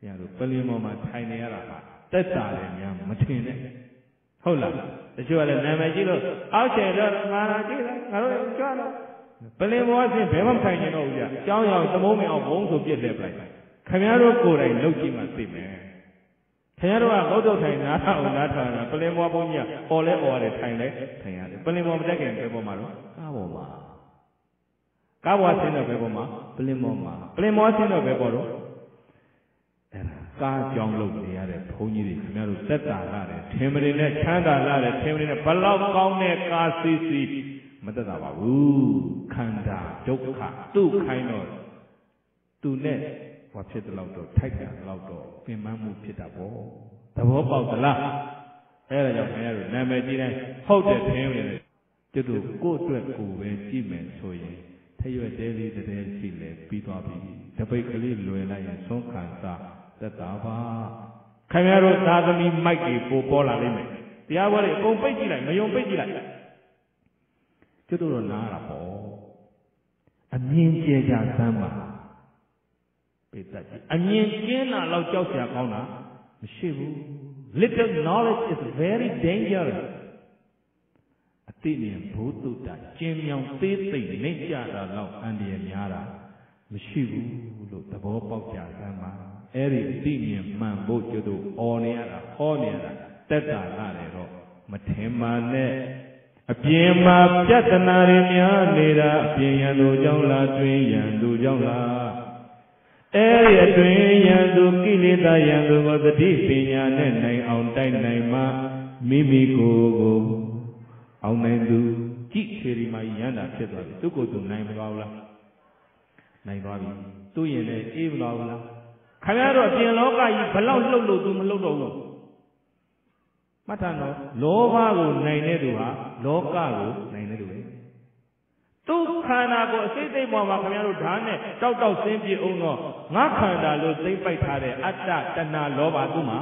यारो पलिमो मां थाईने यारा तत्ताले यार मचीने होला तो जो वाले नमजी लो आओ चलो मारा चीला आरो चलो पलिमो आजे बेमम थाईने लो उजा चाऊं यार तमों में आओ बोंग तो बिट ले पाए खम्यारो कोरे लोगी मस्ती में खम्यारो आ लोटो थाईना आओ ना थाईना पलिमो बोंगिया ओले ओले थाईने थाईने पलिमो मच काबोमा काबोसे ना बेबोमा प्लेमोमा प्लेमोसे ना बेबोरो ऐना कांचांग लोग ने यारे भोंगी दी मेरे तत्ता लारे ठेमरे ने छंदा लारे ठेमरे ने बल्लाव कांग ने कासी सी मदद आवाबू खंडा जोखा तू खाइनोर तूने वापस लाओ तो ठेक लाओ तो फिमामु पिता बो तब हो पाओ तला ऐना जो मेरे ने मेरी ने होते ठेमरे जो को तो कुवे जी में सोए थे ये डेली डेली चीले पीता भी जब एक ली लोएला ये सोंखांसा ततावा कमेरो ताज़मी माइकी पो पोला ले में त्यावर एक कोंपे चीला मैं योंपे चीला ကျတို့တော့လားတာပေါ့အမြင်ကျဲကြစမ်းပါပေတတ်အမြင်ကျင်းတာလောက်ကြောက်စရာကောင်းတာမရှိဘူး little knowledge is very dangerous အတိနဲ့ဘုသူတ္တကျင်းမြောင်သေးသိမ့်နေကြတာလောက်အန္တရာယ်များတာမရှိဘူးလို့သဘောပေါက်ကြစမ်းပါအဲ့ဒီအတိနဲ့မှန်ဖို့ကျတို့အော်နေရတာဟောနေရတာတက်တာလာတယ်တော့မထင်ပါနဲ့အပြင်မှာပြဿနာတွေများနေတာအပြင်ရန်သူကြောင့်လားတွင်ရန်သူကြောင့်လားအဲ့ဒီအတွင်ရန်သူကိလေသာရန်သူကိုသတိပညာနဲ့နိုင်အောင်တိုက်နိုင်မှမိမိကိုယ်ကိုအောင်နိုင်သူကြည့်ခေရီမှာရန်တာဖြစ်သွားပြီသူကိုယ်သူနိုင်ပါဘူးလားနိုင်ပါပြီသူရင်လည်းအေးမလားဘူးလားခင်ဗျားတို့အပြင်လောကကြီးဘလောက်လှုပ်လို့သူမလှုပ်တော့ဘူးမှတ်ထားတော့လောဘကိုနိုင်တဲ့သူဟာလောကကိုနိုင်တဲ့သူပဲသူခန္ဓာကိုအစိမ့်သိမ့်ပေါ်မှာခင်ဗျားတို့ဓာတ်နဲ့တောက်တောက်ဆင်းပြေအောင်တော့ငါခန္ဓာလို့သိမ့်ပိုက်ထားတဲ့အတ္တတဏလောဘသူ့မှာ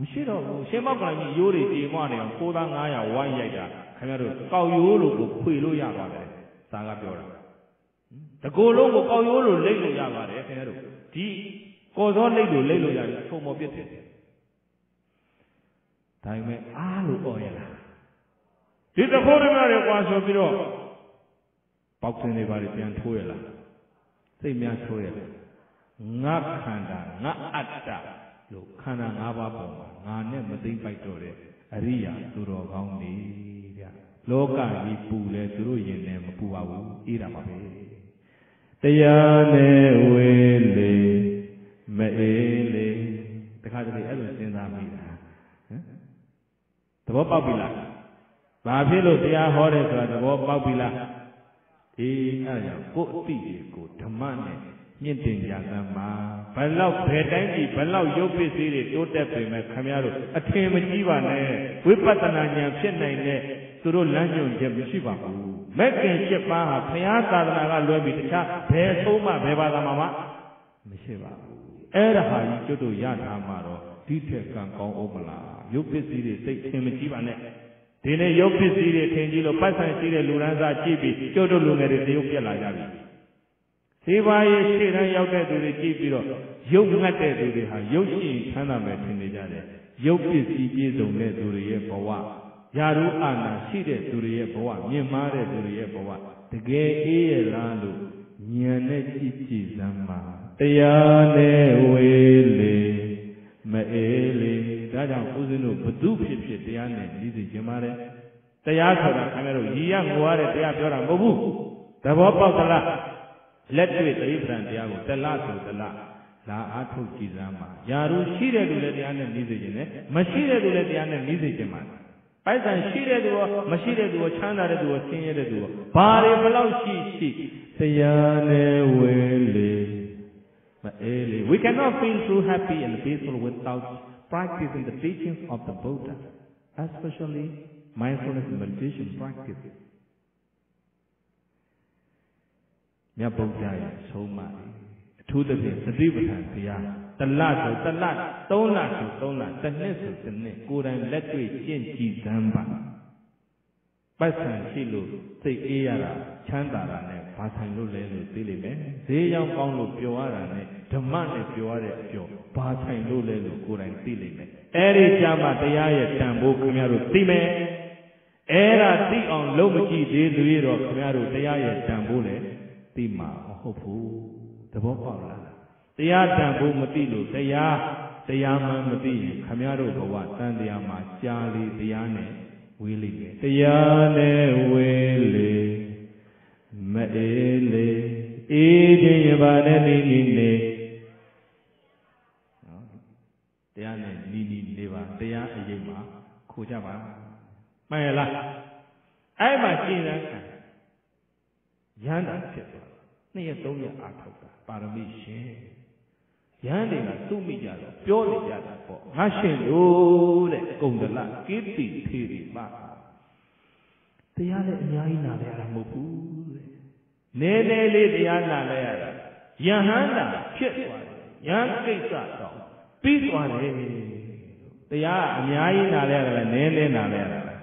မရှိတော့ဘူးရှင်မောက္ကလကြီးရိုးတွေကြေမွနေအောင်ကိုးသားငါးရာဝိုင်းရိုက်တာခင်ဗျားတို့ကောက်ရိုးလို့ကိုခွေလို့ရပါတယ်သာကပြောတာတကိုယ်လုံးကိုကောက်ရိုးလို့လိမ့်လို့ရပါတယ်ခင်ဗျားတို့ဒီကော်စောလိမ့်လို့လိမ့်လို့ရတယ်ထုံမော်ပြစ်တယ်ဒါပေမဲ့အားလို့ပေါ်ရလားဒီတခိုးတွေများတယ်ကွာဆိုပြီးတော့ပေါက်တင်တွေပါလေပြန်ထိုးရလားစိတ်များထိုးရလားငါခန္ဓာငါအတ္တလို့ခန္ဓာ၅ပါးပေါ်မှာငါနဲ့မသိမ့်ပိုက်တော့တဲ့အရိယာသူတော်ကောင်းတွေဗျလောကကြီးပူလဲသူတို့ရင်နဲ့မပူပါဘူးအေးတာပါပဲတရားနဲ့ဝေလေမအေးလေတခါတလေအဲ့လိုစဉ်းစားမိတာသဘောပေါက်ပြီလားဘာဖြစ်လို့တရားဟောတယ်ဆိုတာသဘောပေါက်ပြီလားအေးအဲ့ဒါကြောင့်ကိုယ့်အသိတွေကိုဓမ္မနဲ့မြင့်တင်ကြသမှာဘလောက်ဘယ်တိုင်းကြီးဘလောက်ရုပ်ပစ္စည်းတွေတိုးတက်ပေမဲ့ခင်ဗျားတို့အထင်မကြီးပါနဲ့ဝိပဿနာဉာဏ်ဖြစ်နိုင်တဲ့သူတို့လမ်းညွှန်ချက်မရှိပါဘူးမက္ကင်ရှင်းပါဟာဘုရားသာသနာကလွဲပြီးတခြားဘယ်ဆုံးမှဘယ်ဘာသာမှမရှိပါဘူးအဲ့ဒါဟာကြီးကျွတ်တို့ရတာမှာတော့ဒီထက်ကံကောင်းအောင်မလားရုပ်ပစ္စည်းတွေစိတ်ထင်မကြီးပါနဲ့ဒီနေ့ရုပ်ပစ္စည်းတွေထင်ကြီးလို့ပတ်ဆိုင်ရှိတဲ့လူရန်စားကြည့်ပြီးကျွတ်တို့လူငယ်တွေတရုပ်ပြက်လာကြပြီစေပါရေးရှေ့တန်းရောက်တဲ့သူတွေကြည့်ပြီးတော့ရုပ်ငတ်တဲ့သူတွေဟာရုပ်ရှင်ချမ်းသာမယ်ထင်နေကြတယ်ရုပ်ပစ္စည်းပြည့်စုံတဲ့သူတွေရဲ့ဘဝယာရုအာဏာရှိတဲ့သူတွေရဲ့ဘဝမြင့်မားတဲ့သူတွေရဲ့ဘဝတကယ်အေးရလားလို့ဉာဏ်နဲ့ကြည့်ကြည့်စမ်းပါတရားနဲ့ဝေလေမအေးလေဒါကြောင့်ဦးဇင်းတို့ဘုသူဖြစ်ဖြစ်တရားနဲ့ဤသိကျင်ပါတယ်တရားဆိုတာခင်ဗျားတို့ရည်ရငိုရတဲ့တရားပြောတာမဟုတ်ဘူးသဘောပေါက်သလားလက်တွေ့တိပ္ပံတရားကိုတလားဆိုတလားလာအားထုတ်ကြည်စမ်းပါယာရုရှိတဲ့သူလည်းတရားနဲ့ဤသိကျင်တယ်မရှိတဲ့သူလည်းတရားနဲ့ဤသိကျင်ပါတယ်ပိုက်ဆံရှိတဲ့သူရောမရှိတဲ့သူရောချမ်းသာတဲ့သူရောဆင်းရဲတဲ့သူရောဘာတွေဘလောက်ရှိရှိတရားနဲ့ဝေလေWe cannot feel so happy and peaceful without practicing the teachings of the Buddha, especially mindfulness meditation practice. My Buddha is so much. Two the things, the three things, yeah. The last, the last, the last, the last, the next, the next. Go and let me change the number. Passion, silo, say, era, chandara, ne.ဘာဆိုင်လို့လဲလို့သိလိမ့်မယ်။ဈေးရောက်ကောင်းလို့ပျော်ရတာနဲ့ဓမ္မနဲ့ပျော်ရတဲ့အပျော်ဘာဆိုင်လို့လဲလို့ကိုယ်တိုင်သိလိမ့်မယ်။အဲဒီကြာမှတရားရဲ့တန်ဖိုးခင်ဗျားတို့သိမယ်။အဲဒါသိအောင်လုပ်မကြည့်သေးသေးတော့ခင်ဗျားတို့တရားရဲ့တန်ဖိုးလည်းသိမှာမဟုတ်ဘူး။သဘောပေါက်လား။တရားတန်ဖိုးမသိလို့တရားတရားမှမသိရင်ခင်ဗျားတို့ဘဝတန်တရားမှာကြာလေတရားနဲ့ဝေးလိမ့်မယ်။တရားနဲ့ဝေးလေမအေးလေအေးခြင်းရပါနဲ့နီးနီးနေနော်တရားနဲ့နီးနီးနေပါတရားအရေးမှာခိုးကြပါမှန်ရလားအဲ့မှာကျင့်ရမ်းခံရမ်းတာဖြစ်သွားနှစ်ရက်သုံးရက်အားထုတ်တာပါရမီရှင်ရမ်းတယ်ကသူ့မိကြတော့ပြောနေကြတာပေါ့ငါရှင်လို့တဲ့ကုံတလကိတိထေရီမတရားလည်းအများကြီးနာလည်းရတာမဟုတ်ဘူးနည်းနည်းလေးတရားနာလိုက်ရတာယဟန္တာဖြစ်သွားတယ်ယဟန်ကိစ္စတော့ပြီးသွားတယ်တရားအများကြီးနာလိုက်ရတာလည်းနည်းနည်းနာလိုက်ရတာ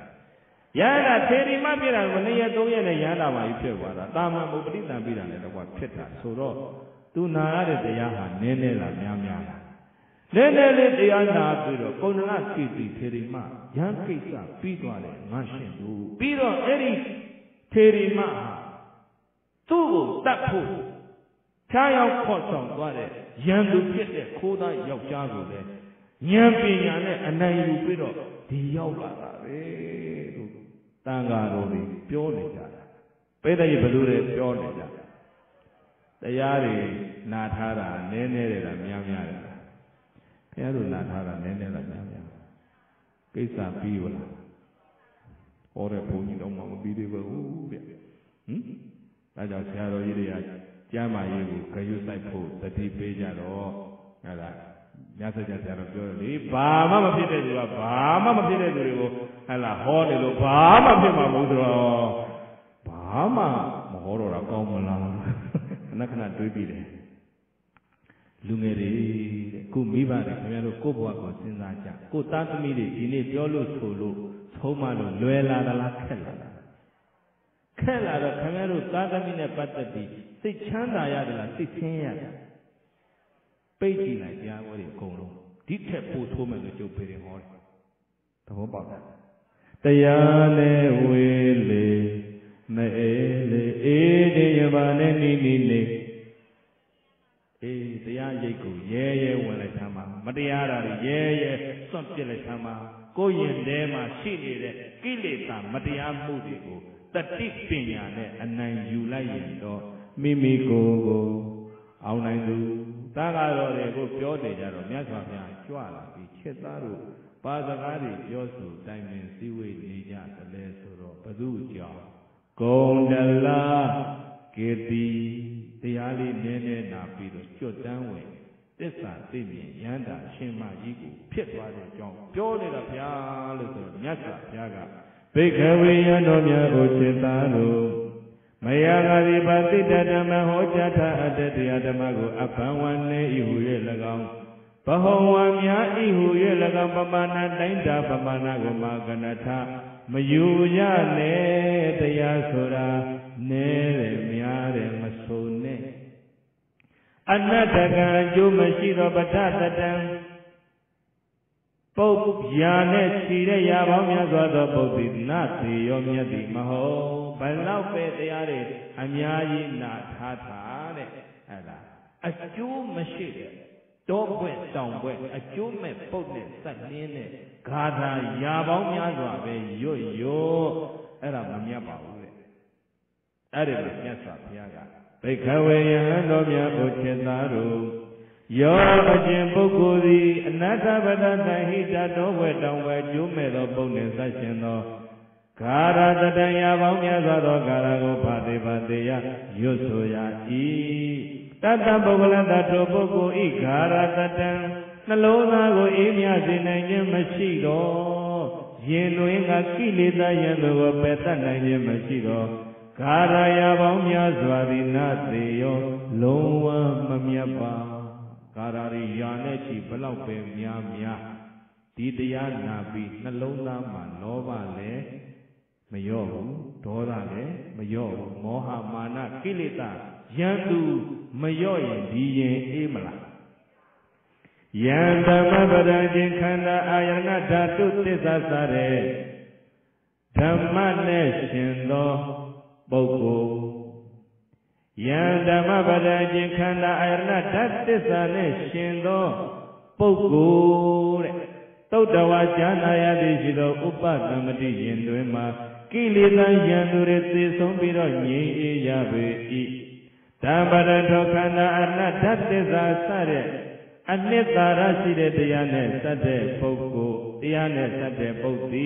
Yada teri ma biran waniya doye ne yada ma ife wada. Tama mubli na biran ne lagwa pita. Soro tu naare deyaha nene la nyamya. Nene le deyana biro konala kiti teri ma yankisa pidwale mashendu. Biro eri teri ma tu tapu chayao kosong wade yandu pite koda yokjago de nyampi yane anayu biro diyawada re. तांगारोड़ी प्योर नहीं जा रहा, पैदा ये बलूरे pure नहीं जा रहा, तैयारी नाथारा नेने रे रमिया मिया रे, प्यारू नाथारा नेने रमिया मिया, कैसा पीवला, औरे पूंजी तो माँग बीड़े बलू बिया, हम्म, ताजा चारो ये रे जामा ये वो कहीं साइड पो तटी पे जा रो, यारा, यासे जासे आरो प्योर ली, बामा मफिले जुआ, बामा मफिले जुड़ी वो Alah, hor itu bahama memang mudra, bahama mahoro rakau malam, nak nak dua biri, lungeri, ku miba dek, miaru ku buat kau sengaja, ku tak mili, ini jolus solo, thomalu, luela dalah kelala, kelala, miaru tak mili patati, si chanda ya dalah, si cenya, peti lagi aku di kono, di tepu thomalu jupiri hor, tahu apa? तयाने वेले मैं एले एले यबाने नीने ए तयान ये को ये ये वाले थामा मटियारा ये ये संपले थामा कोई ने माशी ने किले ता मटियां मुझे को तटिपिया ने अन्ययुलाई तो मिमी को को आउनाइडू तागारो रे को प्योरे जारो न्यास्वामिया चुआला बिचेतारू पादकारी योसु टाइमिंग सीवे निजा तले सुरो पदुचा कोंडला केती त्याली नेने नापी तो चौटांवे तेसा तेमी यंदा शिमा जीगु पिटवारे जों प्योरे ला प्याले तो न्यासा प्यागा बेखवे यंदोम्या बोचेतालो मयागरी बाती डरमा हो जाता अधेति अधमागु अपावने इहुले लगाऊं Bahawa mian ihu ye lagam pemana dainda pemana gumaganatha mayuya ne tayasura ne re mian re masone anadaga jumashiro badatadam pop yane sire ya bamya swada popidna tiyom yadi maho balau pe tayare amyaji na thatha ne ala ajumashiro Don't wait, don't wait. A human boldness, that nene, kada yabang yadwa be yo yo. Era mamia baule. Era mamia sapiaga. Bekawe yando mia bochenaru. Yo ajembukuri anadabada nahida. Don't wait, don't wait. Human do boldness, that nene. Kada kada yabang yadwa do kada go pade pade ya yo soya i. Tata bogla tato bogo igara tata nalona go imya zinanye mashiro yelo inga kileda yendo go peta nanye mashiro gara ya baumya swadi nateyo loma mamya ba gara ri yane chi balauk pe mya mya titiya nabi nalona ma loba le mayo doda le mayo moha mana kileda yandu Mayoye diye emla. Yang dhamma berajen khanda ayana datu tesasare. Dhamma ne shindo boko. Yang dhamma berajen khanda ayana datu tesane shindo boko. Tau dawa jana yadi shido upa dhamati yendwe ma. Kilita yandure te sombiro nye e yabe i. Tambara dhokana arna dhati zasare Anni tarashire diyane sadhe bhokko Diyane sadhe bhokti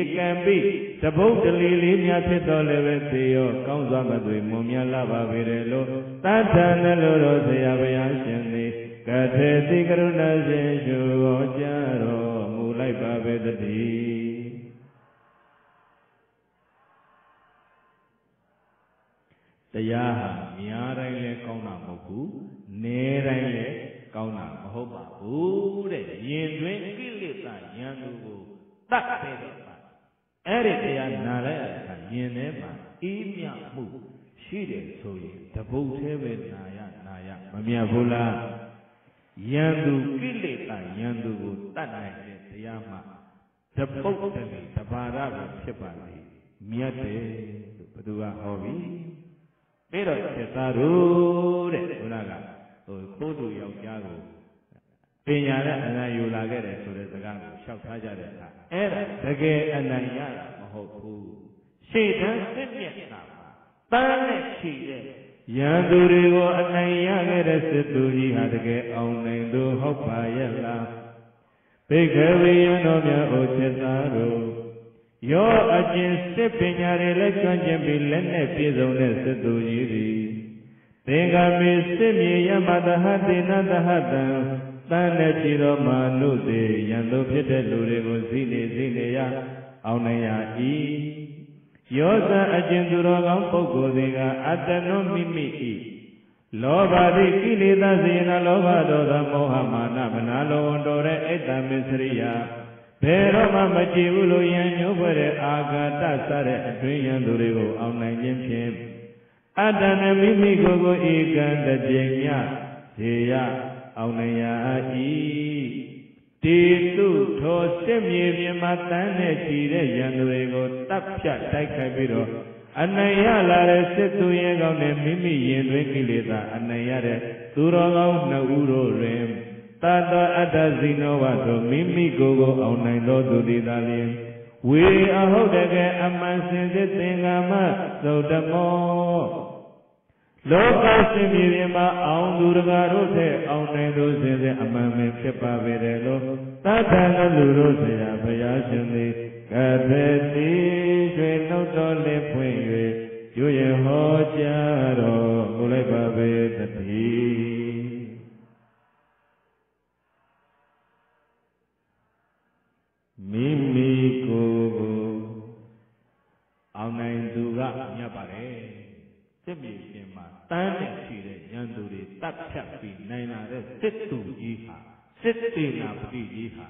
Ekambi sabhokdali limya chitole vettiyo Kaunzwa madhvi mumya lava virelo Tadhana loro seyabhyan shindi Katheti karuna sheshu ojaro Mulai bhavedati Tayah miarai le kau nama ku, nerai le kau nama hoba ku. Ure, yang dua kiri tak yang dulu tak terima. Erikaya nalaya ka yene ma imya mu shire soye tabutewe naya naya mamia bola yandu kile ka yandu tanaye tiyama tabutewe tabara bishpali miyate paduwa hobi pero chetaru re bola ko kodu yauja ko pinyare anayu lage re sore sagan shakha jare tha era dage ananya mahobu sedan simyatna tan ne chire yandu re ko ananya re situ ji ha dage aunai do hoppa yala bhikkhave yano mya o chetaru yo ajin sit pinyare le chanjin bi le ne pyesaung ne situ ji ri Tenga me semi yamada hadena dahada Tane chiro manute Yando pete lurego zine zine ya Aunaya i Yosa ajenduro gampoko dega Adano mimi i Loba di kili da zina Loba doda mohamana Manalo ondore eta misriya Pero mama chivulo yanyo Pere agata sare Adri yandurego aunayin piem Adana mimi gogo ikanda jengya Seya aunaya i Titu to semye vyematane Chire yandurego tapya taikha biro Anaya lare setu yegaune mimi yendwe kileta Anaya re turogau na uro rem Tata adazino wato mimi gogo aunaylo dudidaliem We ahodage amasenze tengama Zaudamo Loka simyema aundurga rose aunai rose de amame chepa verelo tatanga rose ya bayashne kadeti shweno tole phwye yoye hoja ro mulai babe tathi mimi ko aunai duga nya pare Semyema tane chire yandure tathyapi naina re sittu jiha sitte na pati jiha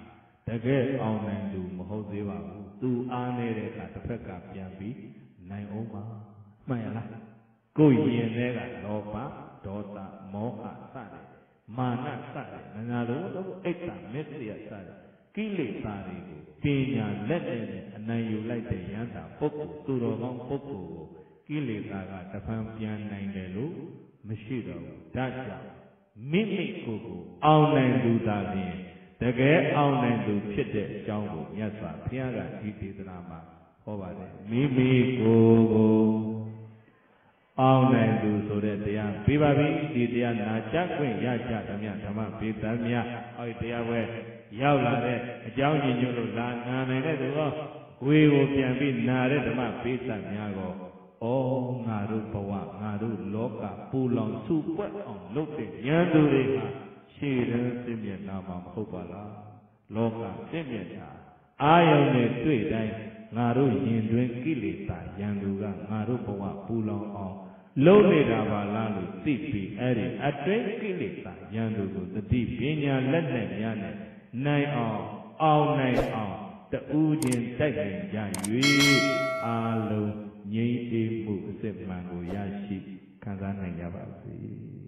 dage aunai du mahou sewa tu aane re ka tafak ka pyan pi nai au ma man ya la ko yin ne ka loba dota moha sare mana sare nana lo to aitta mitriya sare kilesa re ko pinya let ne anan yu lai de yanda pokko tu ro kaung pokko ko Kilesa ka tafan pyan nain le lo mashi ro dacha mimi ko ko aunai du da lien dage aunai du phit de chaung ko myat swa phyan ka di dedana ma ho ba de mimi ko ko aunai du so de taya pi ba bi di taya na cha kwin ya cha thamya dhamma pe thamya ai taya we yauk la de ajaung yin nyu lo la nan nain de tu ho we ko pyan pi na de dhamma pe thamya ko Oh, ngaru bawa ngaru loka pulang supet on loke yandure ha shire semya nama hopala loka semya na ayone tui dai ngaru yindwen kileta yanduga ngaru bawa pulang on loke raba lalu tipi eri atwen kileta yandugo tadi pinya letne nyane nai on au nai on ta ujin taikhin ya yui alu ยินดีมุสิมันโกยาชิคันธานัยยะบาสิ